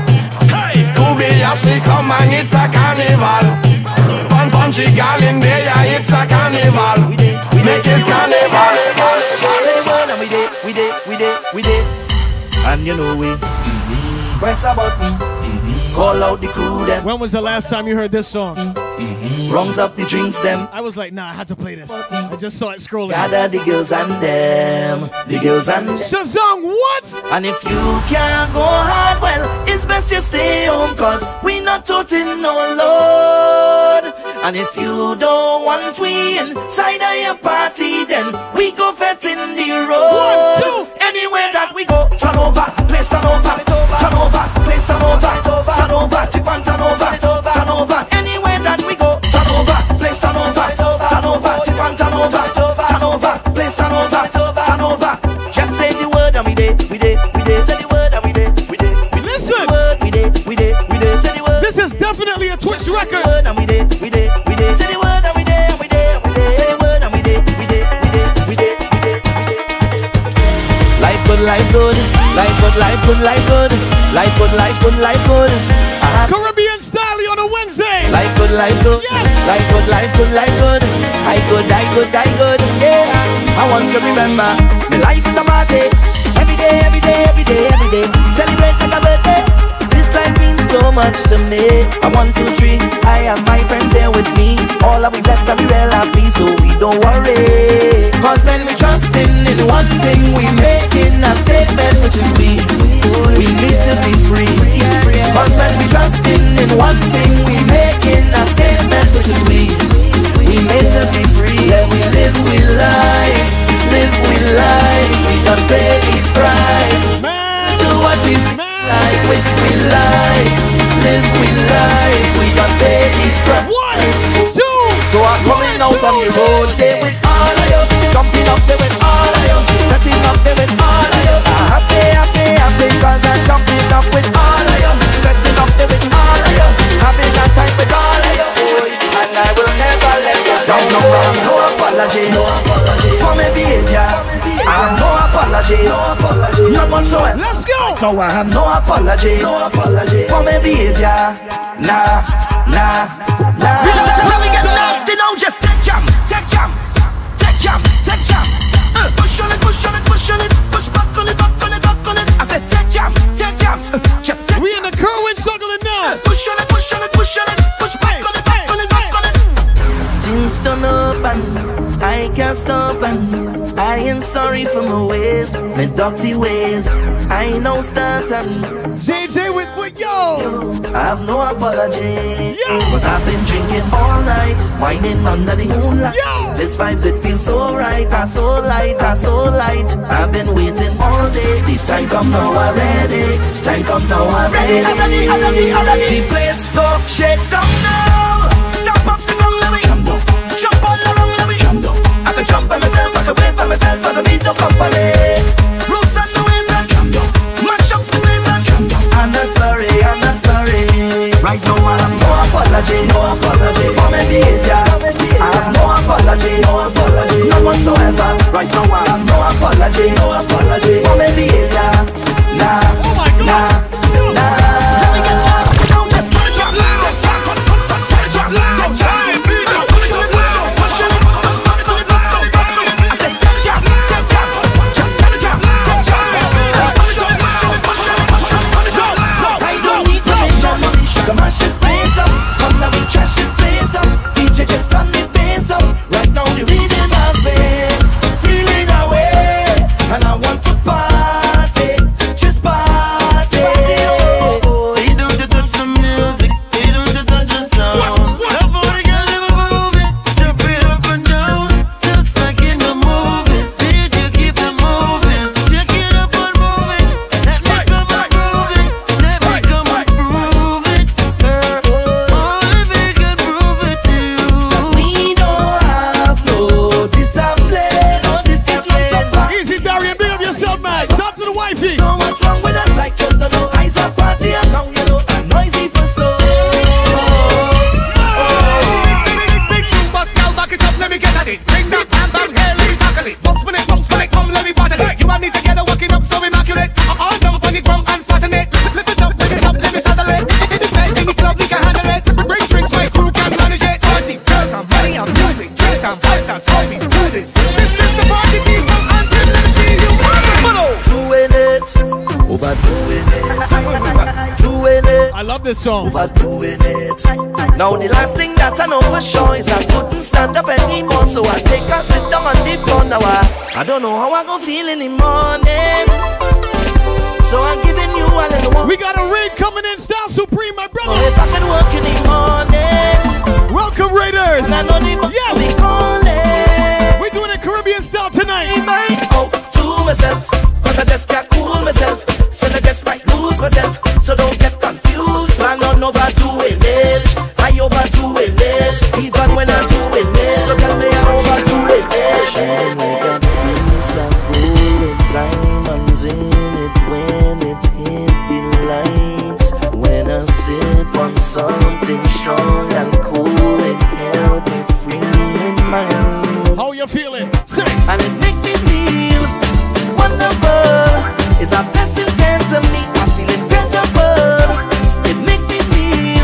Hey. Kobayashi come and it's a carnival. One punchy gal in there, it's a carnival. We did, we make did, it carnival. Say the word and we did, we did, we did, we did. And you know we mm-hmm. press a button, mm-hmm. call out the crew them. When was the last time you heard this song? Mm-hmm. Rungs up the drinks them. I was like, nah, I had to play this. I just saw it scrolling. Gather the girls and them, the girls and them. Shazam, what? And if you can't go hard, well, it's best you stay home, cause we not totin' no load. And if you don't want we inside of your party, then we go fettin' the road. One, two. Anywhere that we go, turn over, place turn over, turn over, place turn over, turn over, tip and turn over, turn over. Anywhere that we go, turn over, place turn over. Turn over, turn over, place turn over, turn over. Just say the word and we did, we did, we did. Say the word and we did, we did. Listen, we did, we did, we did. Say the word. This is definitely a Twitch record. Say the word and we did, we did, we did. Say the word and we did, we did, we did. Say the word and we did, we did, we did, we did, we did. Life good, life good, life good, life good, life good, life good, life good, life good. Caribbean style on a Wednesday. Life good, life good, yes. Life good, life good, life good. I good, I good, I good, yeah. I want you to remember, my life is a party. Every day, every day, every day, every day. Celebrate like a birthday. This life means so much to me. I want two, three, I have my friends here with me. All are we blessed and we well happy, so we don't worry. Cause when we trust in the one thing, we making a statement, which is we. We need to be free. Cause when we trust in the one thing, we making a statement, which is we. We made to be free, and we live with life, live with life. We don't pay the price. Man. Do what we man. Like with we life, live with life. We don't pay the price. One, two. So I'm coming one, out two. On the road, they with all of you, jumping up there with all of you, dressing up there with all of you. I'm happy, happy, happy, 'cause I'm jumping up with all of you, dressing up there with all of you, having a time with all of you. And I will never let you down. No, no apology, no apology for my behavior. I have no apology, no apology, none whatsoever. Let's go. No, I have no apology, no apology for my behavior. Nah, nah, nah. We don't have to get nasty now. Just take jam, take jam, take jam, take jam. Uh, push on it, push on it, push on it, push back on it, back on it, back on it. I said take jam, take jam. Uh, just take. We in the Kerwin juggling now. Uh, push on it, push on it, push on it, push back on it. Things turn up and I can't stop and I am sorry for my ways, my dirty ways. I know start and J J with what yo. I have no apology. Yo. Cause I've been drinking all night, whining under the moonlight. Yo. This vibes it feels so right, I so light, I so light. I've been waiting all day. The time come now already. Time come now already. I'm ready, I'm ready, I'm ready. The place go shake down now. Stop up. I can jump by myself, I can wait by myself, I don't need no company. Roots and the ways and jump down, mash up the ways and jump down. I'm not sorry, I'm not sorry. Right now I have no apology, no apology for my behavior. I have no apology. right now I have no apology, no apology for me behavior. Nah, oh my God. nah, yeah. nah. Let me get loud. Now just turn it up loud. Turn it up loud. Turn it up loud. Turn it up loud. I said turn it up loud. Just turn it up loud. Turn it up loud. Turn it up loud. I don't need permission. Smash this place up. Come now we trash this place up. D J just turn the bass up. Right now the rhythm of it. And I want to party, just party. He don't touch the music, he don't touch the sound. Love for the girl, never move it, jump it up and down, just like in the movie. Did you keep it moving? Shake it up and move it. Let me come and prove it. Let me come and prove it. Only we can prove it to you. We don't have no discipline, no discipline. Easy down. Wifey. So what's wrong with us? Like you don't know, I's a party and now you know I'm noisy for so. Oh, oh. Big, big, big, bust now, back it up, let me get at it. Bring that hand down here, let me tackle it. Bounce when it, bounce when it, come, let me battle it. You and me together working up so immaculate. I'm all down on the ground and flatten it. Lift it up, lift it up, let me saddle it. In the club, we can handle it. Bring drinks, my crew can manage it. Party girls and money and music, drinks and vibes, that's why we do this. This is the party people and people, let me see you. Doing it, overdoing it, doing it. I love this song. Overdoing it. Now the last thing that I know for sure is I couldn't stand up anymore, so I take a sit down on the floor now. I, I don't know how I gon' feel in the morning, so I'm giving you a little one. We got a raid coming in, Style Supreme, my brother. If I can work in the morning, welcome Raiders. And I know the yes, we calling. We're doing a Caribbean style tonight. Oh, to myself. I just can't cool myself, so I just might lose myself. So don't get confused, man, I'm overdoing it. I overdoing it, even when I'm doing it. Don't tell me I'm overdoing it. Shine like a piece of gold, diamonds in it. When it hit the lights, when I sip on something strong and cool, it help me feel in my life. How you feeling? Sing. And it make me feel wonderful. It's a blessing sent to me. I'm feeling wonderful. It makes me feel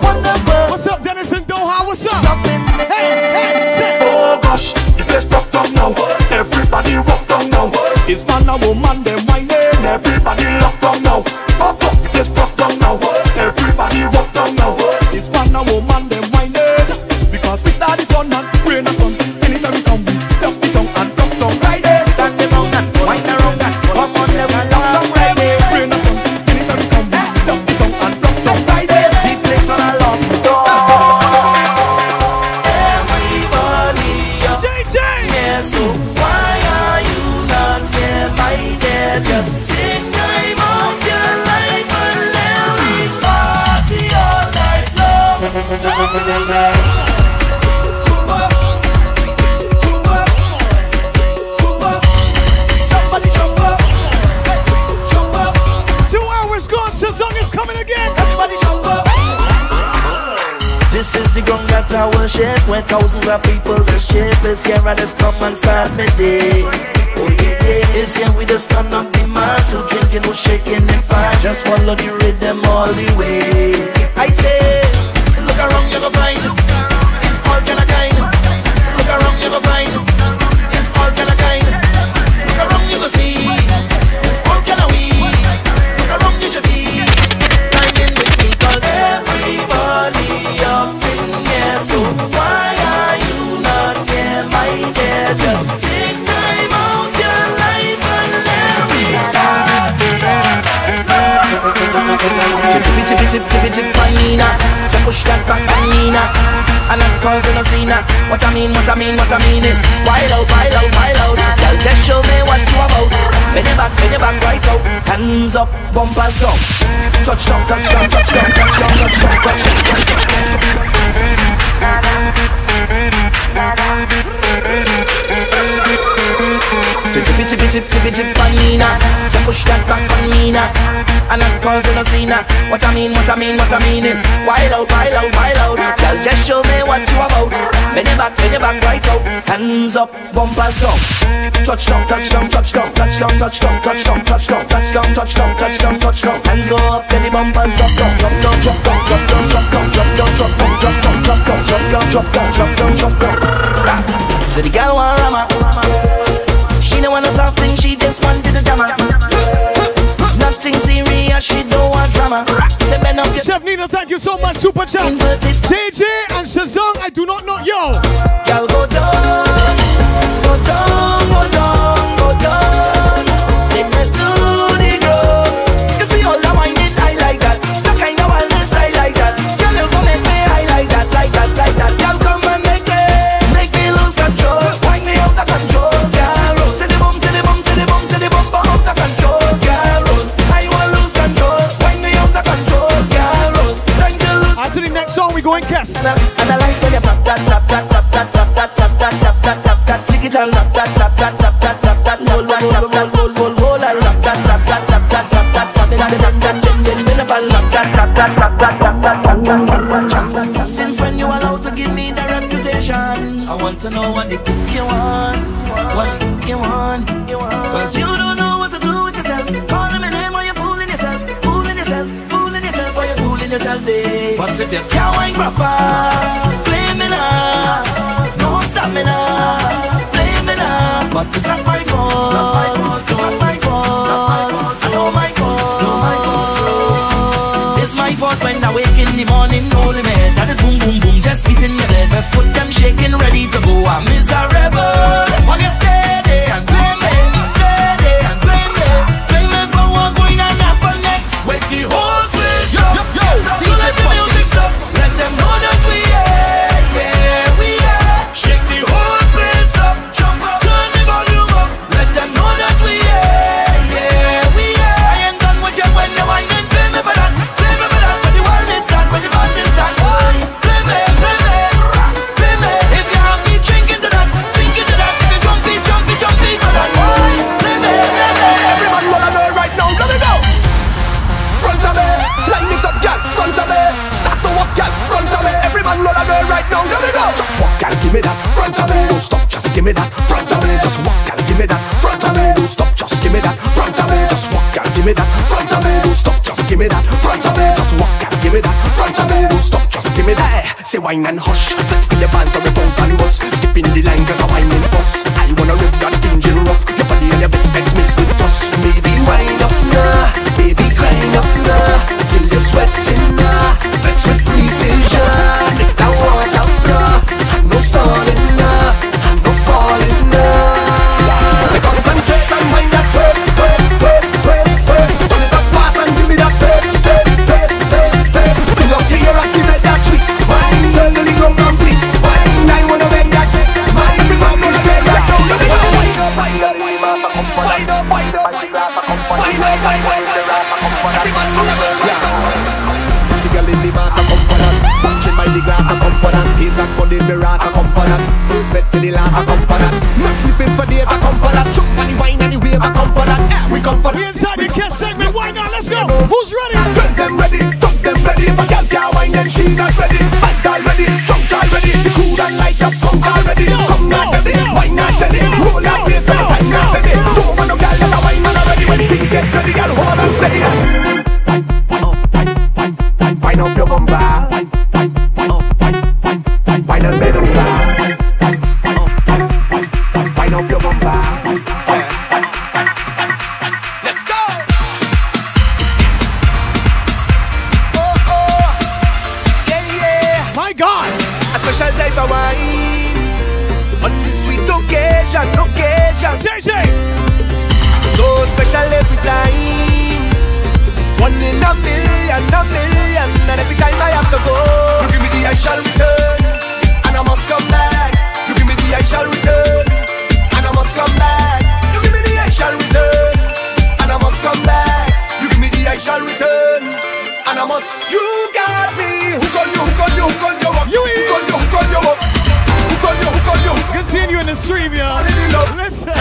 wonderful. What's up, Dennis and Doha? What's up? Stopping me. Hey, hey, oh gosh, the place broke down now. Everybody rock down now. It's man and woman, them whining. Everybody lock down now. Pop up, the place broke down now. Everybody rock down now. It's man and woman, them whining. Because we started fun and we're in the sun. Anytime we come, we dump it down and dump down right there. I worship when thousands of people just shape. It's here I just come and start my day. Oh yeah, it's here we just turn up the mass. Who drinking, who shaking and fast. Just follow the rhythm all the way. I say, look around, you're gonna find it's all kind of kind. Look around, you're gonna find it's all kind of kind. Look around, you're gonna see it's all kind of we. Look around, you should be climbing with me, cause everybody up. So why are you not here, my dear? Just take time out your life and let me die. So tippy tippy tippy tippy tippy fina. So push that back fina. And that cause in a scene. What I mean, what I mean, what I mean is wild out, wild out, wild out. Girl, just show me what you about. Bend your back, bend your back right out. Hands up, bumpers down. Touchdown, touchdown, touchdown, touchdown, touchdown, touchdown, touchdown. Say tippy tippy tippy tippy tippy panina. So push that back on me now. And I'm causing a scene now. What I mean, what I mean, what I mean is wild out, wild out, wild out. Girl, just show me what you about. Bend it back, bend it back, right out. Hands up, bumpers down. Touchdown, touchdown, touchdown, touchdown, touchdown, touchdown, touchdown, touchdown, touchdown, touchdown, touchdown. Hands go up, then the bumpers drop down, drop down, drop down, drop down, drop down, drop down, drop down, drop down, drop down, drop down, drop down, drop down, drop down. So the girl want rama. She don't want a soft thing, she just wanted a drama. Nothing serious, she don't want drama. Chef Nino, thank you so much, super chat. J J and Shazong, I do not know yo. Girl, go down, go down, go down, go down. Take me to the ground. You see all the whining, I like that. The kind of wildness, I like that. Girl, you come and play, I like that, like that, like that. Girl, come and make it, make me lose control. Wind me out of control. Going cast. And I, and I like when you tap tap tap tap tap tap tap tap tap tap tap tap tap tap. Flick it and tap tap tap tap tap tap tap tap. Roll roll roll roll roll roll roll and tap tap tap tap tap tap tap tap tap. Then then then then then then up and tap tap tap tap tap tap tap tap. Since when you allowed to give me the reputation, I want to know what you want, what you want, cause you don't know what to do with yourself. Calling my name while you're fooling yourself, fooling yourself, fooling yourself while you're fooling yourself. But if you can't wine proper, blame me now. Don't stop me now, blame me now. But it's not my fault, not my fault, it's not my fault, not my fault. I know my fault, no my fault. It's my fault when I wake in the morning, no limit. That is boom boom boom, just beating my bed. My foot I'm shaking, ready to go. I'm miserable. When you stay there and blame me, stay there and blame me, blame me for what going on happen next. Wake the whole place up, yo, yo, yo. Give me that front of me, don't stop, just give me that front of me, just walk and give me that front of me, don't stop, just give me that front of me, just walk and give me that front of me, don't stop, just give me that front of me, just walk and give me that front of me, don't stop, just give me that. Say wine and hush, flex till your bands are about and bust, skip in the line cause I'm in the bus. I wanna rip that engine rough, your body and your best friends mixed with dust. Baby wind up now, baby grind up now, till you're sweating now, flex with precision, make that water flow. Continue in the stream, y'all. Listen.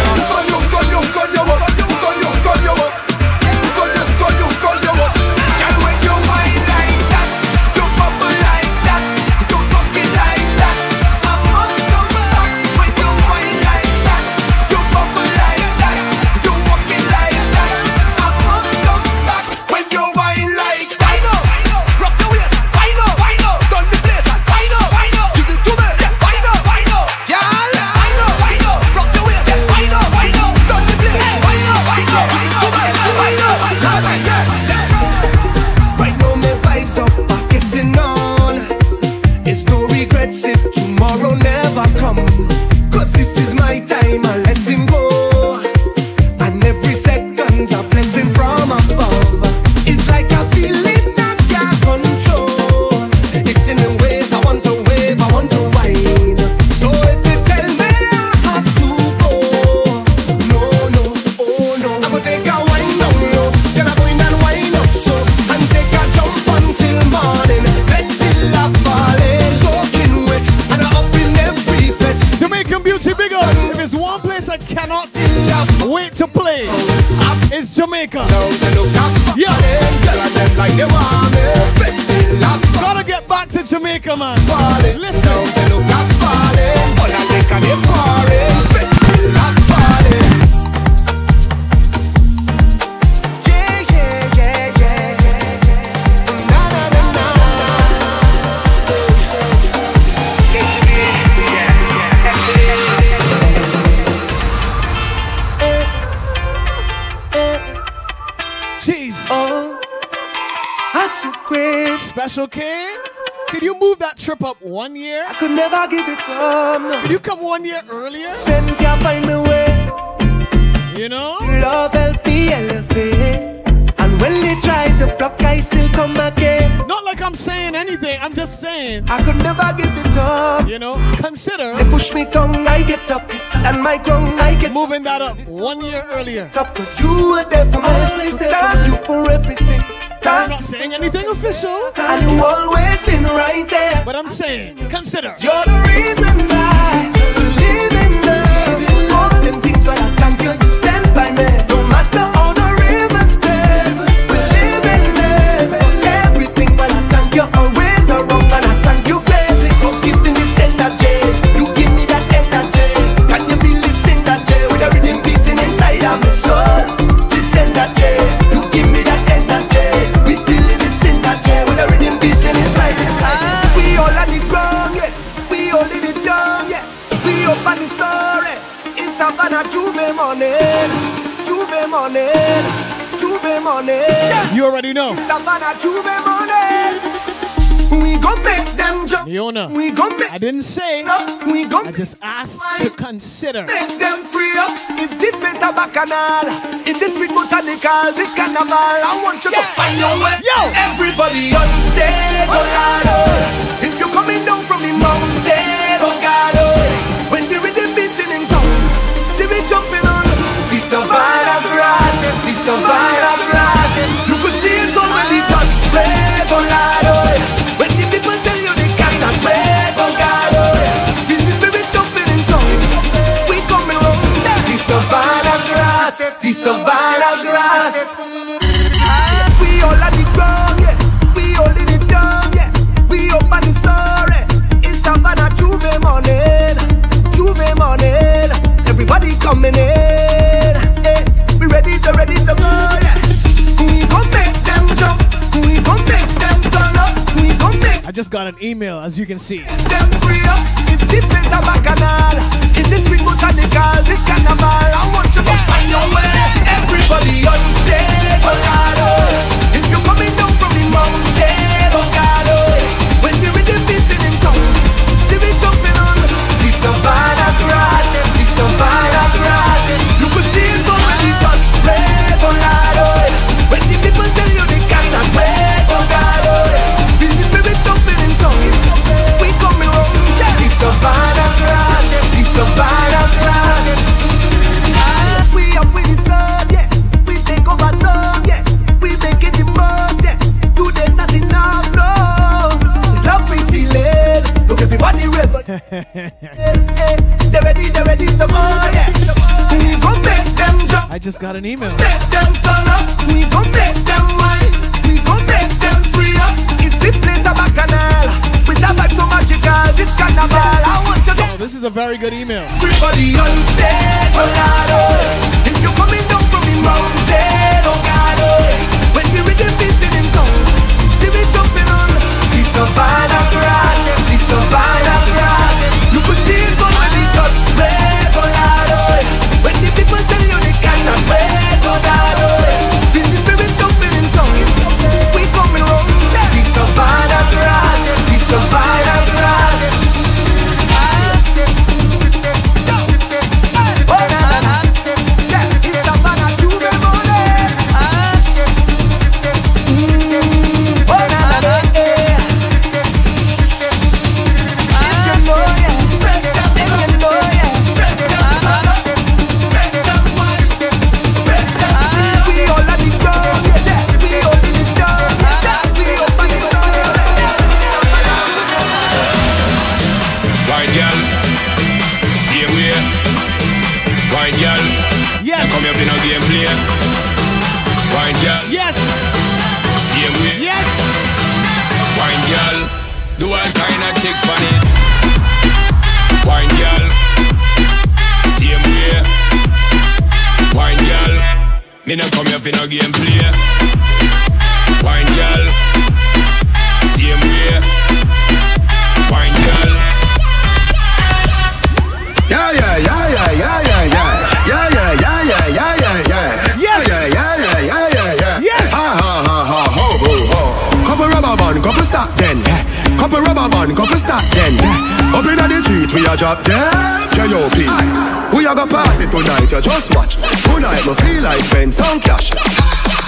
Beauty, big up. If it's one place I cannot wait to play, it's Jamaica. Yeah. Gotta get back to Jamaica, man. Listen. Special K, can you move that trip up one year? I could never give it up, no. Can you come one year earlier? Then you can't find my way. You know? Love help me elevate. And when they try to block, I still come again. Not like I'm saying anything, I'm just saying I could never give it up. You know? Consider they push me down, I get up. And my ground, I get moving that up one year earlier. Cause you were there for me, always there for you for everything. I'm not saying anything official, and you always been right there. But I'm saying, consider you're the reason why I live in love. All them things, but I thank you, you stand by me. No matter all the rivers pave, we live in love. Everything, but I thank you, always are wrong. And I thank you, baby, for giving this energy. You give me that energy. Can you feel this energy? With the rhythm beating inside of my soul, this energy. You give me that energy. You already know. We gon' make them jump. Leona, we gon' make. I didn't say. We gon' I just asked to consider. Make them free up. It's different a bacchanal. In this big botanical, this carnival. I want you yeah. to find your way. Yo, everybody on stage, oh God, oh. If you're coming down from the mountain, oh God, oh. When the rhythm beating in town, see me jumping on. We survive a grass. We survive a grass. You could see it already done. Wave, oh God, oh. The Savannah grass. We all at the ground, yeah. We all in the town, yeah. We up at the story. It's Savannah Juve morning, Juve morning. Everybody coming in, hey. We ready to, ready to go, yeah. We gon' make them jump. We gon' make them turn up. We gon' make. I just got an email, as you can see. Them free up. It's deep in the bacchanal. In this big botanical, this carnival. I want you to find your way. Everybody on stage, oh God, oh. If you're coming down from the mountain, oh God, oh. When you're in the vision in town, see me jumping on the Savannah grass, the Savannah grass. You could see it already done, wave, oh God, oh. When the people tell you they cannot wave, oh God, oh. Feel the spirit jumping in town, we coming round, the Savannah grass, the Savannah grass. I just got an email. Make them turn up, we gon' make them wine, we gon' make them free up. It's the place of bacchanal, with a vibe so magical, this carnival. I want you to. Oh, this is a very good email. Everybody on stage, oh God, oh. If you're coming down from the mountain, oh God, oh. When we rhythm beating in town, see me jumping on the Savannah grass, the Savannah grass. fi no game play. Wine girl, same way. Wine girl. Yeah yeah yeah yeah yeah yeah yeah yeah yeah yeah yeah yeah yeah. Yes yeah yeah yeah yeah yeah yeah. Yes. Ha ha ha ha ho ho ho. Couple rubber band, couple stop then. Couple rubber band, couple stop then. Up inna the street we a drop them. J O P We a go party tonight, you just watch. Tonight me feel like spend some cash.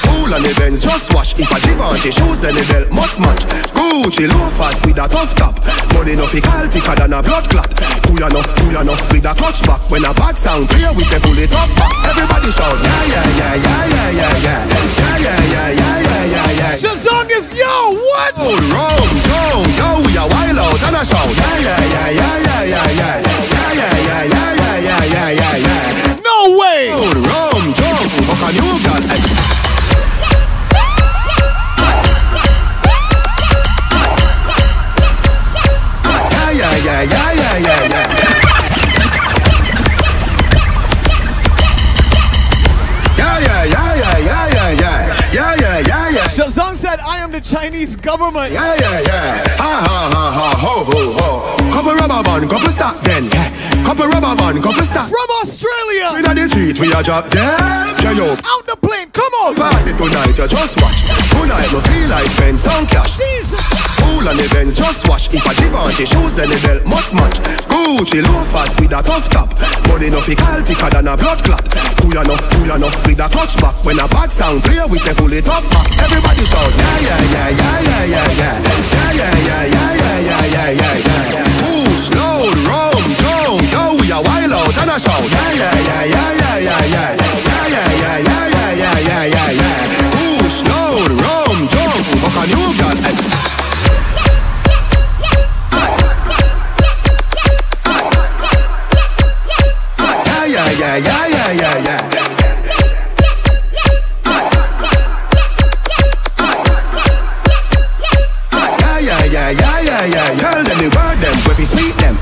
Cool on the Benz, just watch. If I give on the shoes, then the belt must match. Gucci loafers with a tough top. Money no fi call thicker than a blood clot. Cool enough, cool enough with a clutch back. When a bad sound clear, we say pull it up back. Everybody shout, yeah, yeah, yeah, yeah, yeah, yeah, yeah. Yeah, yeah, yeah, yeah, yeah, yeah, yeah. Shazong is, yo, what? Oh, wrong, wrong, yo, we a wild out and a shout. Yeah, yeah, yeah, yeah, yeah, yeah, yeah. Yeah, yeah, yeah, yeah, yeah, yeah, yeah, yeah, yeah. No way! Oh, wrong, wrong, fuck a new girl. Yeah, yeah, yeah, yeah, yeah. Yeah, yeah, yeah, yeah, yeah, yeah, yeah. Yeah, yeah, yeah, yeah. Shazong said, I am the Chinese government. Yeah, yeah, yeah. Ha, ha, ha, ha, ho, ho, ho. Couple rubber band, couple stop then. Couple rubber band, couple stop. From Australia. We know the treat, we are drop them. J O P Out the plane, come on. Party tonight, you just watch. Tonight, we feel like spend some cash. Jesus. Cool on the Benz, just watch. If I give on the shoes, then the belt must match. Gucci loafers with a tough top. Money no fi call thicker than a blood clot. Cool enough, cool enough with a clutch back. When a bad sound clear, we say pull it up back. Everybody shout, yeah, yeah, yeah, yeah, yeah, yeah. Yeah, yeah, yeah, yeah, yeah, yeah, yeah, yeah. Push, load, roam, down. Yo, we a wild out and a shout. Yeah, yeah, yeah, yeah, yeah, yeah, yeah. Yeah, yeah, yeah, yeah, yeah, yeah, yeah, yeah, yeah. Push, load, roam, down. Fuck a new girl. Yeah, yeah, yeah, yeah, yeah. Yeah, yeah, yeah, yeah, yeah, yeah. Girl, them, we word them, we fi sweet them.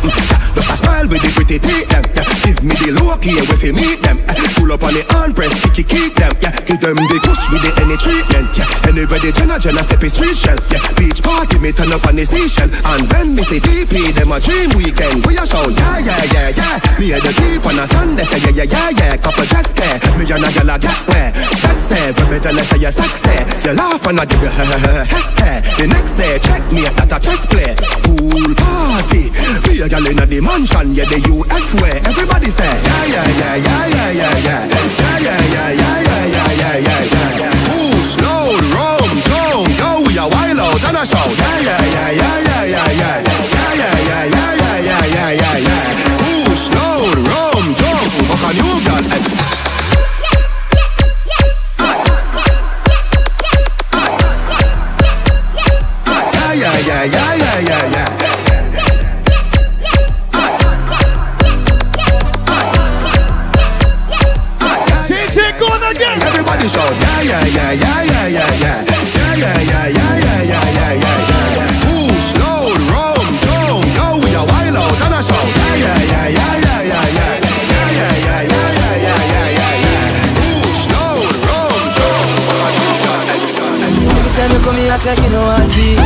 Just a smile with the pretty teeth them. Give me the look here, we fi meet them. Pull up on the hand press, kicky kick them. Give them the push with the any treatment. Anybody Jenna Jenna step is street shell. Beach party, me turn up on the station. And then me say D P, them a dream weekend. We a shout, yeah, yeah, yeah, yeah. Me a the deep on a Sunday, say yeah, yeah, yeah, yeah. Couple jets care, me and a girl a get where. That's it, when me tell her say you sexy. You laugh and I give you he-he-he-he-he. The next day, check me at a chess play. Pool party, me a girl in a the mansion, yeah, the U S way. Everybody say, yeah, yeah, yeah, yeah, yeah, yeah, yeah. Yeah, yeah, yeah, yeah, yeah, yeah, yeah, yeah, yeah. Push, load, roam, down. Yo, we a wild out and a shout. Yeah, yeah, yeah, yeah, yeah, yeah, yeah. Yeah, yeah, yeah, yeah, yeah, yeah, yeah, yeah, yeah. Push, load, roam, down. Fuck a new girl. Yeah, yeah, yeah, yeah, yeah, yeah, yeah. Everybody shout, yeah, yeah, yeah, yeah, yeah, yeah, yeah. Yeah, yeah, yeah, yeah, yeah, yeah, yeah, yeah. Push, load, roam, down. Yo, we a wild out and a shout. Yeah, yeah, yeah, yeah, yeah, yeah. Yeah, yeah, yeah, yeah, yeah, yeah, yeah. Push, load, roam, down. Every time you come here, I take you no heartbeat.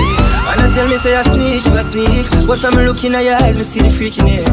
And I tell me, say I sneak, you a sneak. What's I'm looking at your eyes, me see the freakiness.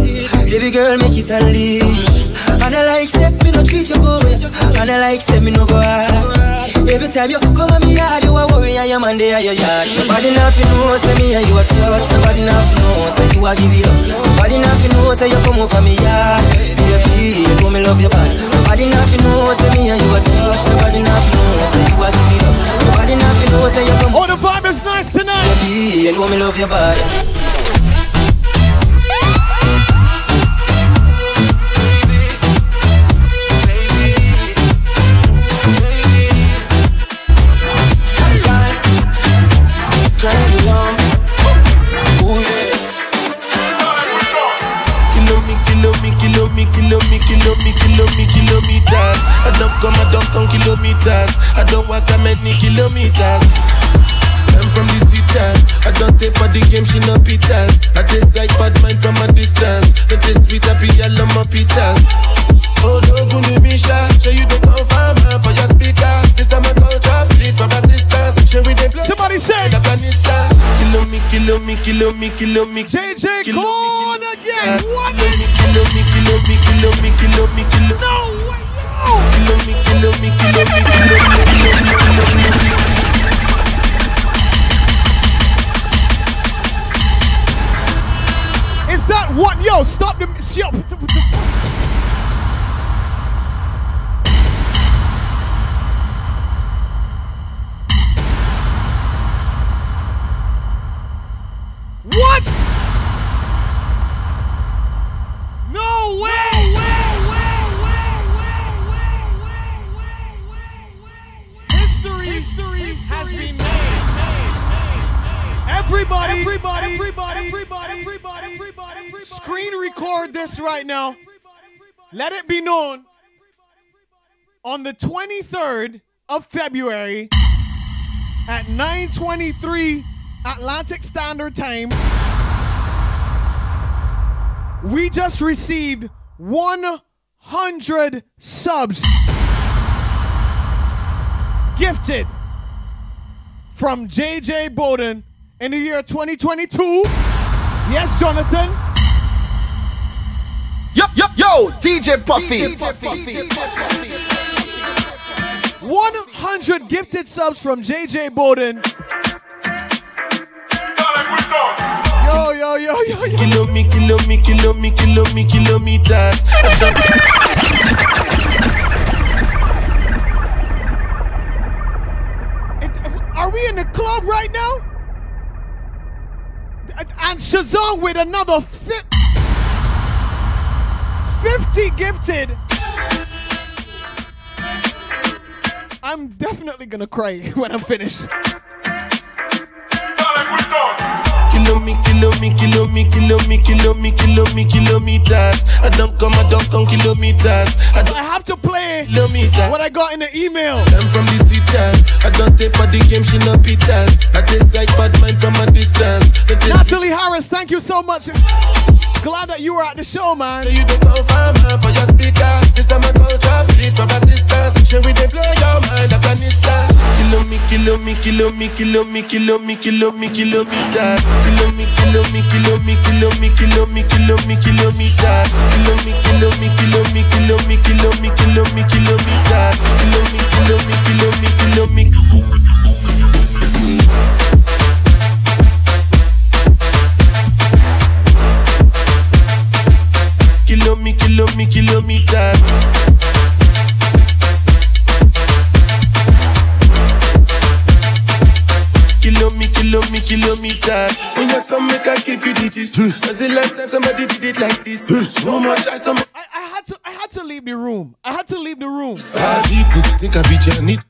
Baby girl, make it unleash. And I like say me no treat you good. And I like say me no go hard. Every time you come at me hard, you a worry and your man they are your yard. Nobody nothing knows say me and you a touch. Nobody nothing knows say you a give it up. Nobody nothing knows say you come over me yard. Baby, you know me love your body. Nobody nothing knows say me and you a touch. Nobody nothing knows say you a give it up. Nobody nothing knows say you come. Oh, the vibe is nice tonight. Baby, you know me love your body. I don't walk that many kilometers. I'm from the teacher. I don't take for the game, she no pitas. I just like bad mind from a distance. Not this sweet, I be all on my pitas. Oh, no, Gunemisha, show you the confirm, for your speaker. This kilo me, kilo me, J J Corn again. What? Kilo me, kilo me, kilo me, kilo me, kilo me. No way, no. Kilo me, kilo me, kilo me, kilo me, kilo me, kilo me. Is that what? Yo, stop the shop. What? No way! History, history, history has been made. Everybody, everybody, everybody, everybody, everybody, everybody, screen record this right now. Let it be known. On the twenty-third of February at nine twenty-three Atlantic Standard Time, we just received one hundred subs gifted from J J Bowden in the year twenty twenty-two. Yes, Jonathan. Yo, yo, yo, D J Puffy. one hundred gifted subs from J J Bowden. Yo, yo, yo, yo, yo. Kilo me, kilo me, kilo me, kilo me, kilometers. Are we in the club right now? And Shazam with another fifty gifted. I'm definitely gonna cry when I'm finished. Kilo me, kilo me, kilo me, kilo me, kilo me, kilo me, kilometers. I don't come, I don't come kilometers. I, don't I have to play kilometers. What I got in the email. I'm from the teacher. I don't take for the game, she no Peter. I just like bad man from a distance. Natalie Harris, thank you so much. Glad that you were at the show, man. So you don't come from her for your speaker. This time I go drop streets from her sisters. Should we deploy your mind, Afghanistan? Kilo me, kilo me, kilo me, kilo me, kilo me, kilo me, kilometers. Kilo me, kilo me, kilo me, kilo me, kilo me, kilo me, kilometers. Kilo me, kilo me, kilo me, kilo me, kilo me, kilo me, kilometers. Kilo me, kilo me, kilo me, kilo me, kilo me. Kilo me, kilo me, kilometers. Kilo me, kilo me, kilometers. When you come, make I give you the gist. Was the last time somebody did it like this? So much I some. I had to, I had to leave the room. I had to leave the room. Think I beat you, need.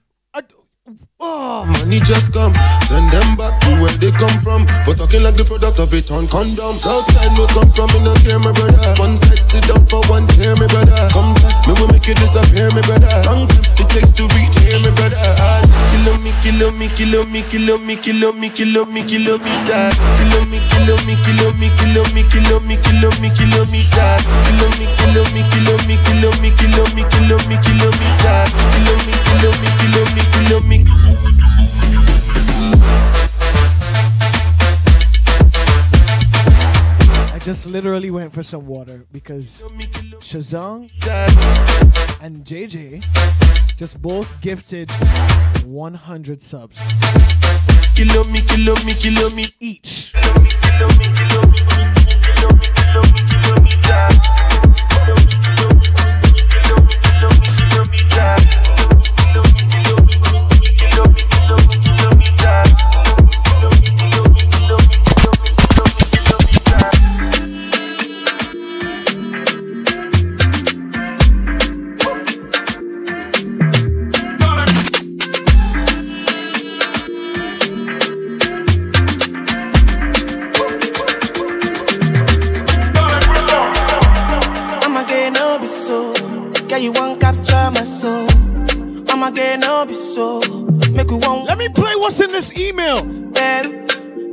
Oh. Money just come, send them back to where they come from. For talking like the product of it on condoms. Outside no come from, me no care, my brother. One side sit down for one chair, my brother. Come back, me will make it disappear, my brother. Long time it takes to reach here, my brother. Kilo me, kilo me, kilo me, kilo me, kilo me, kilo me, kilometers. Kilo me, kilo me, kilo me, kilo me, kilo me, kilo me, kilometers. Kilo me, kilo me, kilo me, kilo me, kilo me, kilo me, kilometers. Kilo me, kilo me, kilo me, kilo me. I just literally went for some water because Shazam and J J just both gifted one hundred subs each. In this email, better,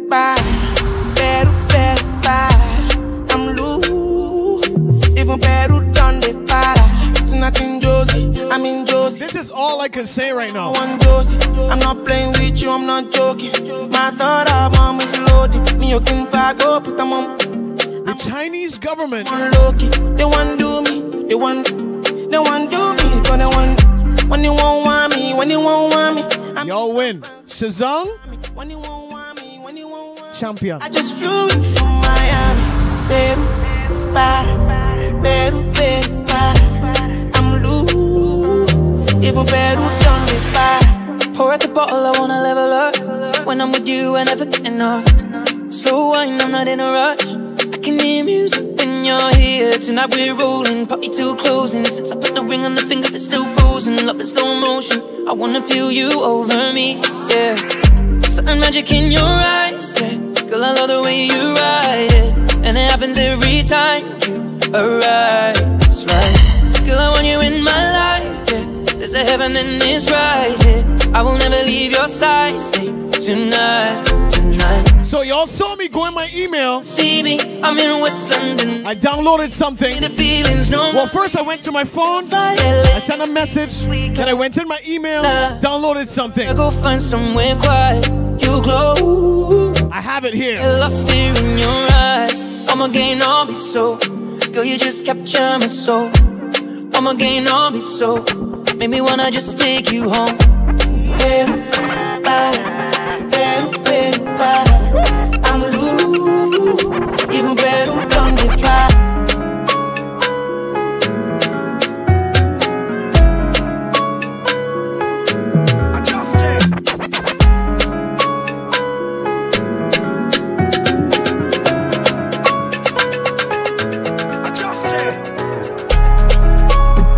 better, better, I'm loose. Even better done the para. It's nothing, Josie. I'm in Josie. This is all I I can say right now. I'm not playing with you, I'm not joking. My third album is loaded. Me, you can fuck up, but I'm on. The Chinese government. They want do me. They want. They want do me. They want. When you won't want me. When you won't want me. Y'all win. Shazam. When you won't want me. When you won't want me. Champion. I just flew in from Miami. Peru, para, Peru, Peru, para. I'm loose. Even Peru done me para. Pour out the bottle. I wanna level up. When I'm with you, I never get enough. Slow wine. I'm not in a rush. Can hear music when you're here. Tonight we're rolling, party till closing. Since I put the ring on the finger, it's still frozen. Love in slow motion. I wanna feel you over me, yeah. Certain magic in your eyes, yeah. Girl, I love the way you ride it, yeah. And it happens every time you arrive. That's right. Girl, I want you in my life, yeah. There's a heaven and it's right here, yeah. I will never leave your side. Stay tonight. So y'all saw me go in my email. See me, I'm in West London. I downloaded something. The feelings, no. Well, first I went to my phone. I sent a message. Then I went in my email. Nah. Downloaded something. I go find somewhere quiet. You glow. I have it here. I lost it in your eyes. I'm again, I'll be so. Girl, you just capture my soul. I'm again, I'll be so. Make me wanna just take you home. Yeah, bye. I'm loose, even better done me by. I just did. I just did.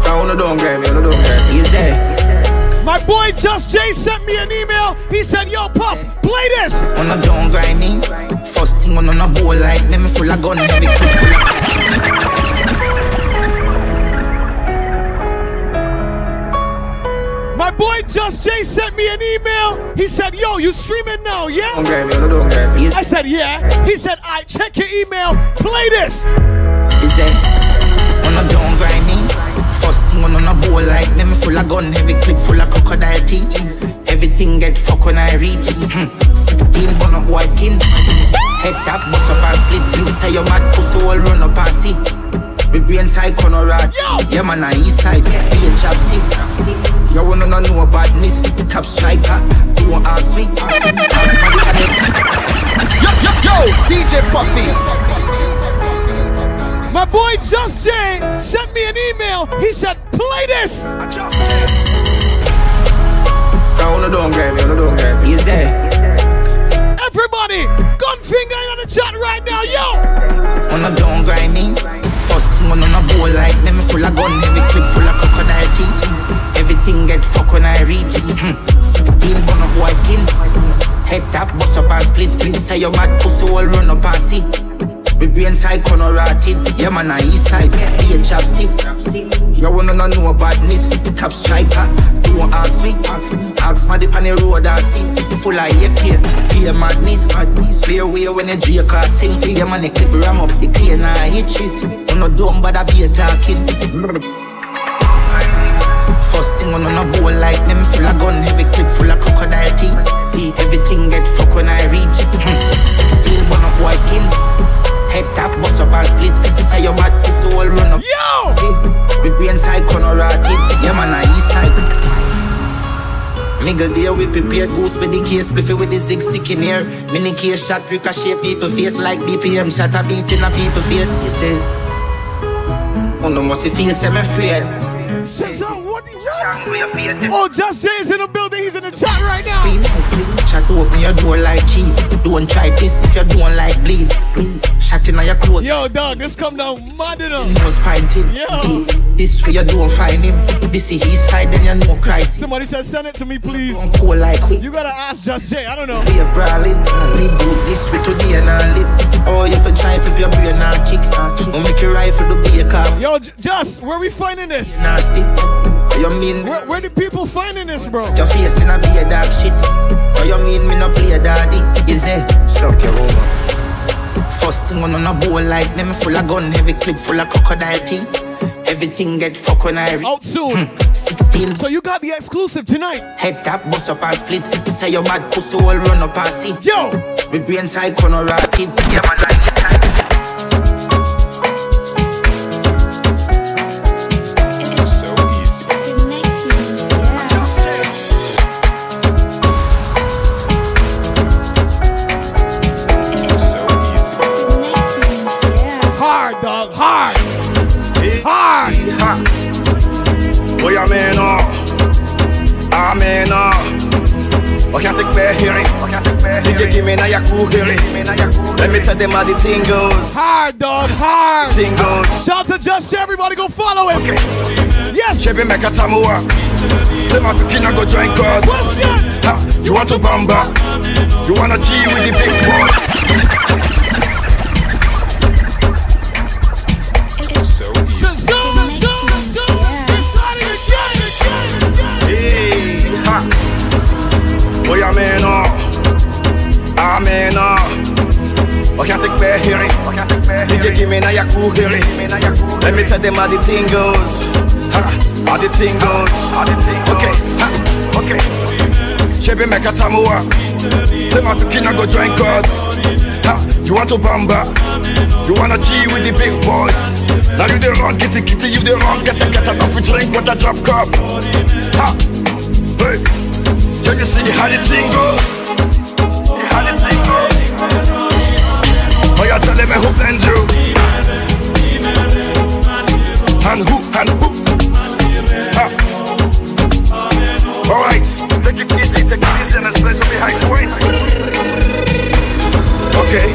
I wanna do game, you know, do game. He's there. My boy Just Jay sent me an email. He said, "Yo, Puff, play this." When I don't grind me, first thing on a bowl like me, me full of gun, heavy clip full of. My boy Just Jay sent me an email. He said, "Yo, you streaming now, yeah?" Don't grind me, no, don't grind me. I said, "Yeah." He said, "I check your email. Play this." Is that when I don't grind me, first thing on a bowl like me, me full of gun, heavy clip full of crocodile teeth. Everything get fucked when I reach it. Sixteen bun up boy skin. Head tap, bust up and split. Blue say your mad pussy all run up and see. We brain side corner rat. Yeah man on east side. Be a chapstick. You wanna know no badness. Tap striker. Don't ask me. Yo, yo, yo, D J Puffy. My boy Just Jay sent me an email. He said, "Play this." I just did. Everybody, gun finger in on the chat right now, yo. On a don't grind me, first thing on a bowl like me, me full of gun, heavy clip full of crocodile teeth. Everything get fucked when I reach it. Sixteen bun up white skin. Head tap, bust up and split, split. Say your mad pussy all run up and see. We brain side corner rotted. Yeah man on east side. Be a chapstick. You wanna know badness. Tap striker. Don't ask me, ask me, ask my dip on the road and see. Full of A P, pay madness, madness. Play away when the J-car sing. See your man, the clip ram up, the clean and hit shit. I'm not dumb, but I be a talking. First thing on a bowl like me, full of gun, heavy clip full of crocodile teeth. Everything get fucked when I reach it. Still burn up white skin. Head tap, bust up and split. Say your mad piss all run up. Yo! See, we be inside corner rotted. Yeah man, I east side. Nigga there we prepared goose with the case, spliffy with the zig sick in here. Mini case shot ricochet people face like B P M shot a beat in a people face. He said, "Oh no, must feel I'm afraid." Shazam, what the what? Oh, Just Jay is in the building, he's in the chat right now. Be nice, please. Shot open your door like key. Don't try this if you don't like bleed. Shot in on your clothes. Yo, dog, this come down mad enough. He was pinted. Yo. This way you don't find him. This is his side, then you know Christ. Somebody said, "Send it to me, please." Don't go like we. You gotta ask Just Jay. I don't know. Be a brawling. We do this way today and I live. Oh, you for try flip your brain and kick. Don't make your rifle to be a calf. Yo, Just, where we finding this? Nasty. You mean? Where, where the people finding this, bro? Your face in a be a dark shit. Oh, you mean me no play daddy? Is it? Suck your woman. First thing on a bowl like me, me full of gun, heavy clip full of crocodile teeth. everything get fucked on I. Out soon. Hmm. sixteen. So you got the exclusive tonight. Head tap, bust up and split. Say your bad pussy all run up and see. Yo! We brain side corner rocket. Yeah, man, like it. Oh, yeah, man, oh. Ah, man, oh. Oh, can't take back here. Oh, can't take back here. Give me now your cookery. Let me tell them how the thing goes. Hard, dog, hard. Thing goes. Shout out to Just everybody, go follow him. Okay. Yes. She be make a tamuwa. Them out to Kina go join God. What's that? You want to bamba? You want a G with the big boy? It's so easy. Oh, yeah, man, oh. Ah, man, oh. Oh, can't take back here. Oh, can't take back here. D J, give me now your cookery. Let me tell them how the thing goes. Ha, how the thing goes. How the thing goes. Okay, ha, okay. Shebi make a tamuwa. Say my tukina go join God. Ha, you want to bamba? You want a G with the big boys? Now you the wrong, get the kitty, you the wrong. Get a, get a, coffee drink with a drop cup. Ha, hey. So you see how the thing goes. How the thing goes. Oh, you're telling me who and you. And who, and who. Huh. Alright. Take it easy, take it easy, and especially behind the weight. Okay.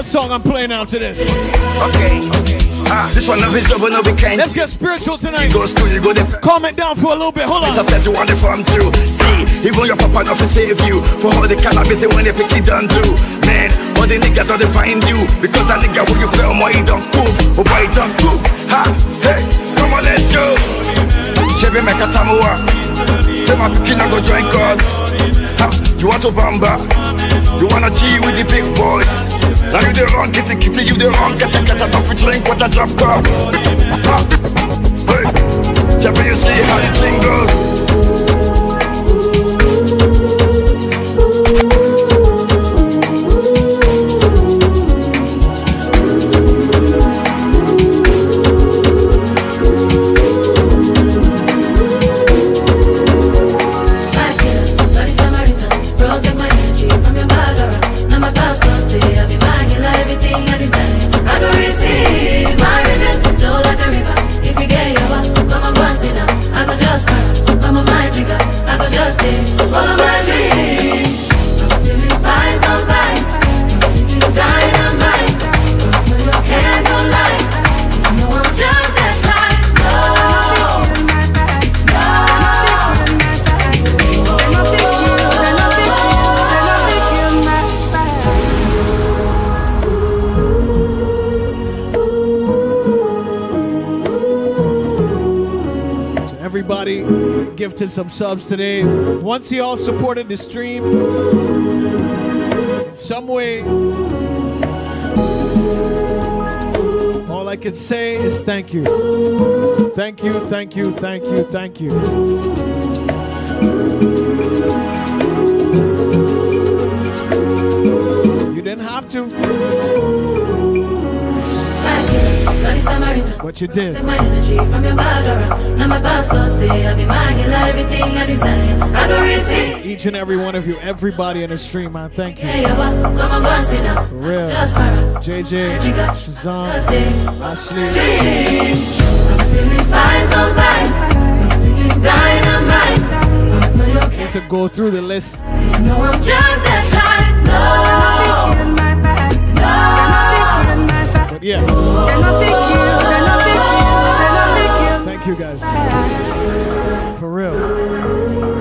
What song I'm playing out to this? Okay, ah, this one of his double no weekend. Let's get spiritual tonight. Go school, you go there. Comment down for a little bit. Hold on. Because that you want it from too. See, even your papa not to save you for all the cannabis when they pick it done too. Man, all the niggas don't find you because that nigga will you film why he don't move or why he don't move. Ha, hey, come on, let's go. Chevy make a tamuwa. Say my kid go join God. Ha, you want to bamba? You wanna G with the big boys? Now you the wrong, kitty kitty, you the wrong, get a get a coffee drink, what a drop cup. Hey, Jeffy, you see how the thing goes. Gifted some subs today. Once y'all supported the stream in some way, all I can say is thank you. Thank you, thank you, thank you, thank you. You didn't have to, but you did. Each and every one of you, everybody in the stream, man, thank you. For real. J J, Shazam, Ashley. I need to go through the list. But yeah. Thank you guys. For real.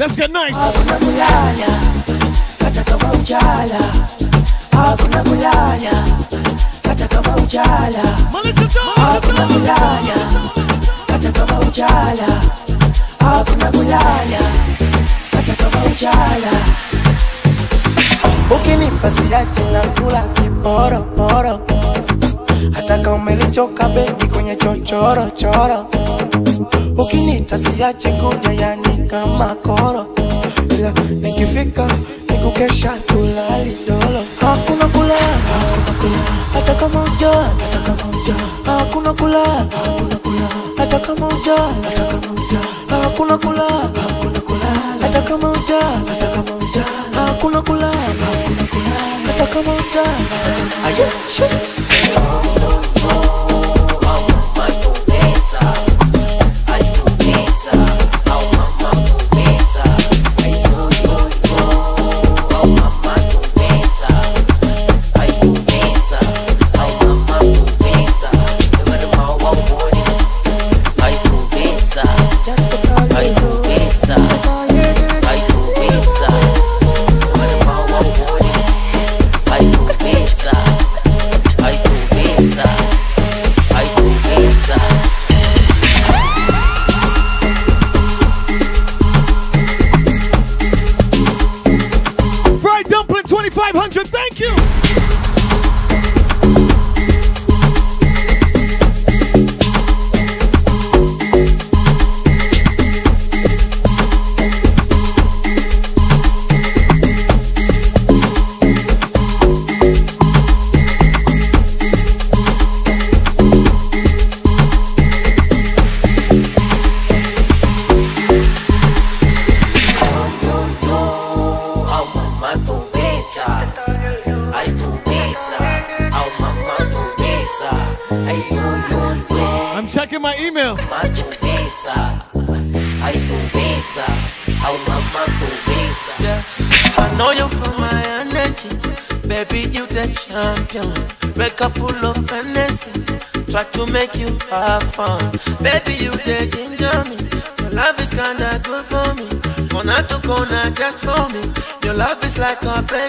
Let's get nice. Ukinipa siachi na kula kiporo poro, hata kama umenichoka baby kwenye chochoro choro. Ukinita siachi kuja yani kama koro, ila nikifika nikukesha tulali dolo. Hakuna kula, hakuna kula, hata kama uja, hata kama uja. Hakuna kula, hakuna kula, hata kama uja, hata kama uja. Hakuna kula, hakuna kula, hata kama uja, hata kama uja. Hakuna kula, hakuna kula, hata kama uja. Aye, shit.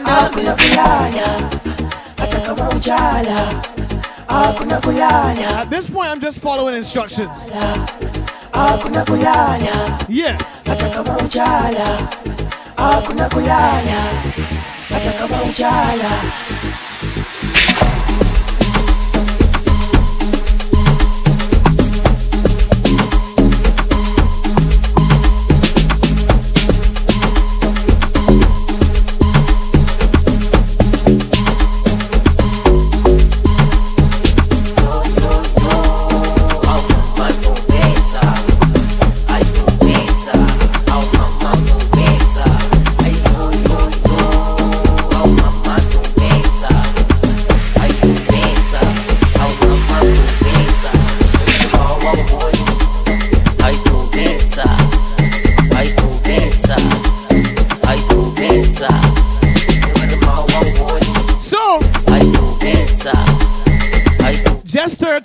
Hakuna kulanya, hata kama ujala. Hakuna kulanya. At this point, I'm just following instructions. Hakuna kulanya. Yeah. Hata kama ujala. Hakuna kulanya. Hata kama ujala.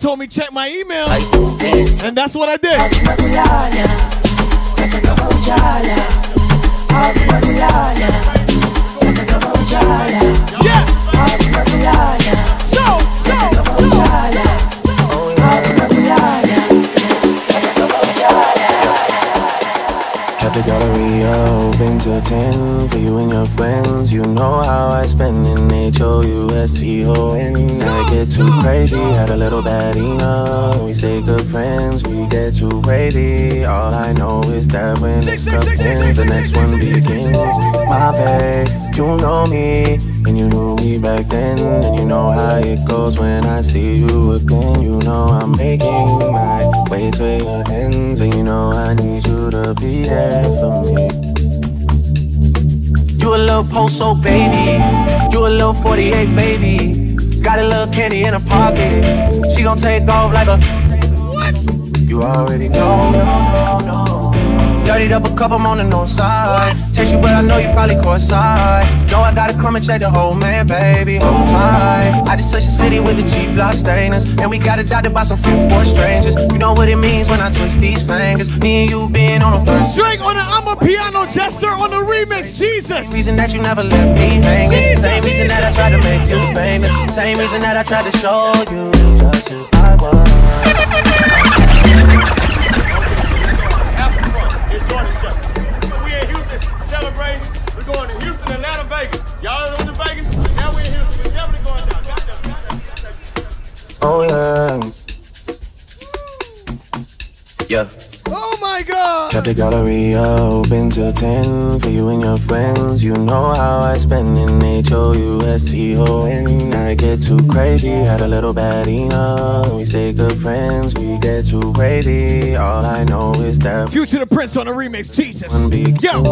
Told me check my email, and that's what I did. Yeah. So, so, so. Category open to ten for you and your friends. You know how I spend in H O U S T O N. I get too crazy, had a little bad enough. We say good friends, we get too crazy. All I know is that when it's the ends, the next one begins. My babe, you know me, and you knew me back then, and you know how it goes when I see you again. You know I'm making my way to your ends, and you know I need you to be there for me. You a little poso, baby. You a little forty-eight, baby. Got a little candy in her pocket. She gon' take off like a what? You already know, no, no, no. Dirtied up a cup, I'm on the north side. Taste you, but I know you probably caught side. Know I gotta come and check the whole man, baby, hold tight. I just touched the city with the G-block stainers, and we got adopted by some few poor strangers. You know what it means when I twist these fingers. Me and you being on the first drink on the I'm a piano jester on the remix, Jesus. Reason that you never left me hanging. Jesus, same reason Jesus, that I tried to make Jesus, you famous. Jesus. Same reason that I tried to show you just who I was. We in Houston celebrating. We're going to Houston, Atlanta, Vegas. Y'all know the Vegas. Now we're in Houston. We're definitely going down. Got down, got down, got down. Oh yeah. Yeah. Oh my God. Kept the gallery open till ten for you and your friends. You know how I spend in H O U S T O N. I get too crazy. Had a little bad enough. We stay good friends. We get too crazy. All I know is that Future the Prince on the remix. Jesus. Yo.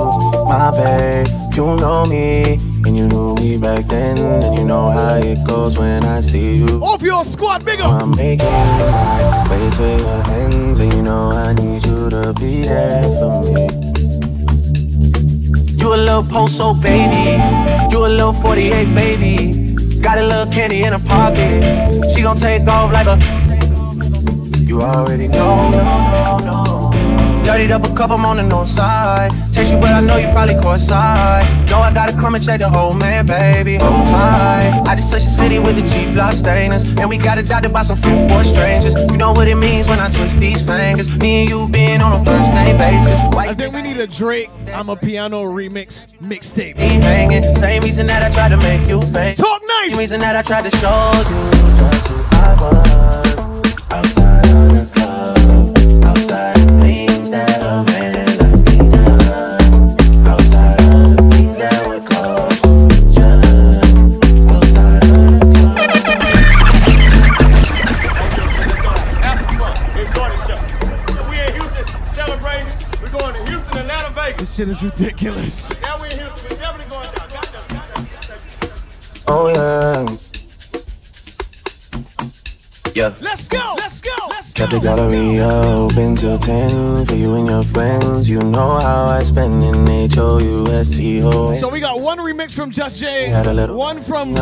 My babe, you know me, and you knew me back then, and you know how it goes when I see you. Off your squad, bigger. I'm making my way to your hands, and you know I need you to be there for me. You a little poso baby, you a little forty-eight baby. Got a little candy in her pocket, she gon' take off like a. You already know. No, no, no. Dirtied up a cup, I'm on the north side. Taste you, but I know you probably caught side. Know I gotta come and check the whole man, baby, hold tight. I just touched the city with the G-block stainers, and we got adopted by some few poor strangers. You know what it means when I twist these fingers. Me and you being on a first name basis. Why I think we need a Drake, I'm a piano remix mixtape. Same reason that I tried to make you famous. Talk nice! Same reason that I tried to show you just who I was. Outside of the club, outside of me. This shit is ridiculous. Oh yeah. Yeah. Let's go. Let's go. Let's go. Kept the gallery open till ten for you and your friends. You know how I spend in H O U S T O. So we got one remix from Just Jay, one from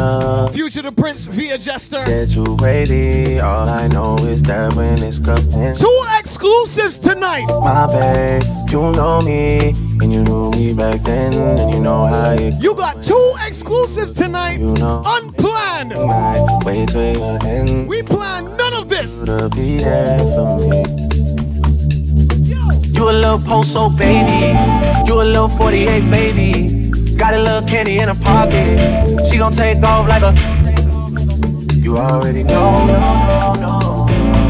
Future the Prince via Jester. Get too crazy. All I know is that when it's cupping. Two exclusives tonight. My babe, you know me. And you knew me back then, and you know how it. You got two exclusives tonight, you know, unplanned. Wait till your end. We planned none of this. To be there for me. Yo. You a little poso baby, you a little forty-eight baby. Got a little candy in her pocket, she gon' take off like a. You already know. No, no, no.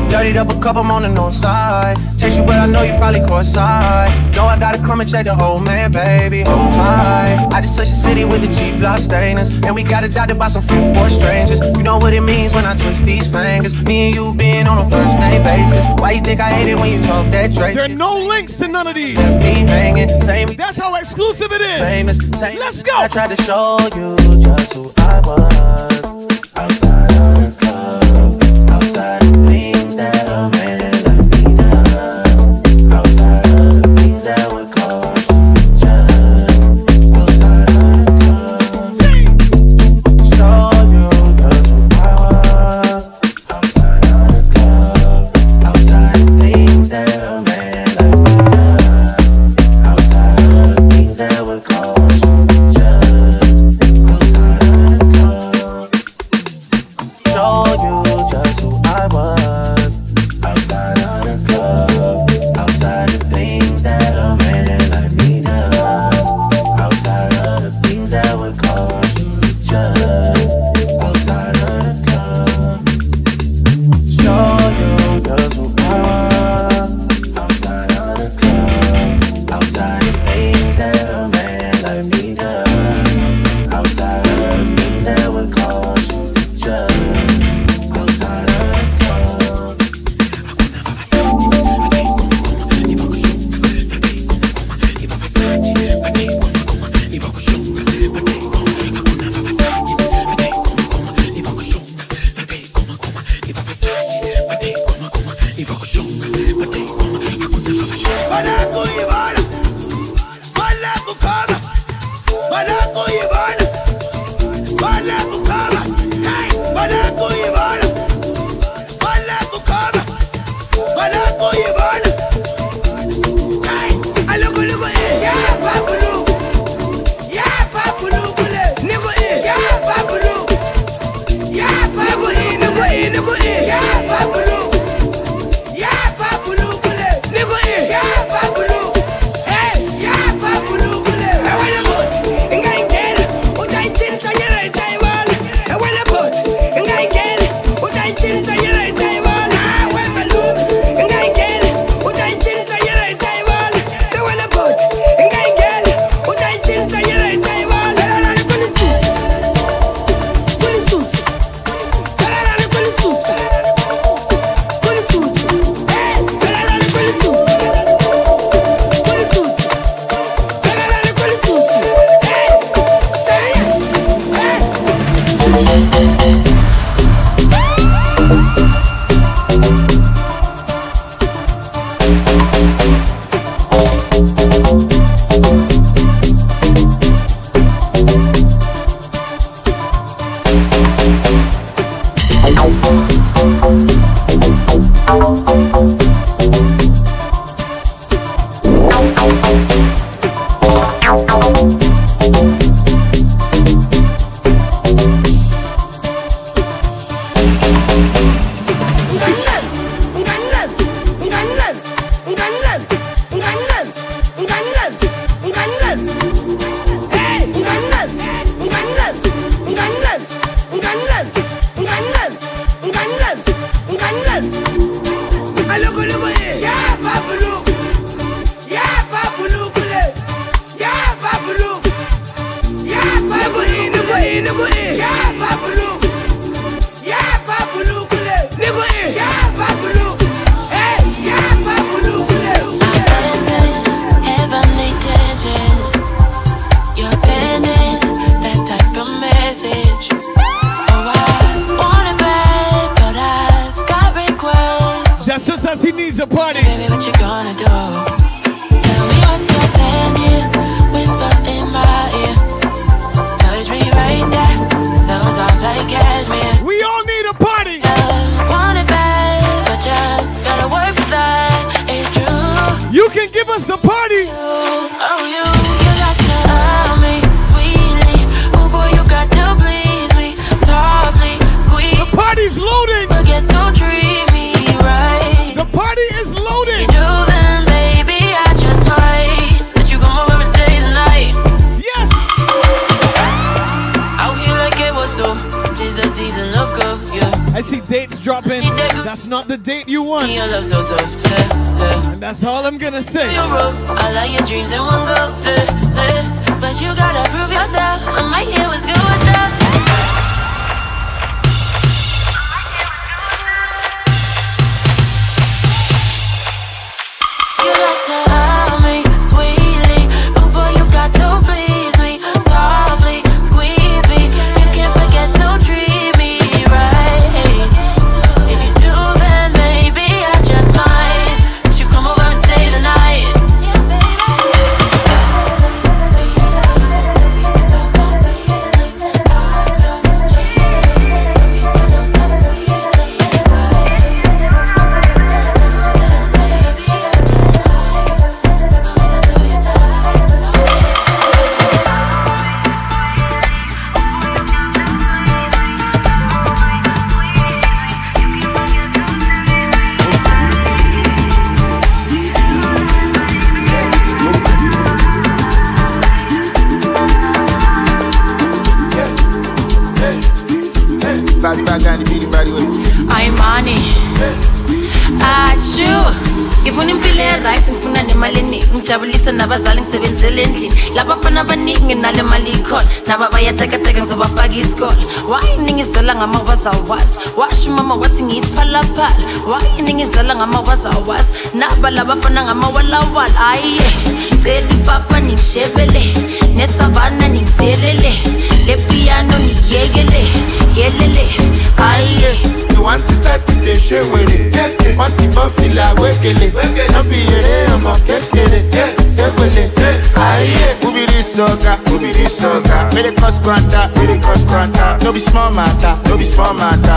Dirtied up a cup, I'm on the north side. Taste you, but I know you probably caught side. Know I gotta come and check the whole man, baby, hold tight. I just touched the city with the G-block stainers, and we got adopted by some few poor strangers. You know what it means when I twist these fingers. Me and you being on a first name basis. Why you think I hate it when you talk that Drake? There are no links to none of these. That's how exclusive it is. Famous. Same. Let's go. I tried to show you just who I was. Outside of the club, outside of me. That a man like me does. Outside of the things that would cause judge. Outside of the clubs, show you just who I was. Outside of the club, outside of things that a man like me does. Outside of the things that would cause judge. Outside of the club.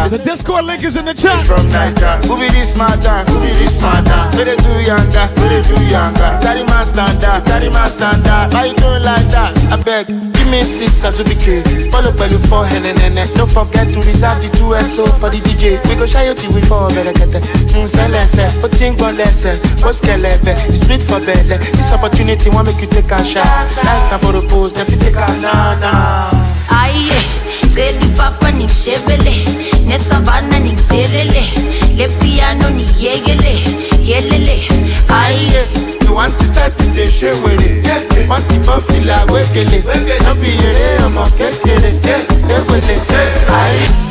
The Discord link is in the chat. From Niger, who be this matter? Who be this matter? Where they do younger? Where they do younger? Daddy man standard, daddy man standard. Why you don't like that? I beg, give me six as we became. Follow by you for N N N. Don't forget to reserve the two X O for the D J. We go shy you for better get it. Mselese, putting on lesson. What's kelebe? It's sweet for belly. This opportunity won't make you take a shot. Last time for the post, then you take a na na. Aye. Geli papa ni shebele, ne savana ni telele, le piano ni yegele, yelele. Aye, you want to start the show with it? Yeah, want to Puffy la wegele, wegele. I'll be here, I'm a kekele, yeah, wegele. Aye.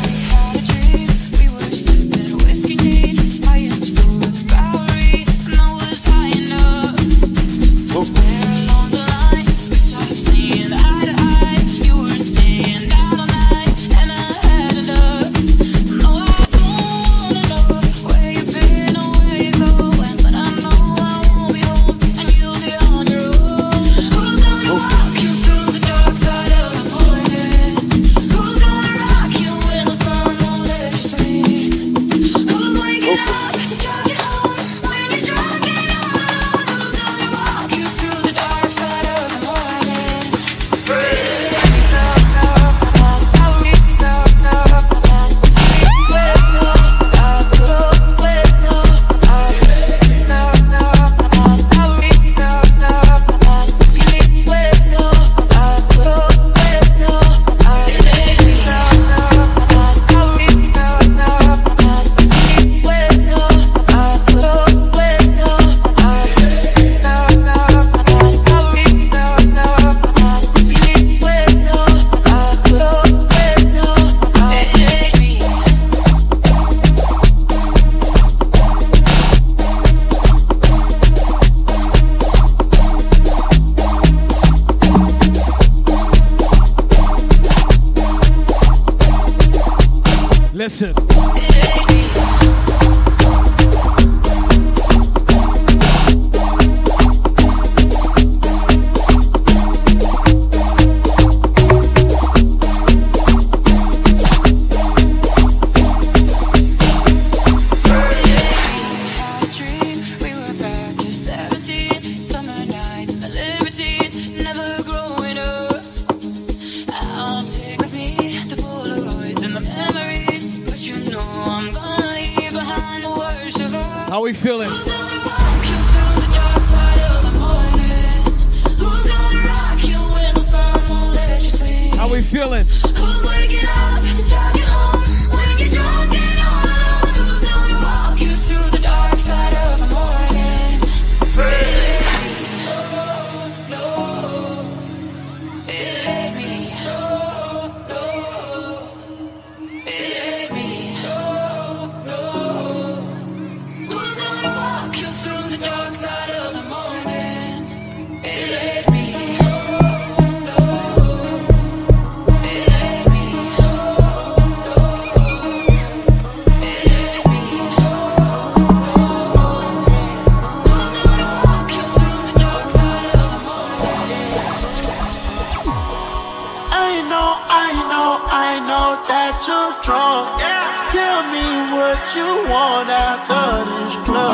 listen. How we feeling? Who's gonna rock you through the dark side of the morning? Who's gonna rock you when the sun won't let you sleep? How we feeling? Who's waking up to drive you home when you're drunk and all alone? Who's gonna rock you through the dark side of the morning? Really? Oh, no. It ain't me. Oh, no. It ain't me. Oh, no. You want after this club?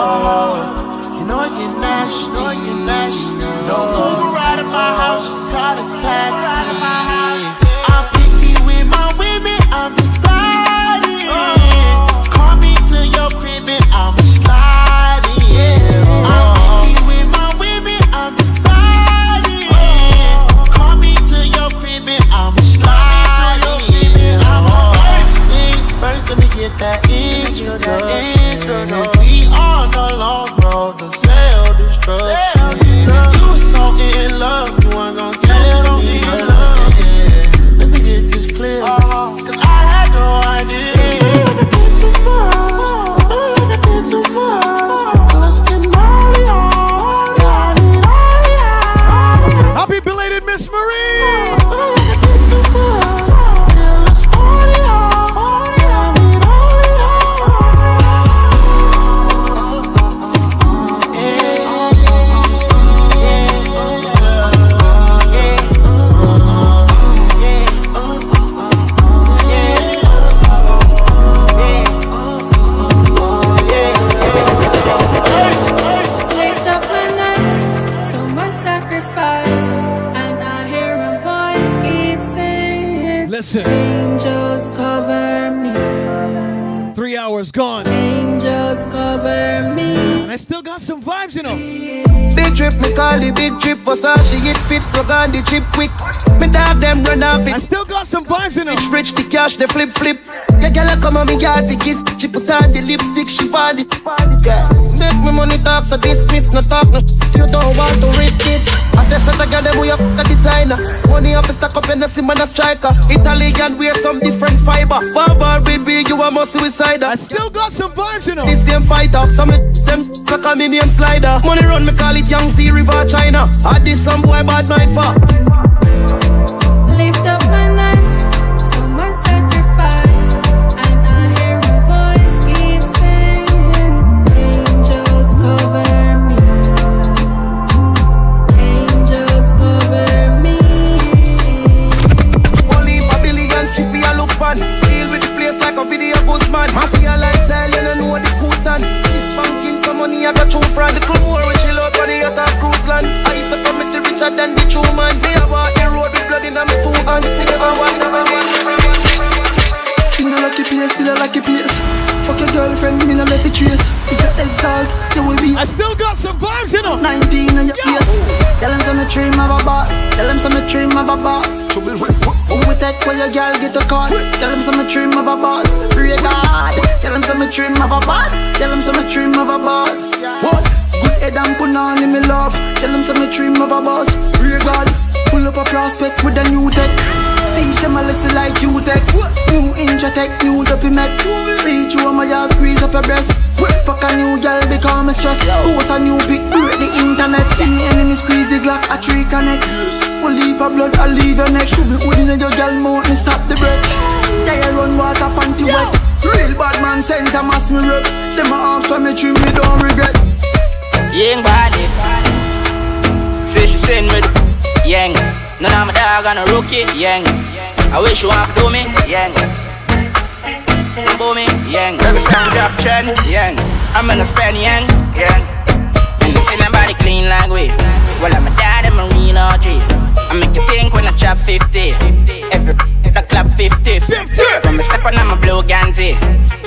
You know you're nasty, know you're nasty. Don't Uber out of my house, you call a taxi. I'm picky with my women, I'm deciding. Call me to your crib and I'm sliding. I'm picky with my women, I'm deciding. Call me to your crib and I'm sliding. First things first, let me get that in. That we on the long road to sell this drug. You was so in love, you ain't gon' tell me nothing. Let me get this clear, cause I had no idea. You're too much, you're too much. Let's get money on. Happy belated Miss Marie. Angels cover me. Three hours gone. Angels cover me. And I still got some vibes, you know. Big trip, me call the big trip. Versace, it fit, Burgundy, cheap, quick. Me dog them run off it. I still got some vibes, you know. Rich, rich, the cash, the flip, flip. Yeah, girl, come on me yard, the kiss. She put on the lipstick, she bought it. Yeah. Make me money talk, so dismiss, no talk, no. You don't want to risk it. I just said I got them, we up the designer. Money up, stack up, and I see man a striker. Italian wear some different fiber. Barbar, baby, you are more suicidal. I still got some vibes, you know. This damn fighter, some of them cock a minion slider. Money run, me call it Yangtze River, China. I did some boy bad mind for. Lift up my nights, so much sacrifice. And I hear my voice keep saying, angels cover. Deal with the place like a video postman. Mafia lifestyle, you don't know the cootan. This banking, some money I got you from. Little more we chill out on the yacht of cruise land. I used to promise you richer than the true man. Me about the road with blood in my two hands. See the man walk down the way. In a lucky place, still a lucky place. Fuck your girlfriend, me no let it trace. You get exiled, you will be. I still got some vibes, you know. Nineteen on your face. Tell them some a dream of a boss. Tell them some a dream of a boss. Trouble with what? We take where your girl get a cost. Tell him some dream of a boss. Pray God. Tell him some dream of a boss. Tell him some dream of a boss. What? Good head and put on in me love. Tell him some dream of a boss. Pray God. Pull up a prospect with a new tech. Teach them a lesson like you tech. New inja tech, new dopey mech. Reach you on my yard, squeeze up your breast. Fuck a new girl, become a stress. Post a new big break the internet. See me enemy squeeze the Glock, a tree connect. We'll leave her blood, I'll leave her neck. Should be holding your girl, mountain, stop the breath. Yeah, run water, panty wet. one cent a mass me rep. Them a ask for me treat me don't regret. Yang badness. Say she send me the yang. None of my dog and a rookie yang. I wish you want to do me yang. Do me yang. Every song drop trend yang. I'm gonna spend yang yang. And see nobody clean like we. Well I'm a dad and marine O G. I make you think when I chop fifty. Every the club fifty fifty. When I step on I'm a blue Ganzi.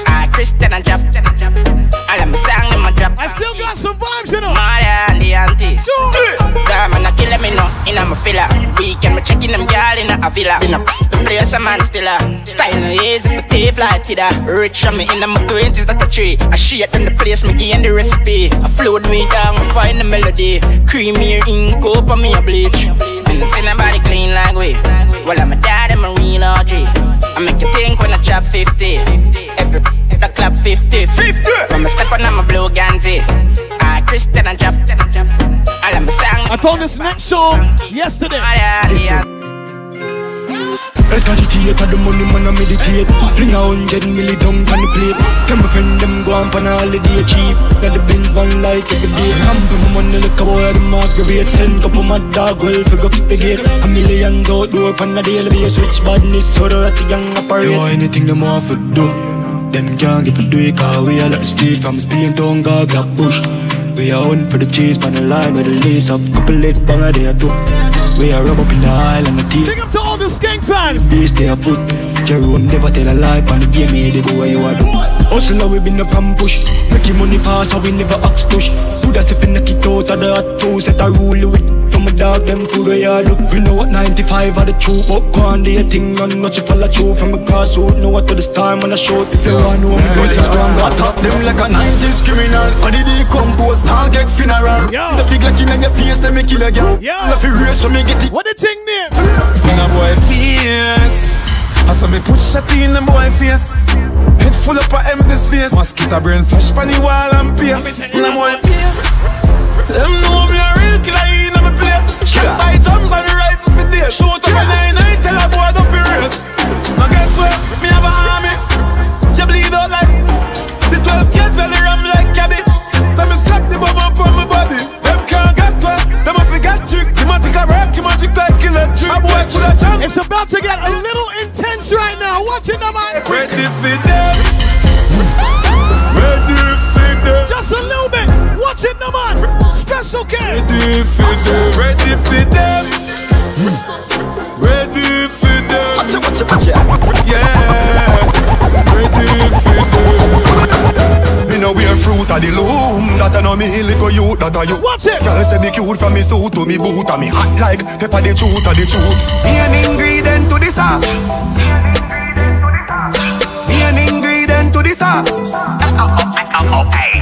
I Christian and Jeff. I let me sang in my drop. I still got some vibes, you know. Maya and the auntie. Damn, I'm not killing me no. In I'm a filler. Weekend, I'm checking them girl in a villa. In a place, a man still a style no easy. The tape like it. Rich on me in my twenties, that a tree. I shit in the place, me gain the recipe. I flowed me down, I find the melody. Creamy ink up on me a bleach. I see nobody clean like we. Well, I'm a dad and marine O G. I make you think when I chop fifty. Every the club fifty fifty. When I step on, I'm a blue Ganzi. I Christian and Jeff. I let me sang. I found this next song yesterday. Let's agitate for the money, man, I meditate. Bring a hundred milli down on the plate. Tell my friend them go on for a holiday cheap. Got the bins one like every day. I'm from money like a boy, the margarita. Send up on my dog, well, figure up the gate. A million door door on a daily base. Rich badness, so that the young operate. Yo, anything them want to do. Them can't get to do it, cause we all up the street. From Spain to Hungary, grab bush. We are on for the cheese, pan the line with the lace up. Couple late banger, they are too. We are rub up in the aisle and the teeth. Big up to all the skank fans. They stay afoot. Jerome never tell a lie, pan the game, he did what you are doing. Also now we been up and push. Making money fast, so we never act push. Put that step in the kit out of the hot toes, set a rule with. From a dog, them food where you look. We know what ninety-five are the truth. But go on, they a thing, none not you follow through. From a grassroot, know what to this time when I shoot. If you want to know, I'm going to scram. I top them like a nineties criminal. All the decompose, now get funeral. The big like in your face, they make kill again. Love you real, so me get it. What the thing name? In a boy face. I saw me push shot in the boy face. Head full up of empty space. Mosquito brain flash pan the wall and pierce. In a boy face. Them know me a real killer. Shot by drums and rifles with there. Shoot up a nine and tell a boy don't be race. Now guess what? Me have a army. You bleed out like the twelve kids belly ram like cabbie. So me slap the bubble up on my body. Them can't get what? Them have forgot trick. The magic a rock, the magic like electric. A boy could a jump. It's about to get a little intense right now. Watch it now, man. Ready for them. Ready for them. Just a little bit. Watch it now, man. Special care. Ready for them, ready for them, ready for them. Watch it, watch it, watch it. Yeah, ready for them. Me know we are fruit of the loom. That I know me little youth, that I you. Watch it. Girl say me cute from me suit to me boot. And me hot like pepper the truth of the truth. Be an ingredient to the sauce. Be an ingredient to the sauce. Okay.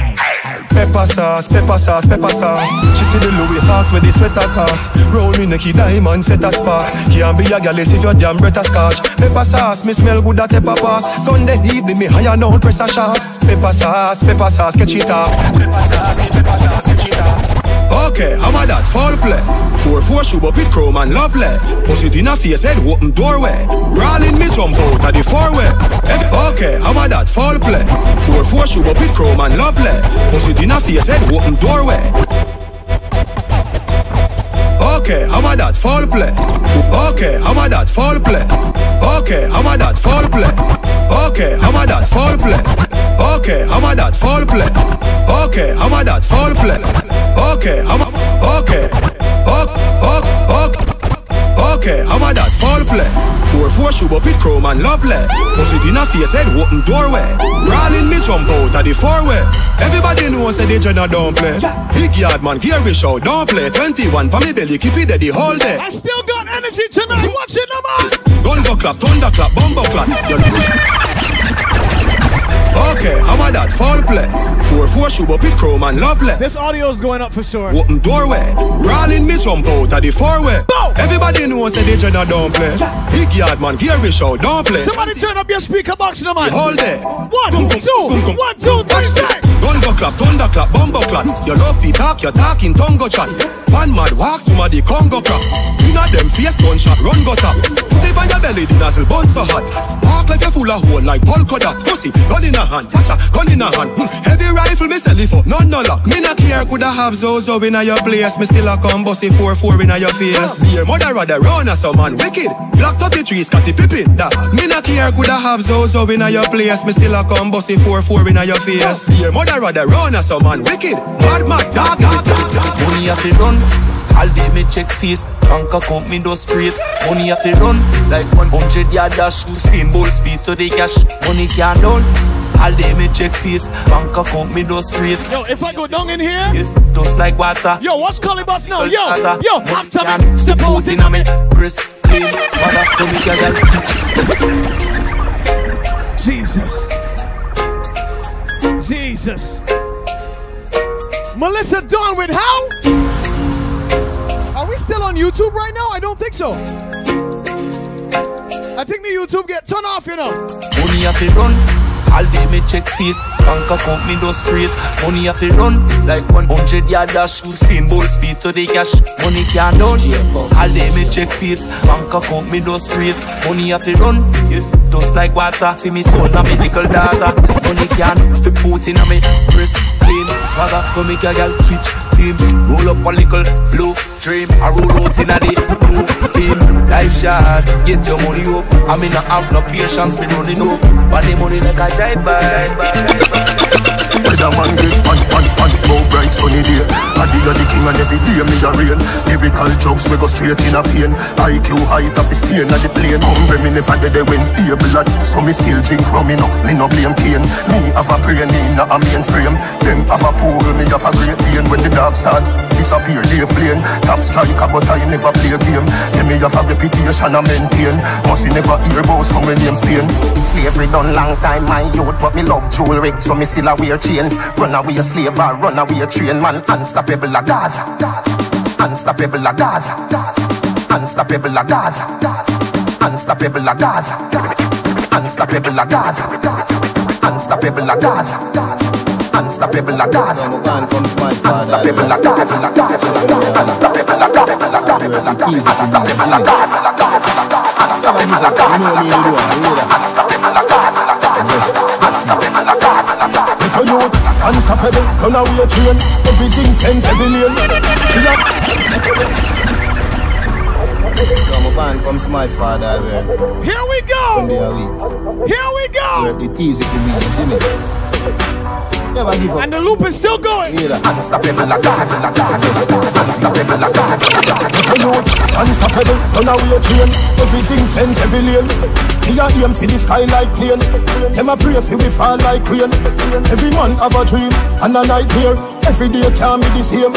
Pepper sauce, pepper sauce, pepper sauce. She see the Louis Hawks with the sweater cast. Roll in the key diamond set a spark. Can't be a gal if your damn breath a scotch. Pepper sauce, me smell good at pepper pass. Sunday evening me higher now press a shots. Pepper sauce, pepper sauce, catch it up. Pepper sauce, me pepper sauce, catch it up. Okay, how about that fall play? Four four shoe up with chrome and lovely. Bust it in a face head open doorway. Brawling me jump out of the four way. Okay, how about that fall play? Four four shoe up with chrome and lovely. Bust it in a face head open doorway. Okay, how about that fall play? Okay, how about that fall play? Okay, how about that fall play? Okay, how about that fall play? Okay, how about that fall play? Okay, how about that fall play? Okay, how about okay, okay, how about that fall play? Four four shoe up with chrome and lovely. Bust it in a face head open doorway. Brawling me jump out of the four way. Everybody knows that they Jenna don't play. Big yard man, gear we show, don't play. Twenty-one for me belly, keep it the whole day. I still got energy tonight, watch it now. Gunbo clap, thunder clap, bumbo clap. Okay, how about that fall play? Four four shoe up with chrome and lovely. This audio's going up for sure. Open doorway, brawling me jump out of the four way. Everybody knows that they Jenna don't play. Big yard man, gear we show, don't play. Somebody turn up your speaker box now, man. Hold it. One, come, two, come, come. One, two, three, six. Gunbo clap, thunder clap, bumbo clap. Your love feet talk, your talking tongue go chat. One mad walk, somebody Congo crap. You know them face gunshot, run go tap. Put the Live on your belly, the nozzle bone so hot. Walk like a full of hole like polka dot. Pussy, gun in a hand, watch a gun in a hand. mm. Heavy rifle, me sell it for none no luck. Me not care, coulda have Zozo in a your place. Me still a come bossy four four in a your face. Your mother rather run as some man wicked. Black thirty-three, Scotty Pippin, da. Me not care, coulda have Zozo in a your place. Me still a come bossy four four in a your face. Your mother rather run as some man wicked. Bad man, dog, dog, dog. Money a fi run, all day me check face. Bank account me do straight. Money a fi run, like one hundred yard dash. Same ball speed to the cash. Money can't down, all day me check face. Bank account me do straight. Yo, if I go down in here, yeah, just like water. Yo, what's Calibus now? Yo, water. Yo, after me, step out in a me. Chris, clean, smatter to me cause I Jesus Jesus Melissa Dawn with how? Are we still on YouTube right now? I don't think so. I think the YouTube get turned off, you know. Money a fi run, all day me check face. Bank account me do straight. Money a fi run, like one hundred yard dash. Same ball speed to the cash. Money can't down, all day me check face. Bank account me do straight. Money a fi run, yeah. Just like water, see me soul and me little daughter. Money can stick foot in a me press plane. Swagger to make a girl switch team. Roll up a little low dream. I roll out in a day, move team. Life shot, get your money up. I mean I have no patience, me running up. But the money like a jive bag. Whether man get on, on, on, no bright sunny day. I deal the king and every day me a rain. Lyrical jokes we go straight in a vein. I Q height of a stain at the plane. Hungry me never did they win here. Blood, so me still drink rum, me no, me no blame pain. Me have a brain, me not a mainframe. Them have a pool, me have a great pain. When the dark start disappear, they flame. Top striker, but I never play a game. Then me have a reputation I maintain. Must you never hear about some when name's pain. Slavery done long time, my youth, but me love jewelry. So me still a wear chain. Run away a slave, I run away a train. Man, unstoppable like Gaza. Unstoppable like Gaza. Unstoppable like Gaza. Unstoppable like Gaza. Unstoppable like Gaza. Unstoppable like Gaza. Unstoppable like Gaza. Unstoppable like Gaza. Unstoppable like Gaza. Unstoppable like Gaza. Unstoppable like Gaza. Unstoppable. Turn away your train. Everything fence every lane. Come up and comes my father. Here we go! Here we go! It easy for me, isn't it? Never give up. And the loop is still going. Unstoppable like Gaza. Unstoppable like Gaza. Unstoppable. Turn away your train. Everything fence every lane. He a aim for the sky like plane. Them a pray for we fall like rain. Every man have a dream and a nightmare. Every day can be the same.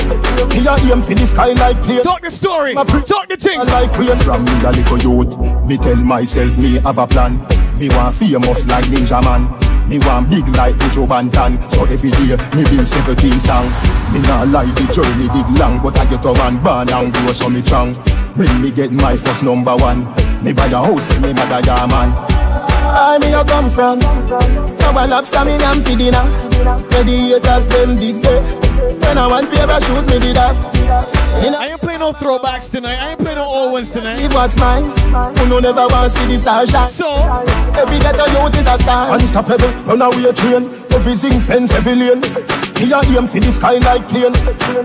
He a aim for the sky like plane. Talk the story. Talk the thing. Like rain. From me a little youth, me tell myself me have a plan. Me want famous like Ninja Man. Me want big like Ujo Bantan. So every day, me build seventeen songs. Me not like the journey big long, but I get up and burn and grow so me strong. When me get my first number one, me buy a house for me mother ya man. Where me you come from? Double up stamina and feedina. Where the haters them dig there. When I want paper shoes, me did that. I ain't playing no throwbacks tonight. I ain't playing no old ones tonight. If what's mine, who no never wants to see the star shine. So every ghetto youth is a star. Unstoppable, run away train. Everything fence, every lane. He a aim for the sky like plane.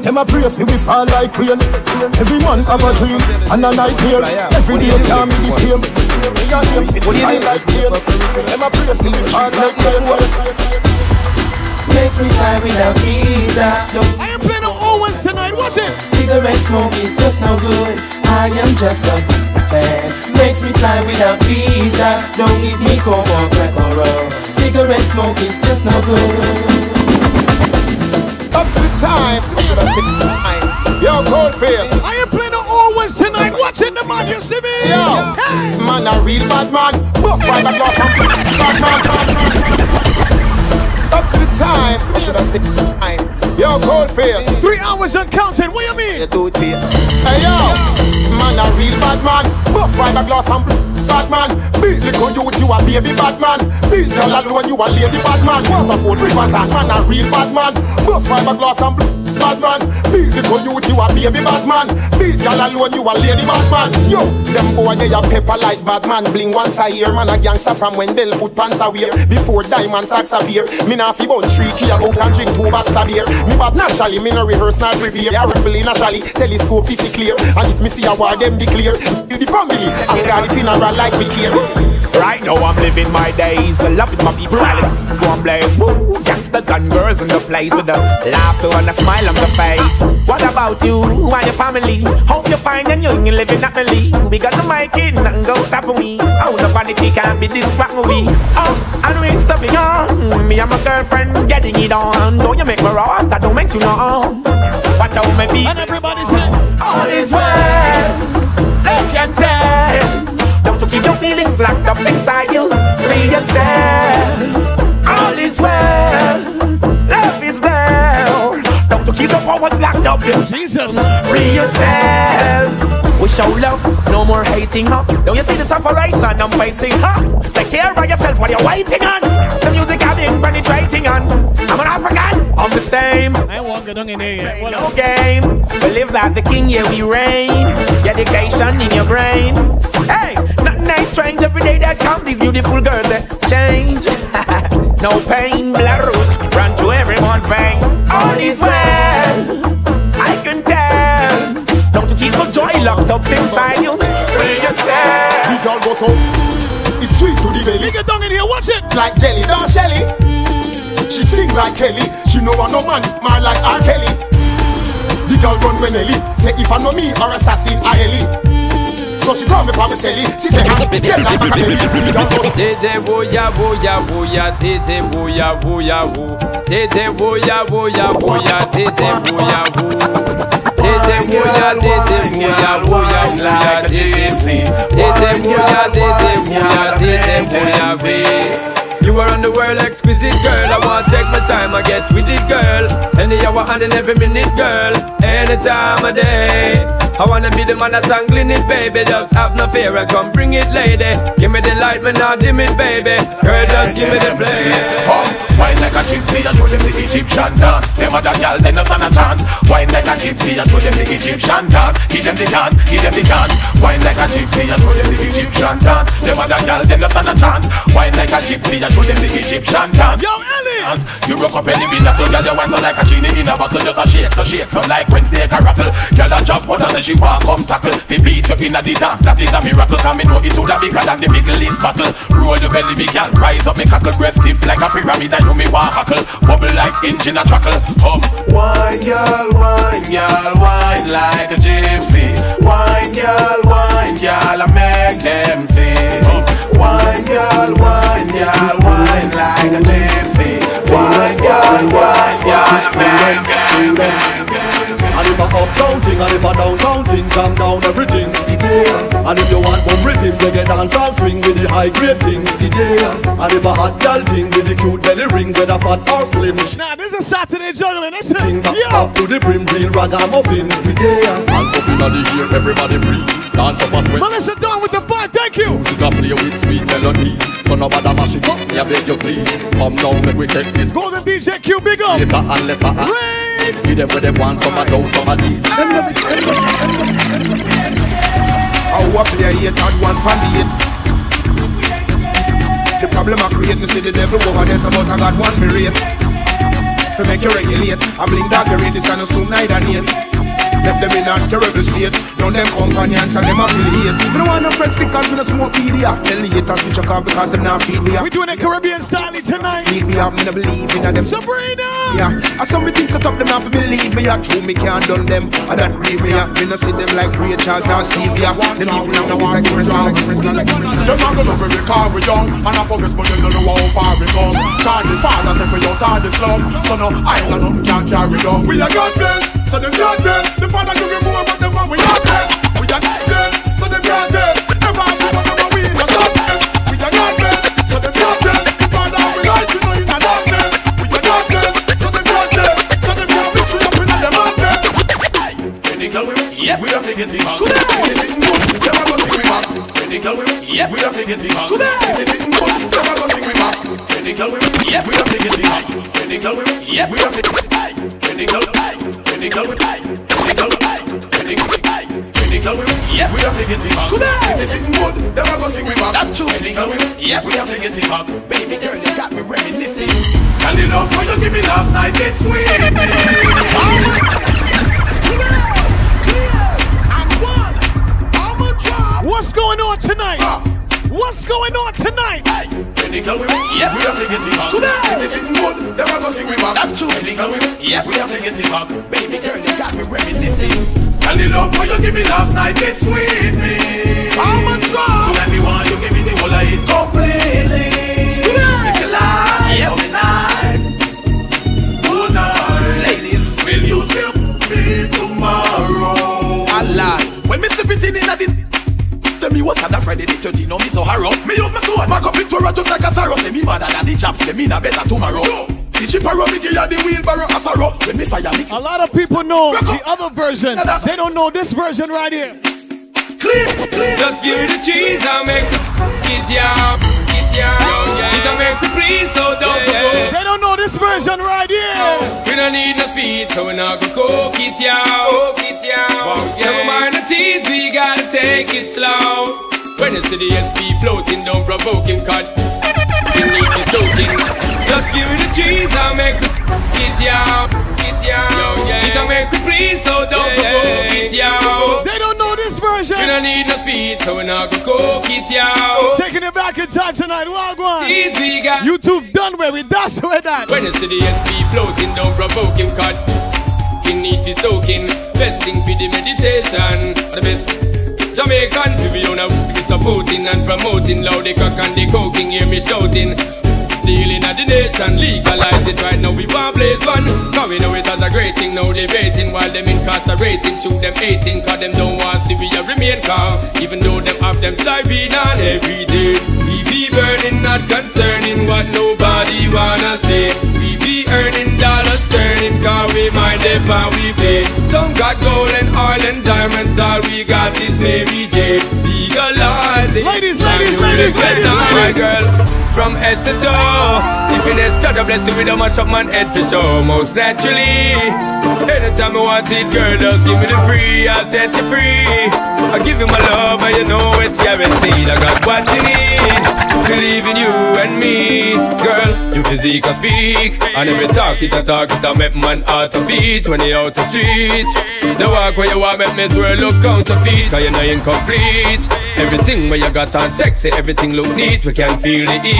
Them a pray for we fall like rain. Every man have a dream and a nightmare. Every day can be the same. He a aim for the sky like plane. Them a pray for we fall like rain. Makes me fly without visa. I am playing no Owens tonight, watch it. Cigarette smoke is just no good. I am just a man. Makes me fly without visa. Don't give me coke or crack or roll. Cigarette smoke is just no good. Up to the time. Yo, Coldface. I am playing no Owens tonight, watching the man, you see me. Yo, hey. Man a real bad man. Bust by the glass and bad man, bad man. Up to the time, I should have said time. Yo, Coldface. Three hours uncounted, what you mean? You do it, please. Hey, yo, man, a real bad man. Bust by the glass and Batman. Beat little youth, you a baby Batman. Beat girl alone, you a lady Batman. Waterford, river, Batman, a real Batman. Bust fiberglass and blue Batman. Beat little youth, you a baby Batman. Beat girl alone, you a lady Batman. Yo, them boy they a pepper like Batman. Bling once a year, man a gangster from when Bellfoot pants a wear. Before diamond sacks appear, me na fi bun three key out and drink two bags of beer. Me bad naturally, me no rehearse, not prepare. I rebel naturally, telescope is clear. And if me see a war, them declare. The family, I got the funeral like we care. Right now I'm living my days, loving my people, I live one place. Woo, gangsters and girls in the place with a laughter and a smile on the face. What about you and your family? Hope you're fine and young and living happily. We got the mic in, nothing gon' stop me. Oh, the vanity can't be distract me. Oh, and we're stopping on. Me and my girlfriend getting it on. Don't you make me wrong, I don't make you know. Watch out my feet. And everybody say, all is well. They can tell. Don't you keep your feelings locked up inside you. Free yourself. All is well. Love is now. Don't you keep the powers locked up in Jesus. Free yourself. We show love, no more hating, huh? Don't you see the separation I'm facing, huh? Take care of yourself while you're waiting on. The music I've been penetrating on. I'm an African, I'm the same. I ain't walking on in here yet. No game. We live like the king, yeah, we reign. Dedication in your brain. Hey, nothing ain't strange. Every day that comes, these beautiful girls that change. No pain, blood root, run to everyone pain. All is well, I can tell. Don't you keep the joy locked up inside you. Free yourself. This girl goes home. It's sweet to the belly. You get down in here, watch it. Like jelly, down Shelly. She sing like Kelly. She know I'm no man, man like R. Kelly. The girl run when Ellie. Say if I know me or assassin, I Ellie. So she call me from Ellie. She say I'm the girl like a baby. Dede boya boya boya, dede boya boya bo, dede boya boya boya, dede boya bo, dede boya dede boya boya boya, dede boya dede boya dede boya. You are on the world, exquisite girl. I wanna take my time, I get with it, girl. Any hour and in every minute, girl. Any time of day. I wanna be the man that's angling it, baby. Just have no fear and come bring it, lady. Give me the light, man, not dim it, baby. Girl, just give me the play. Wine like a gypsy, I show them the Egyptian dance. Them other girl, they not gonna chance. Wine like a gypsy, I show them the Egyptian dance. Give them the dance, give them the dance. Wine like a gypsy, I show them the Egyptian dance. Them other girl, they not gonna chance. Wine like a gypsy, show them the Egyptian dance. Yo, Ellie! You rock up any minute, so girl, you want to like a genie in a bottle. You can shake, so shake, so like when snake a rattle. Girl, I jump out and she walk, come tackle. Fi beat you in a the dance, that is a miracle. Cause me know it woulda bigger than the Middle East battle. Roll your belly, me girl, rise up, me cackle. Breath stiff like a pyramid, I know me want hackle. Bubble like engine a trackle, come. Wine, girl, wine, girl, wine like a gypsy. Wine, girl, wine, girl, I make them sing. Wine, girl, wine, girl, wine like a gypsy. Wine, girl, wine, girl, make them sing. And if I up counting, and if I down counting, calm down everything. And if you want one rhythm, you get dance and swing with the high grade thing. And if a hot girl thing with the cute belly ring, whether fat or slim. Nah, this is Saturday juggling, isn't it? Yeah. Up to the brim, real ragamuffin. And up in the ear, everybody breathe. Dance up a sweat. Melissa down with the fun, thank you. Music I play with sweet melodies. So now I mash it up, I beg you please. Come now, make we take this. Go to D J Q, big up. Later and lesser and give them where they want, some are down, some are these. I will play eight and one for the eight. The problem I create, you see the devil over there, some out I got one berate. To make you regulate, I blink dark, you read this kind of snoop night and eight. Left them in a terrible state, now them companions and them affiliates. We don't want no friends because we don't smoke media. Tell the haters we check out because them not feed me up. We doing a Caribbean style tonight. Feed me up, me not believe in them. Sabrina! Yeah, I saw me things set up, them not believe me. I true me can't done them, I don't grieve me. Me not see them like Rachel, now Stevie. Them people now want to press on, press on. Them not gonna bring me car with young, and I progress but they don't know how far we come. Can't be far, I take me out of the slum. So now I ain't nothing can't carry down. We are God blessed, so them not blessed. The father give me more, but the one we are blessed. We are God blessed, so them not blessed. The father give me more, we are not blessed. We are God blessed, so them not blessed. The father we like you know you are not blessed. We are God blessed, so them not blessed. So them not blessed, so them not blessed. Any Medical women, yep, we have to get this. Come on. Medical women, yep, we have to get this. Come on. Medical women, yep, we have to get this. Medical women, yep, we have to get this. Medical, medical, medical, medical. Medical women, yeah, we have to get it back. That's true. Medical women, yeah, we have to get it back. Baby girl, you got me reminiscing. And the love when you give me last night, it's sweet. What's going on tonight? What's going on tonight? Medical women, yeah, we have to get it back. That's true. Medical women, yeah, we have to get it back. Baby girl, you got me reminiscing. And the love for you give me last night, it sweet me. I'm a drop. So everyone you give me the whole of it completely. Skin up. If you like, yep. Come tonight. Tonight. Ladies, will you sleep me tomorrow? Allah, when me sleeping in the tell me what's on that Friday the thirteenth, no me so harrow. Me use my sword, my cup Victoria just like a sorrow. Say me better than the chaps, say me na better tomorrow. Yo. A lot of people know the other version. They don't know this version right here. Just give me the cheese, I'll make the get ya, get ya. I'll make the green, so don't go. They don't know this version right here. We don't need no feet, so we're not gonna go kiss ya, kiss ya. Never mind the teeth, we gotta take it slow. When you see the S P floating, don't provoke him, cause you need the soaking. Just give me the cheese, I'll make the get ya, get ya. I'll make the free, so don't go get ya. They don't know this version. We don't need no feet, so we're not gonna go get ya. Taking it back in time tonight, Wagwan. YouTube done where we dash with that. When you see the S P floating, don't provoke him, cause he need to soaking. Best thing for the meditation, the best. Jamaican, we on a supporting and promoting. Loud the cock and the coking, hear me shouting. Dealing at the nation, legalize it right now. We want blaze fun. Coming away as a great thing, now they waiting while them incarcerating. Shoot them hating, cause them don't want to see we a remain calm. Even though them have them diving on every day. We be burning, not concerning what nobody wanna say. We be earning dollars, turning, cause we mind if how we pay. Some got gold and oil and diamonds, all we got is Mary J. Legalize it. Ladies, ladies, ladies, ladies, my girl. From head to toe, if you just try to bless you with a much up man head for show. Most naturally, anytime I want it, girl, just give me the free, I'll set you free. I give you my love, and you know it's guaranteed. I got what you need, believe in you and me. Girl, you physique I speak, and every talk it I talk it I make man out of beat. When you out the street, the walk where you walk make me swear look counterfeit. Cause you know incomplete, everything where you got on sexy, everything look neat, we can feel the heat.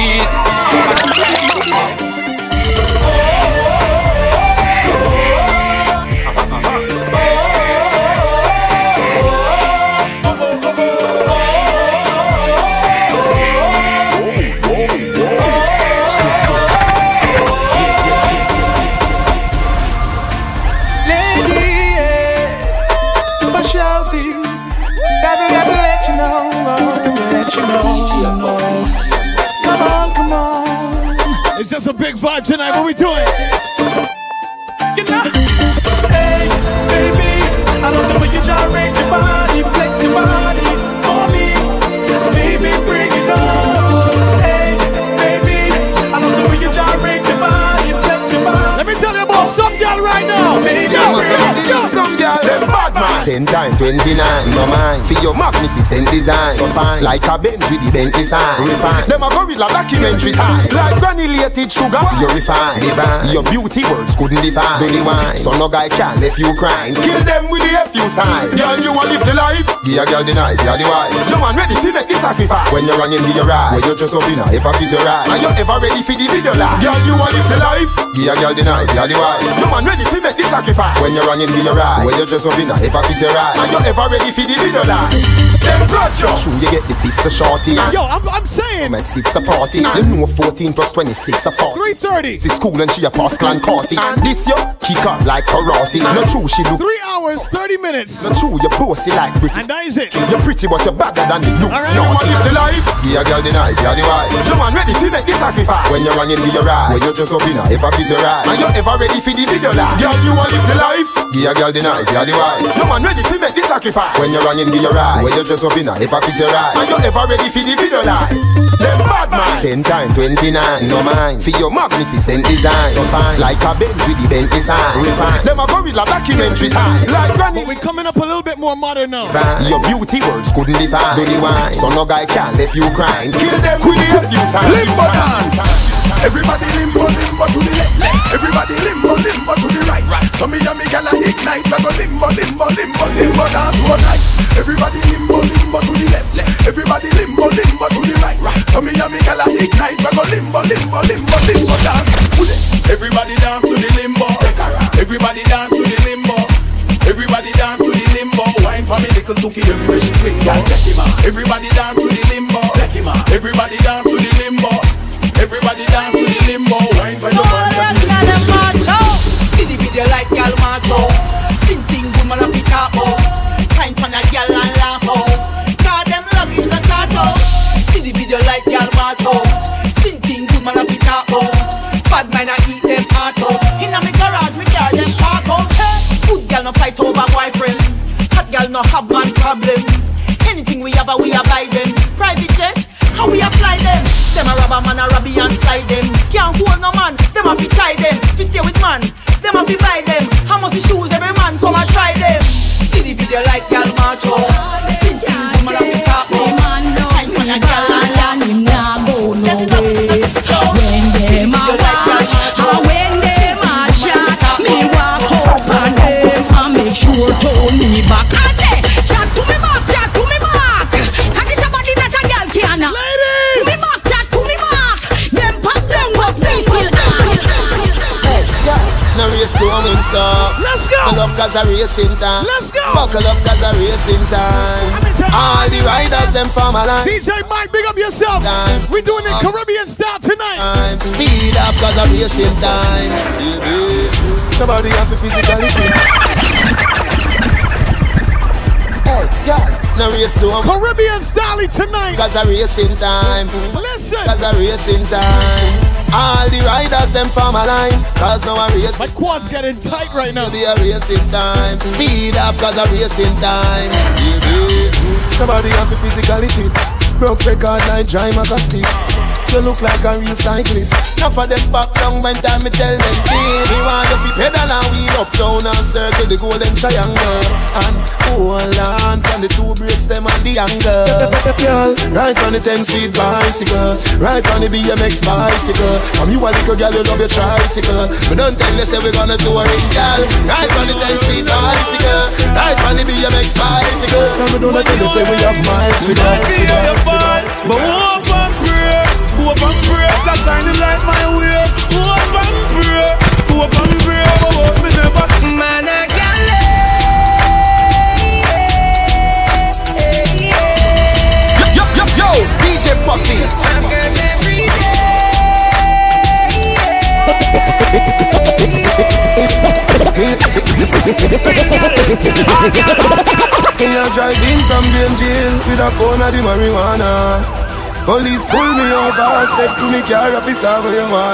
It's just a big vibe tonight. What we doing? You know, hey baby, I love the way you gyrate your body, flex your body for me. Baby, bring it on. Hey baby, I love the way you gyrate your body, flex your body. Let me tell you about some girl right now. Baby, yeah, yeah, yeah. Some girl them bad man. Ten times twenty nine, no mind. See your magnificent design, so fine, like a Benz with the Bentley sign. Refine. Them a gorilla documentary time, like granulated sugar. You're refined, divine. Your beauty words couldn't define. Really wine. So no guy can left you crying. Kill them with the F U sign. Girl, you wanna live the life? Give a girl the knife, you're the wife. Your man ready to make the sacrifice. When you're running to your ride, when you're just up in a if I fit your ride, and you're ever ready for the video life. Girl, you wanna live the life? Give a girl the knife, you're the wife. Your man ready to make the sacrifice. When you're running to your ride, when you're just up in a if I fit your ride, and you're ever ready for the video life. Them brother, should you get the pistol shorty? Yo, I'm I'm saying. It's a party. You know fourteen plus twenty-six a forty. three thirty. She's cool and she a pass clan courty. And this yo, kick up like karate. No true, she look. Three hours, thirty minutes. No true, you bossy like pretty. And that is it. You're pretty but you're badder than the look. Alright, no one live the life. Give a girl the knife, you're the wife. Your man ready to make the sacrifice. When you're running for your ride, when you're just up in a if I fit your ride, and you're ever ready for the video life. Girl, you wanna live the life. give a girl the knife, you're the wife. No man ready to make the sacrifice. When you're running, give your right. When you're dressed up in a, if I fit your right. And you're ever ready for the video light. Them bad man. Ten times, twenty-nine, no mind. For your magnificent design. So fine. Like a Benz with the Bentley sign. Refine. Them a gorilla documentary time. Like granny. But we're coming up a little bit more modern now. Fine. Your beauty words couldn't define. Do the wine. So no guy can let you crying. Kill them with the F U sign. Limbo dance. Everybody limbo, limbo to the left, left. Everybody limbo, limbo to the right, right. So me and me gala ignite. I go limbo, limbo, limbo, limbo down to a night. Everybody limbo, limbo to the left, left. Everybody limbo, limbo to the right, right. So me and me gala ignite. I go limbo, limbo, limbo, limbo down. Everybody down to the limbo. Everybody down to the limbo. Everybody down to the limbo. Wine for me, little Tuki, every she click. Everybody down to the limbo. Everybody down to the limbo. Everybody down to the limbo. Wine for the man that is in the limbo. See the video like y'all march out. Sinting woman up pick up out. Time for a girl and laugh out. Cause them love is the start out. See the video like y'all march out. Sinting woman up pick up out. Bad man I eat them heart out. In a me garage me girl them park out. Good girl no fight over boyfriend. Hot girl no have man problem. Anything we have a we buy them. Private jet, how we apply them. Them a rob a man a robby and slide them. Can't hold no man, them a fi tie them. Fi stay with man, them a fi buy them. How much the shoes every man come and try them. See the video like y'all march out. Sing to the man a fi tap out. I want a girl and land him nah go no way. When them a watch, and when them a chat, me walk up on them and make sure turn me back. I say, chat to me back, chat to me back. I get somebody that a girl canna. Let's go. I love cause a racing time. Let's go. Buckle up cause a racing time. All the riders them from a line. D J Mike, big up yourself. Time. We're doing it Caribbean style tonight. Time. Speed up cause a racing time. Baby. Somebody have to physically. Hey, God. No race to them. Caribbean style tonight. Cause a racing time. Listen. Cause a racing time. All the riders, them form a line. Cause now a race. My quad's getting tight right now. Be a racing time. Speed up cause a racing time. Baby. Somebody have the physicality. Broke record like dry magazine. You look like a real cyclist. Now for them back down when time me tell them things. We want to be pedal and wheel up down and circle the golden triangle. And oh land and the two brakes them on the angle. Right on the ten speed bicycle. Right on the B M X bicycle. From you a little girl you love your tricycle. But don't tell us say we gonna do a ring girl. Right on the ten speed bicycle. Right on the B M X bicycle. Come don't tell us say we have miles we got. But hope and pray, hope and pray that shine the light my way. Hope and pray, hope and pray. But hope me never smile. D J Puffy. I drive in from the jail with a cone of the marijuana. Police pull me over, step to me car up his over your wine.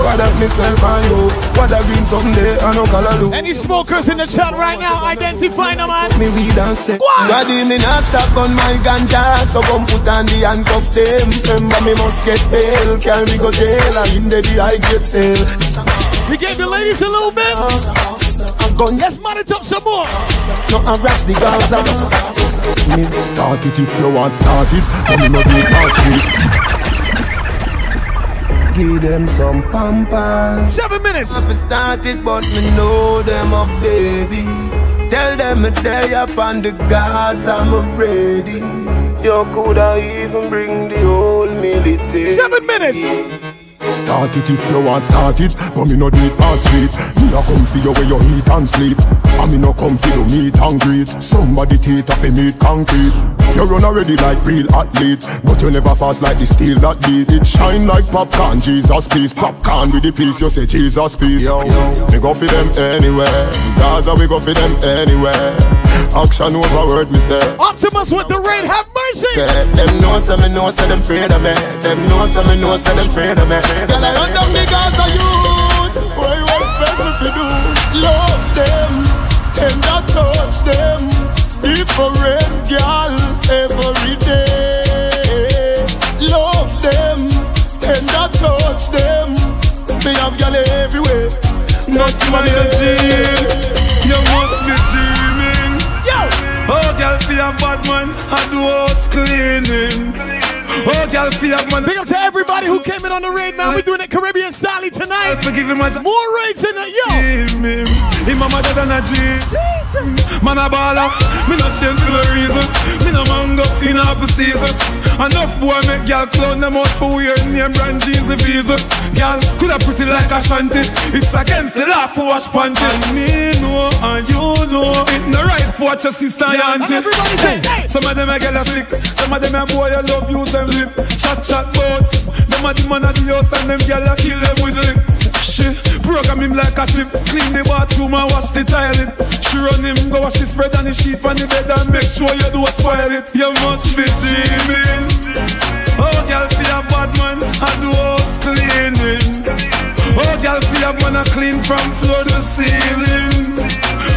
What up, me smell by you? What up, green someday? I know color look. Any smokers in the chat right now? Identify them, man. Me weed and say, Daddy, me not stop on my ganja. So come put on the handcuff them. Remember, me must get bail. Can we go jail? And in the day I get sale. We gave the ladies a little bit. I'm gone. Let's man it up some more. No, I rest the girls. Me start it if you want start it. I'm not doing past it. Give them some pampas. Seven minutes. I've started, but me know them up, baby. Tell them a day up on the gas. I'm ready. You could I even bring the whole military. Seven minutes. Start it if you want start it, but me no need pass it. Me a come for you where you eat and sleep. And me no come for you meet and greet. Somebody take off a meat concrete. You run already like real athlete, but you never fast like the steel that beat. It shine like popcorn, Jesus peace. Popcorn with the peace, you say Jesus peace. Yo, me go for them anywhere. Gaza we go for them anywhere. Action over word me say. Optimus with the rain, have mercy. Them know some me know say them afraid of me. Them know some me know say them afraid of me. Girl, I run down the Gaza youth. What you expect me to do? Love them. and I touch them different girl every day. Love them and I touch them. They have girl everywhere. Not my little dream. You must be dreaming. Yo, oh girl, feel a bad man and do house cleaning. Oh, girl, feel up, man. Big up to everybody who came in on the raid, man. We're doing it Caribbean Sally tonight. More raids in the yo. Jesus. Man, I ball up. Me not change for no reason. Me no mango in apple season. Enough boy make girl clown them out for wearing name brand jeans and visa. Girl, could have pretty like a shanty. It's against the law for wash panty. And me know, and you know, it's not right for what your sister yeah, and auntie. Everybody say, hey. Some of them I get a sick. Some of them I boy I love you. Them lip, chat chat boat. Them a the man at the house and them gyal a kill them with lick. She program him like a chip, clean the bathroom and wash the toilet. She run him, go wash his bread and his sheet on the bed and make sure you do spoil it. You must be dreaming. Oh gyal feel a bad man and do house cleaning. Oh gyal feel a man a clean from floor to ceiling.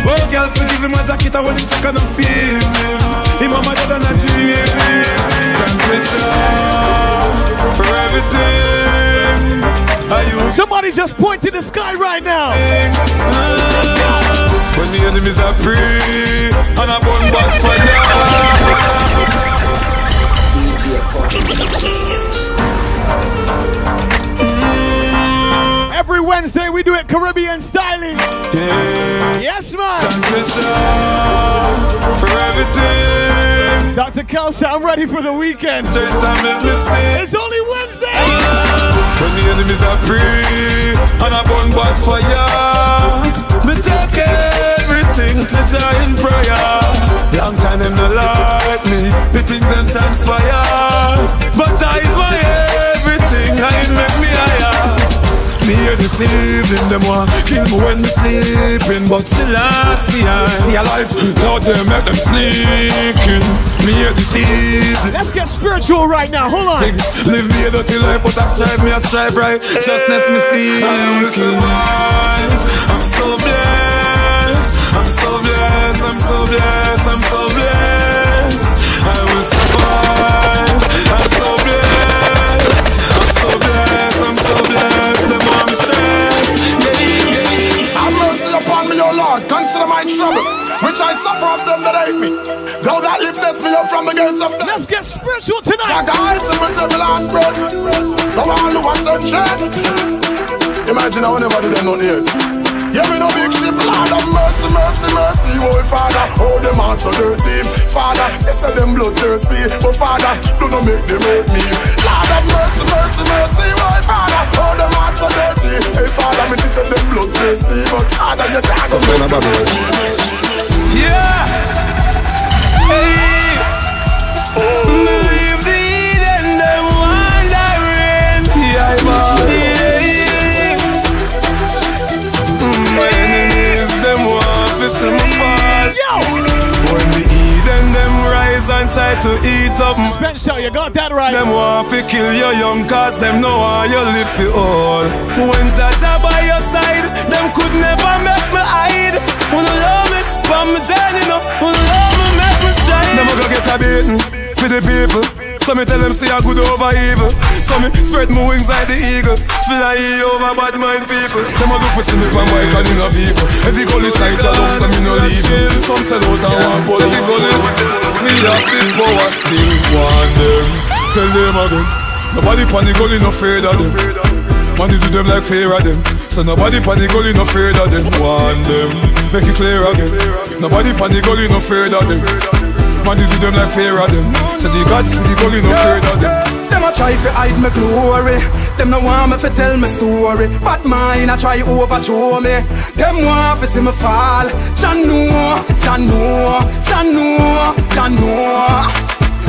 Oh gyal feel give him a jacket and when him check and I'm feeling. Him mama dad and a dreaming. For everything somebody just point to the sky right now. When the enemies are free and I burn back for now. Every Wednesday we do it Caribbean styling. Yeah. Yes man. For everything. Doctor Kelsa, I'm ready for the weekend. It's only Wednesday. When the enemies are free and I burn by fire, me take everything to try in prayer. Long time them no like me, the things them transpire, but I buy everything and make me higher. Me hear the sneezing, them want kill me when me sleeping, but still I see I see a life without them, make them sneaking. Me hear the sneezing. Let's get spiritual right now, hold on. Live me a dirty life, but I strive, me I strive right. Justness me see. I'm so blessed, I'm so blessed, I'm so blessed, I'm so blessed, I'm so blessed. I will survive, I'm so blessed, I'm so blessed, I'm so blessed. Lord, consider my trouble, which I suffer of them that hate me. Thou that liftest me up from the gates of death. Let's get spiritual tonight. Like I to preserve the last breath. So all who want some dread. Imagine how never did they know the earth. Yeah, we no big ship, Lord of mercy, mercy, mercy. Oh, Father, oh, them are so dirty. Father, they say them bloodthirsty. But Father, do not make them hurt me. Lord of mercy, mercy, mercy. Oh, Father, oh, them are so dirty. Hey, Father, me say them bloodthirsty. But Father, you can't go me. Yeah. Hey. Oh. Leave the Eden, them wandering. Yeah, man. Yo! When the Eden them rise and try to eat up Spencer, you got that right. Them want to kill your young cause them know how you live for all. When Jaja by your side, them could never make me hide. Wanna love me, but me dead, you know. Wanna love me, make me shine. Never gonna get a beating for the people. So me tell them see a good over evil. So me spread my wings like the eagle, fly over bad mind people. Them a look for see me from my car in a vehicle. Every goal is like your love, so me no leave you. Some sell out and want ball. Every goal is me have been for a still want them. Tell them again, nobody panic, goal is not afraid of them. Money do them like fear of them. So nobody panic, goal is not afraid of them. Want them, make it clear again. Nobody panic, goal is not afraid of them. Money do them like fear of them. So the God see the goal, you no fear of them. Them a try fi hide me glory. Them no want me fi tell me story. But mine a try overthrow me. Them want fi see me fall. Jah know, Jah know, Jah know, Jah know.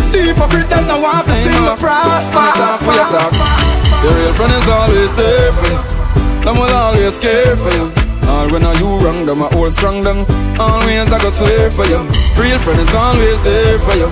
The hypocrite them no want fi see me prosper. Your real friend is always there for you. Them will always care for you. All when are you wrong, them are all strong them. Always I go swear for you. Real friend is always there for you.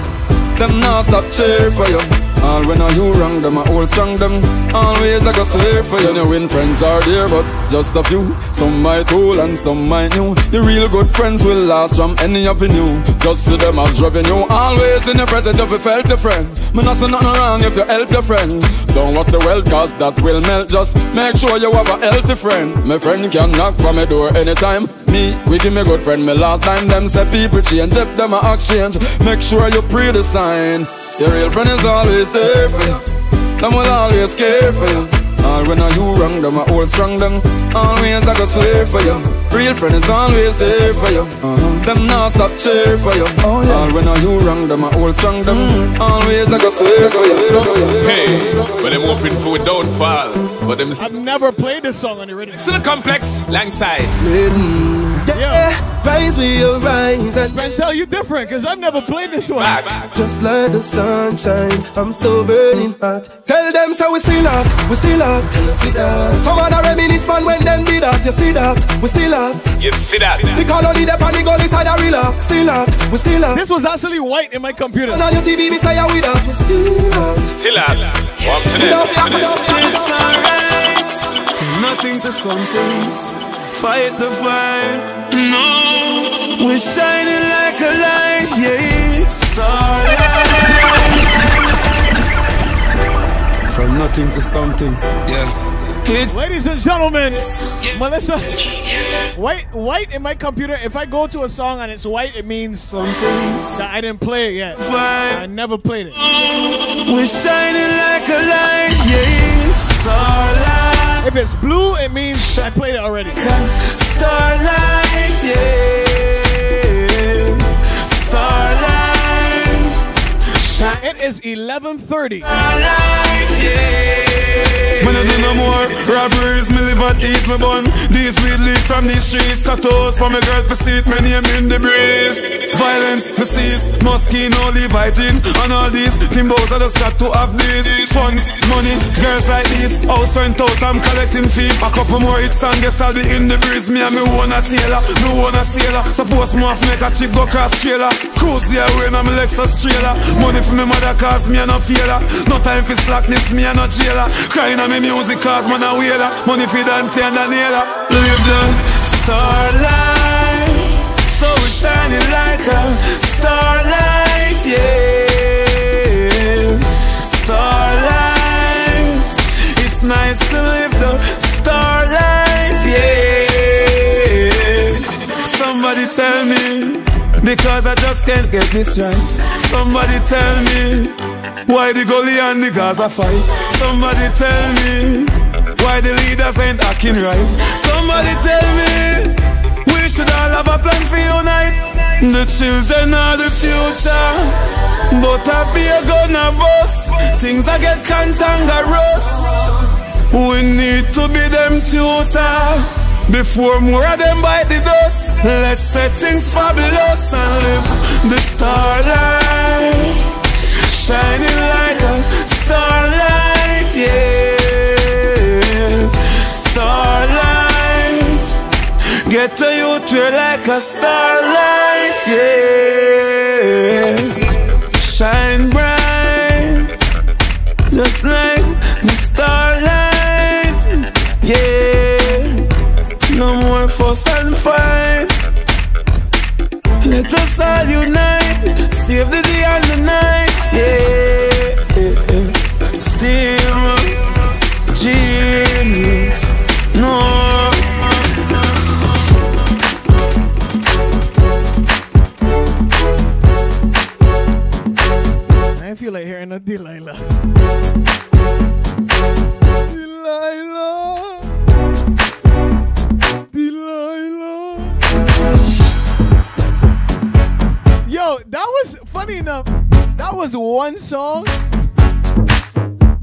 Them now stop cheer for you. All when are you wrong them, I old song them. Always I go swear for you. Genuine friends are there, but just a few. Some might old and some might new. The real good friends will last from any avenue. Just see them as revenue. Always in the present of a felt your friend. Me not say nothing wrong if you help your friend. Don't walk the well cause that will melt. Just make sure you have a healthy friend. My friend can knock for me door anytime. Me, we give me good friend. Me last time them say people change. If them a act change, make sure you pre the sign. Your real friend is always there for you. Them will always care for you. All when are you wrong, them are old strong them. Always I go swear for you. Real friend is always there for you. Uh-huh. Them not stop cheer for you. Oh, yeah. All when are you wrong, them are old strong them. Mm. Always I go swear for you. Hey, when I'm hoping for a downfall, but them. I've never played this song on the radio. Still complex, Langside. Yeah. yeah. Rise with your eyes and Michelle, you different, cause I've never played this one. Back, back. Just like the sunshine, I'm so burning hot. Tell them so we still hot, we still hot. See that? Some other reminisce man when them did that. You see that? We still hot. You see that? The colony the panic all inside a real hot. Still hot, we still hot. This was actually white in my computer. And on your T V, we say I we that. We still hot. Still hot. Walk to them. Nothing to some things. Fight the fire, no. We're shining like a light, yeah, starlight. From nothing to something, yeah. It's ladies and gentlemen, yeah. Melissa, yes. white, white in my computer. If I go to a song and it's white, it means something that I didn't play it yet. Fire. I never played it. We're shining like a light, yeah, starlight. If it's blue, it means I played it already. Starlight, yeah. Starlight. It is eleven thirty. When I do no more robberies, me live at ease, me bun. These weed lead from these streets, tattoos for me girl to see it, my name in the breeze. Violence, me cease, Moschino, Levi jeans, and all these Timbos, I just got to have these. Funds, money, girls like this, house rent out, I'm collecting fees. A couple more hits and guess I'll be in the breeze. Me and me wanna tailor, me wanna sailor. Suppose me off make a chip go cross trailer. Cruise the way now me Lexus trailer. Money for me mother cause me a no failure. No time for slackness, me a no jailer. Crying on me music cause man a wailer. Money for Dante and Daniela. Live the starlight, so we shining like a starlight, yeah. Starlight, it's nice to live the starlight, yeah. Somebody tell me, because I just can't get this right. Somebody tell me, why the goalie and the Gaza fight? Somebody tell me why the leaders ain't acting right. Somebody tell me we should all have a plan for unite. The children are the future, but I be a gonna bust. Things I get cantankerous. We need to be them tutor before more of them bite the dust. Let's set things fabulous and live the starlight. Shining like a starlight, yeah. Starlight, get to you to like a starlight, yeah. Shine bright, just like the starlight, yeah. No more fuss and fight, let us all unite, save the day and the night. Yeah, yeah, yeah. Still genius, no. I feel like hearing a Delilah. Delilah, Delilah. Yo, that was funny enough. That was one song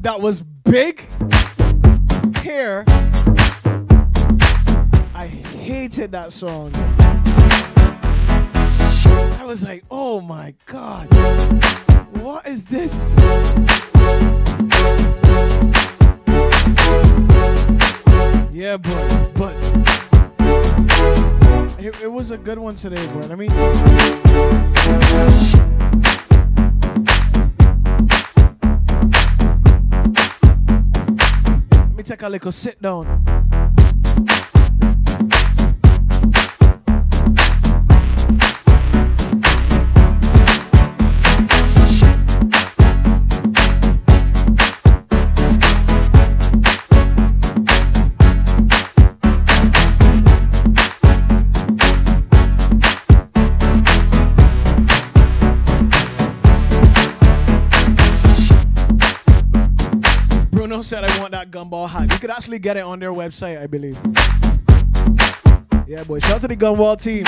that was big here. I hated that song. I was like, oh my God, what is this? Yeah, but, but it, it was a good one today, bro. I mean. take a little sit down. Said I want that gumball hat. You could actually get it on their website, I believe. Yeah, boy. Shout out to the gumball team.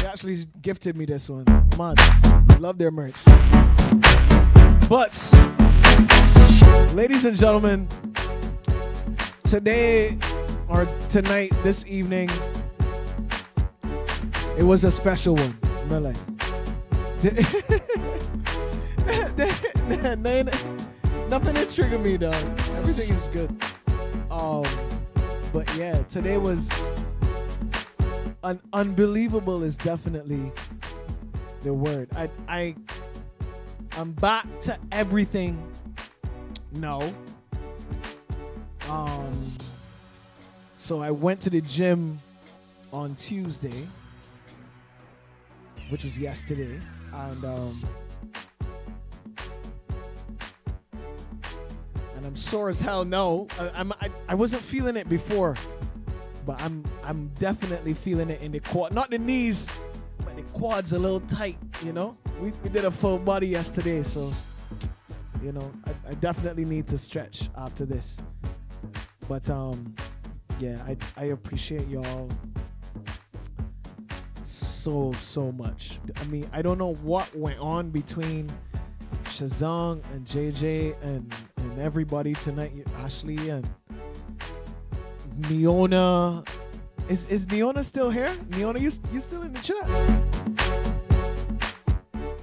They actually gifted me this one. Man, love their merch. But, ladies and gentlemen, today or tonight, this evening, it was a special one. Really. Nothing that triggered me, dog. Everything is good. Um, but yeah, today was un unbelievable is definitely the word. I I I'm back to everything. No. Um. So I went to the gym on Tuesday, which was yesterday, and um. And I'm sore as hell. No, I, I'm, I, I wasn't feeling it before, but I'm I'm definitely feeling it in the quad. Not the knees, but the quads a little tight, you know? We, we did a full body yesterday, so, you know, I, I definitely need to stretch after this. But, um, yeah, I, I appreciate y'all so, so much. I mean, I don't know what went on between Shazong and J J and... and everybody tonight, Ashley and Neona. Is is Neona still here? Neona, you you still in the chat?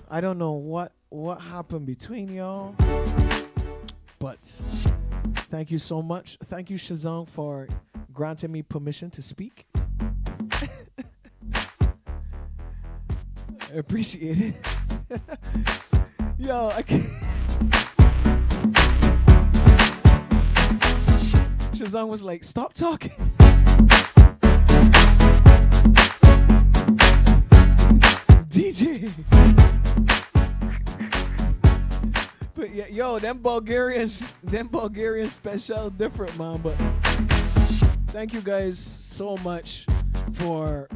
I don't know what what happened between y'all, but thank you so much. Thank you, Shazong, for granting me permission to speak. I appreciate it. Yo, I can't. Shazong was like, stop talking. D J. But yeah, yo, them Bulgarians, them Bulgarian special different, man. But thank you guys so much for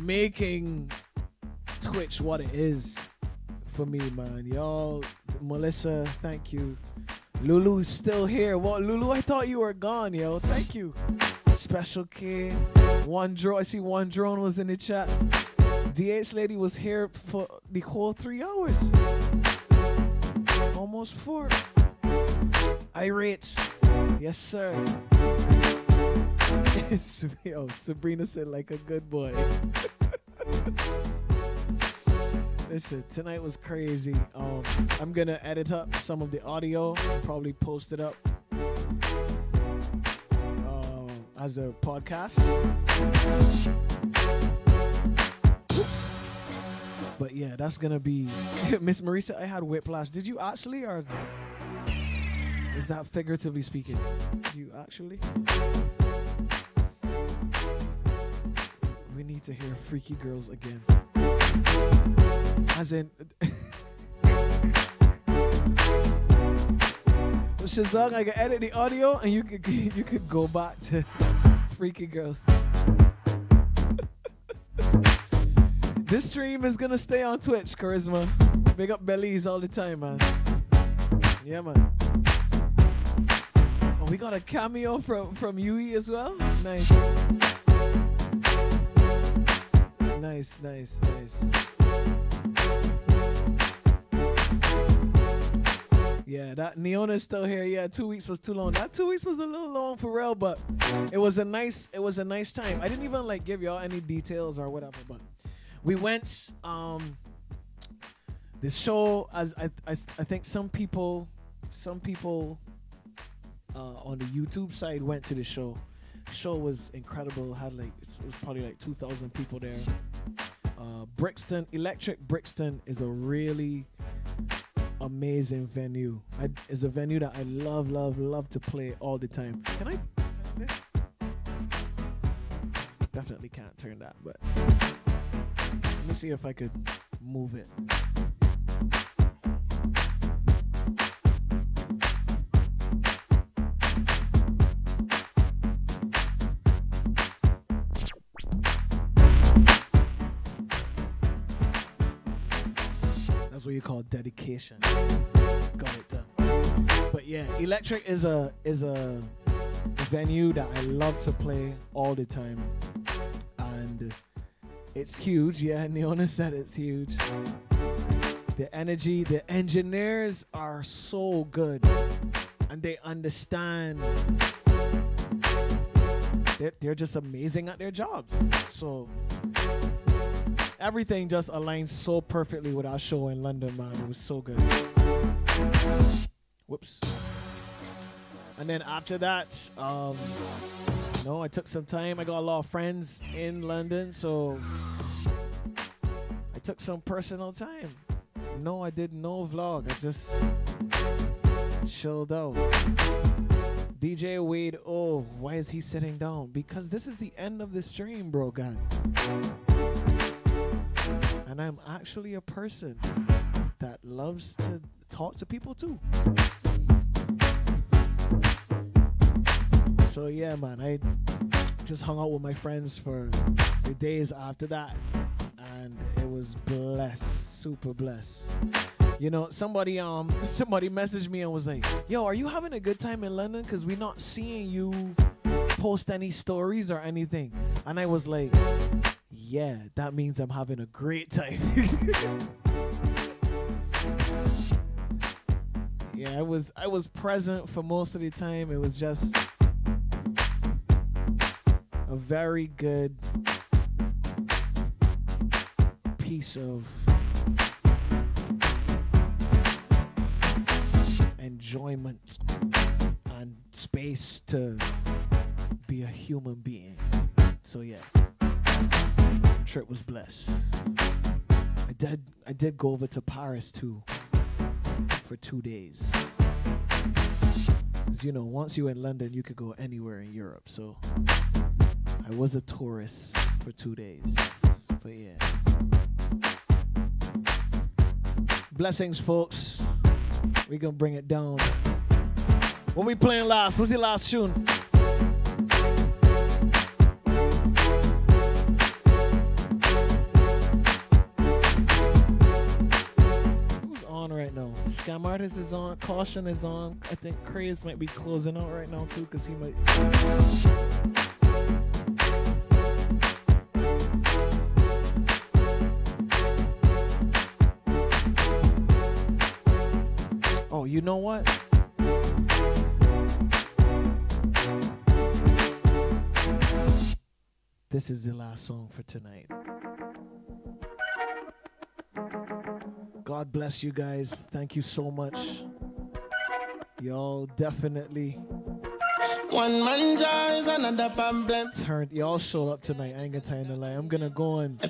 making Twitch what it is for me, man. Y'all, Melissa, thank you. Lulu's still here. Well, Lulu, I thought you were gone, yo. Thank you. Special K. One drone. I see one drone was in the chat. D H Lady was here for the whole three hours. Almost four. Irate. Yes, sir. Yo, Sabrina said like a good boy. Listen, tonight was crazy. Um, I'm going to edit up some of the audio, probably post it up uh, as a podcast. Oops. But yeah, that's going to be... Miss Marisa, I had whiplash. Did you actually? Or is that figuratively speaking? Did you actually? We need to hear Freaky Girls again. As in, Shazong, I can edit the audio, and you could you could go back to Freaky Girls. This stream is gonna stay on Twitch, Charisma. Big up Belize all the time, man. Yeah, man. Oh, we got a cameo from from Yui as well. Nice. Nice, nice, nice. Yeah, that Neona's still here. Yeah, two weeks was too long. That two weeks was a little long for real, but it was a nice, it was a nice time. I didn't even like give y'all any details or whatever, but we went. Um, the show, as I, I, I think some people, some people uh, on the YouTube side went to the show. Show was incredible. Had like it was probably like two thousand people there. Uh, Brixton Electric Brixton is a really a amazing venue. I, it's a venue that I love, love, love to play all the time. Can I? Definitely can't turn that, but let me see if I could move it. That's what you call dedication. Got it done. But yeah, Electric is a is a venue that I love to play all the time. And it's huge, yeah, Neona said it's huge. The energy, the engineers are so good. And they understand. They're, they're just amazing at their jobs. So everything just aligned so perfectly with our show in London, man. It was so good. Whoops. And then after that, um, no, I took some time. I got a lot of friends in London, so I took some personal time. No, I did no vlog. I just chilled out. D J Wade, oh, why is he sitting down? Because this is the end of the stream, bro, God. And I'm actually a person that loves to talk to people too. So yeah, man, I just hung out with my friends for the days after that. And it was blessed, super blessed. You know, somebody um somebody messaged me and was like, yo, are you having a good time in London? Because we're not seeing you post any stories or anything. And I was like, yeah, that means I'm having a great time. Yeah, I was I was present for most of the time. It was just a very good piece of enjoyment and space to be a human being. So yeah. Trip was blessed. I did I did go over to Paris too for two days. Cause you know, once you're in London, you could go anywhere in Europe. So I was a tourist for two days. But yeah. Blessings, folks. We're gonna bring it down. What we playing last? What's the last tune? Scam Artist is on, Caution is on. I think Craze might be closing out right now too, because he might. Oh, you know what? This is the last song for tonight. God bless you guys. Thank you so much. Y'all definitely one man jars another problem. Turned y'all show up tonight. I ain't got time to lie. I'm gonna go and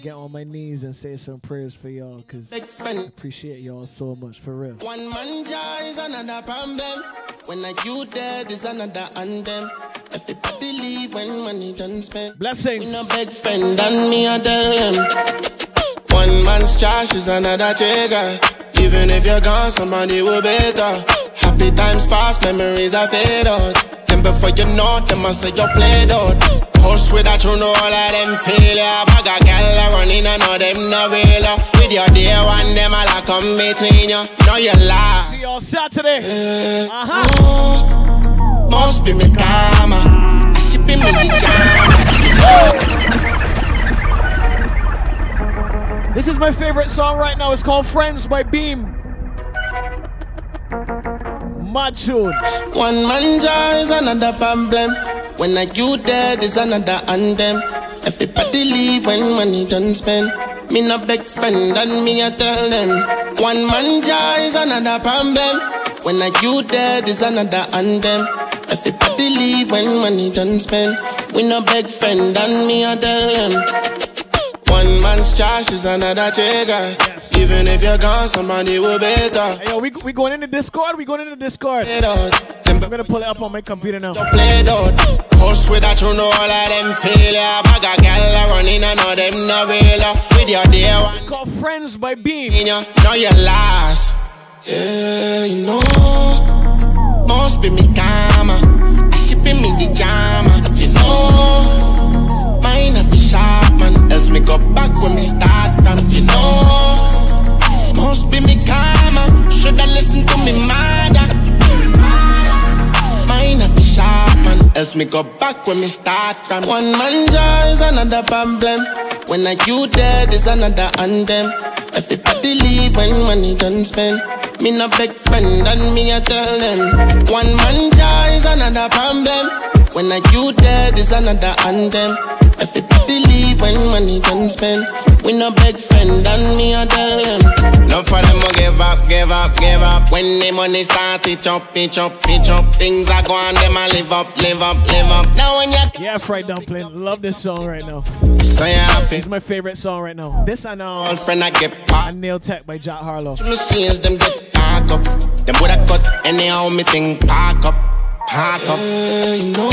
get on my knees and say some prayers for y'all, cause I appreciate y'all so much for real. One man jar is another problem. When I you dead is another anthem. Everybody leave when money done spent. Blessings. We no big friend and me a tell them. One man's trash is another treasure. Even if you're gone, somebody will better. Happy times past, memories are fade out. Then before you know, them must say you played out. Horse with that, you know all of them failure. Bag a girl running, I know them no realer. With your dear one, them all a come between you. Now you lie. See you on Saturday. Uh, uh-huh. Oh, must be me karma. I should be me pajama. This is my favorite song right now. It's called Friends by Beam. Mad tune. One man jar is another problem. When I you dead is another anthem. Everybody leave when money done spend. Me no beg friend and me I tell them. One man jar is another problem. When I you dead is another anthem. Everybody leave when money done spend. We no beg friend and me I tell them. One man This trash is another treasure. Even if you're gone, somebody will better. Hey, yo, we, we going into Discord? We going into Discord. I'm gonna pull it up on my computer now. Horse without you know all of them failure. Bag a gal running and all them no real. With your dear one. It's called Friends by Beam. Now you're last. Yeah, you know. Must be me karma. I should be me the drama. You know. Mine a fish sharp man. Else me go back when me start from. You know. Must be me karma. Shoulda listen to me mother. Sharp man, else me go back when me start from. One man jar is another problem. When I you dead is another anthem. Everybody leave when money done spend. Me no big friend and me I tell them. One man jar is another problem. When I you dead is another anthem. Everybody leave when money done spend. We no big friend and me I tell them. Not for them I give up, give up, give up. When the money start it chop, it chop, it chop. Things are going, them I live up, live up, live up. Now when you yeah, Fried Dumpling, love this song right now. So yeah, it's my favorite song right now. This I know. All friend I get pop. I Nail Tech by Jack Harlow. Two machines them get pack up. Them would I cut and they all me thing pack up. Pack up. Yeah, you know,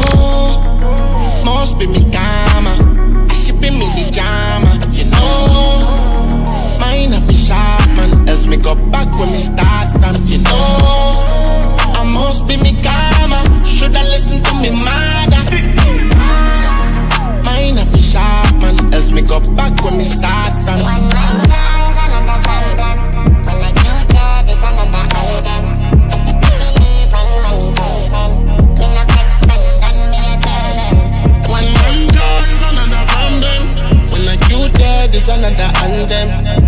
must be me karma. I should be me the drama. You know, mine a fish sharp man. Else me go back when me start from. You know, I must be me karma. Shoulda listen to me mother. Mine a fish sharp man. Else me go back when me start from. One man dies another problem. When I do dead is another album. Dead is another anthem.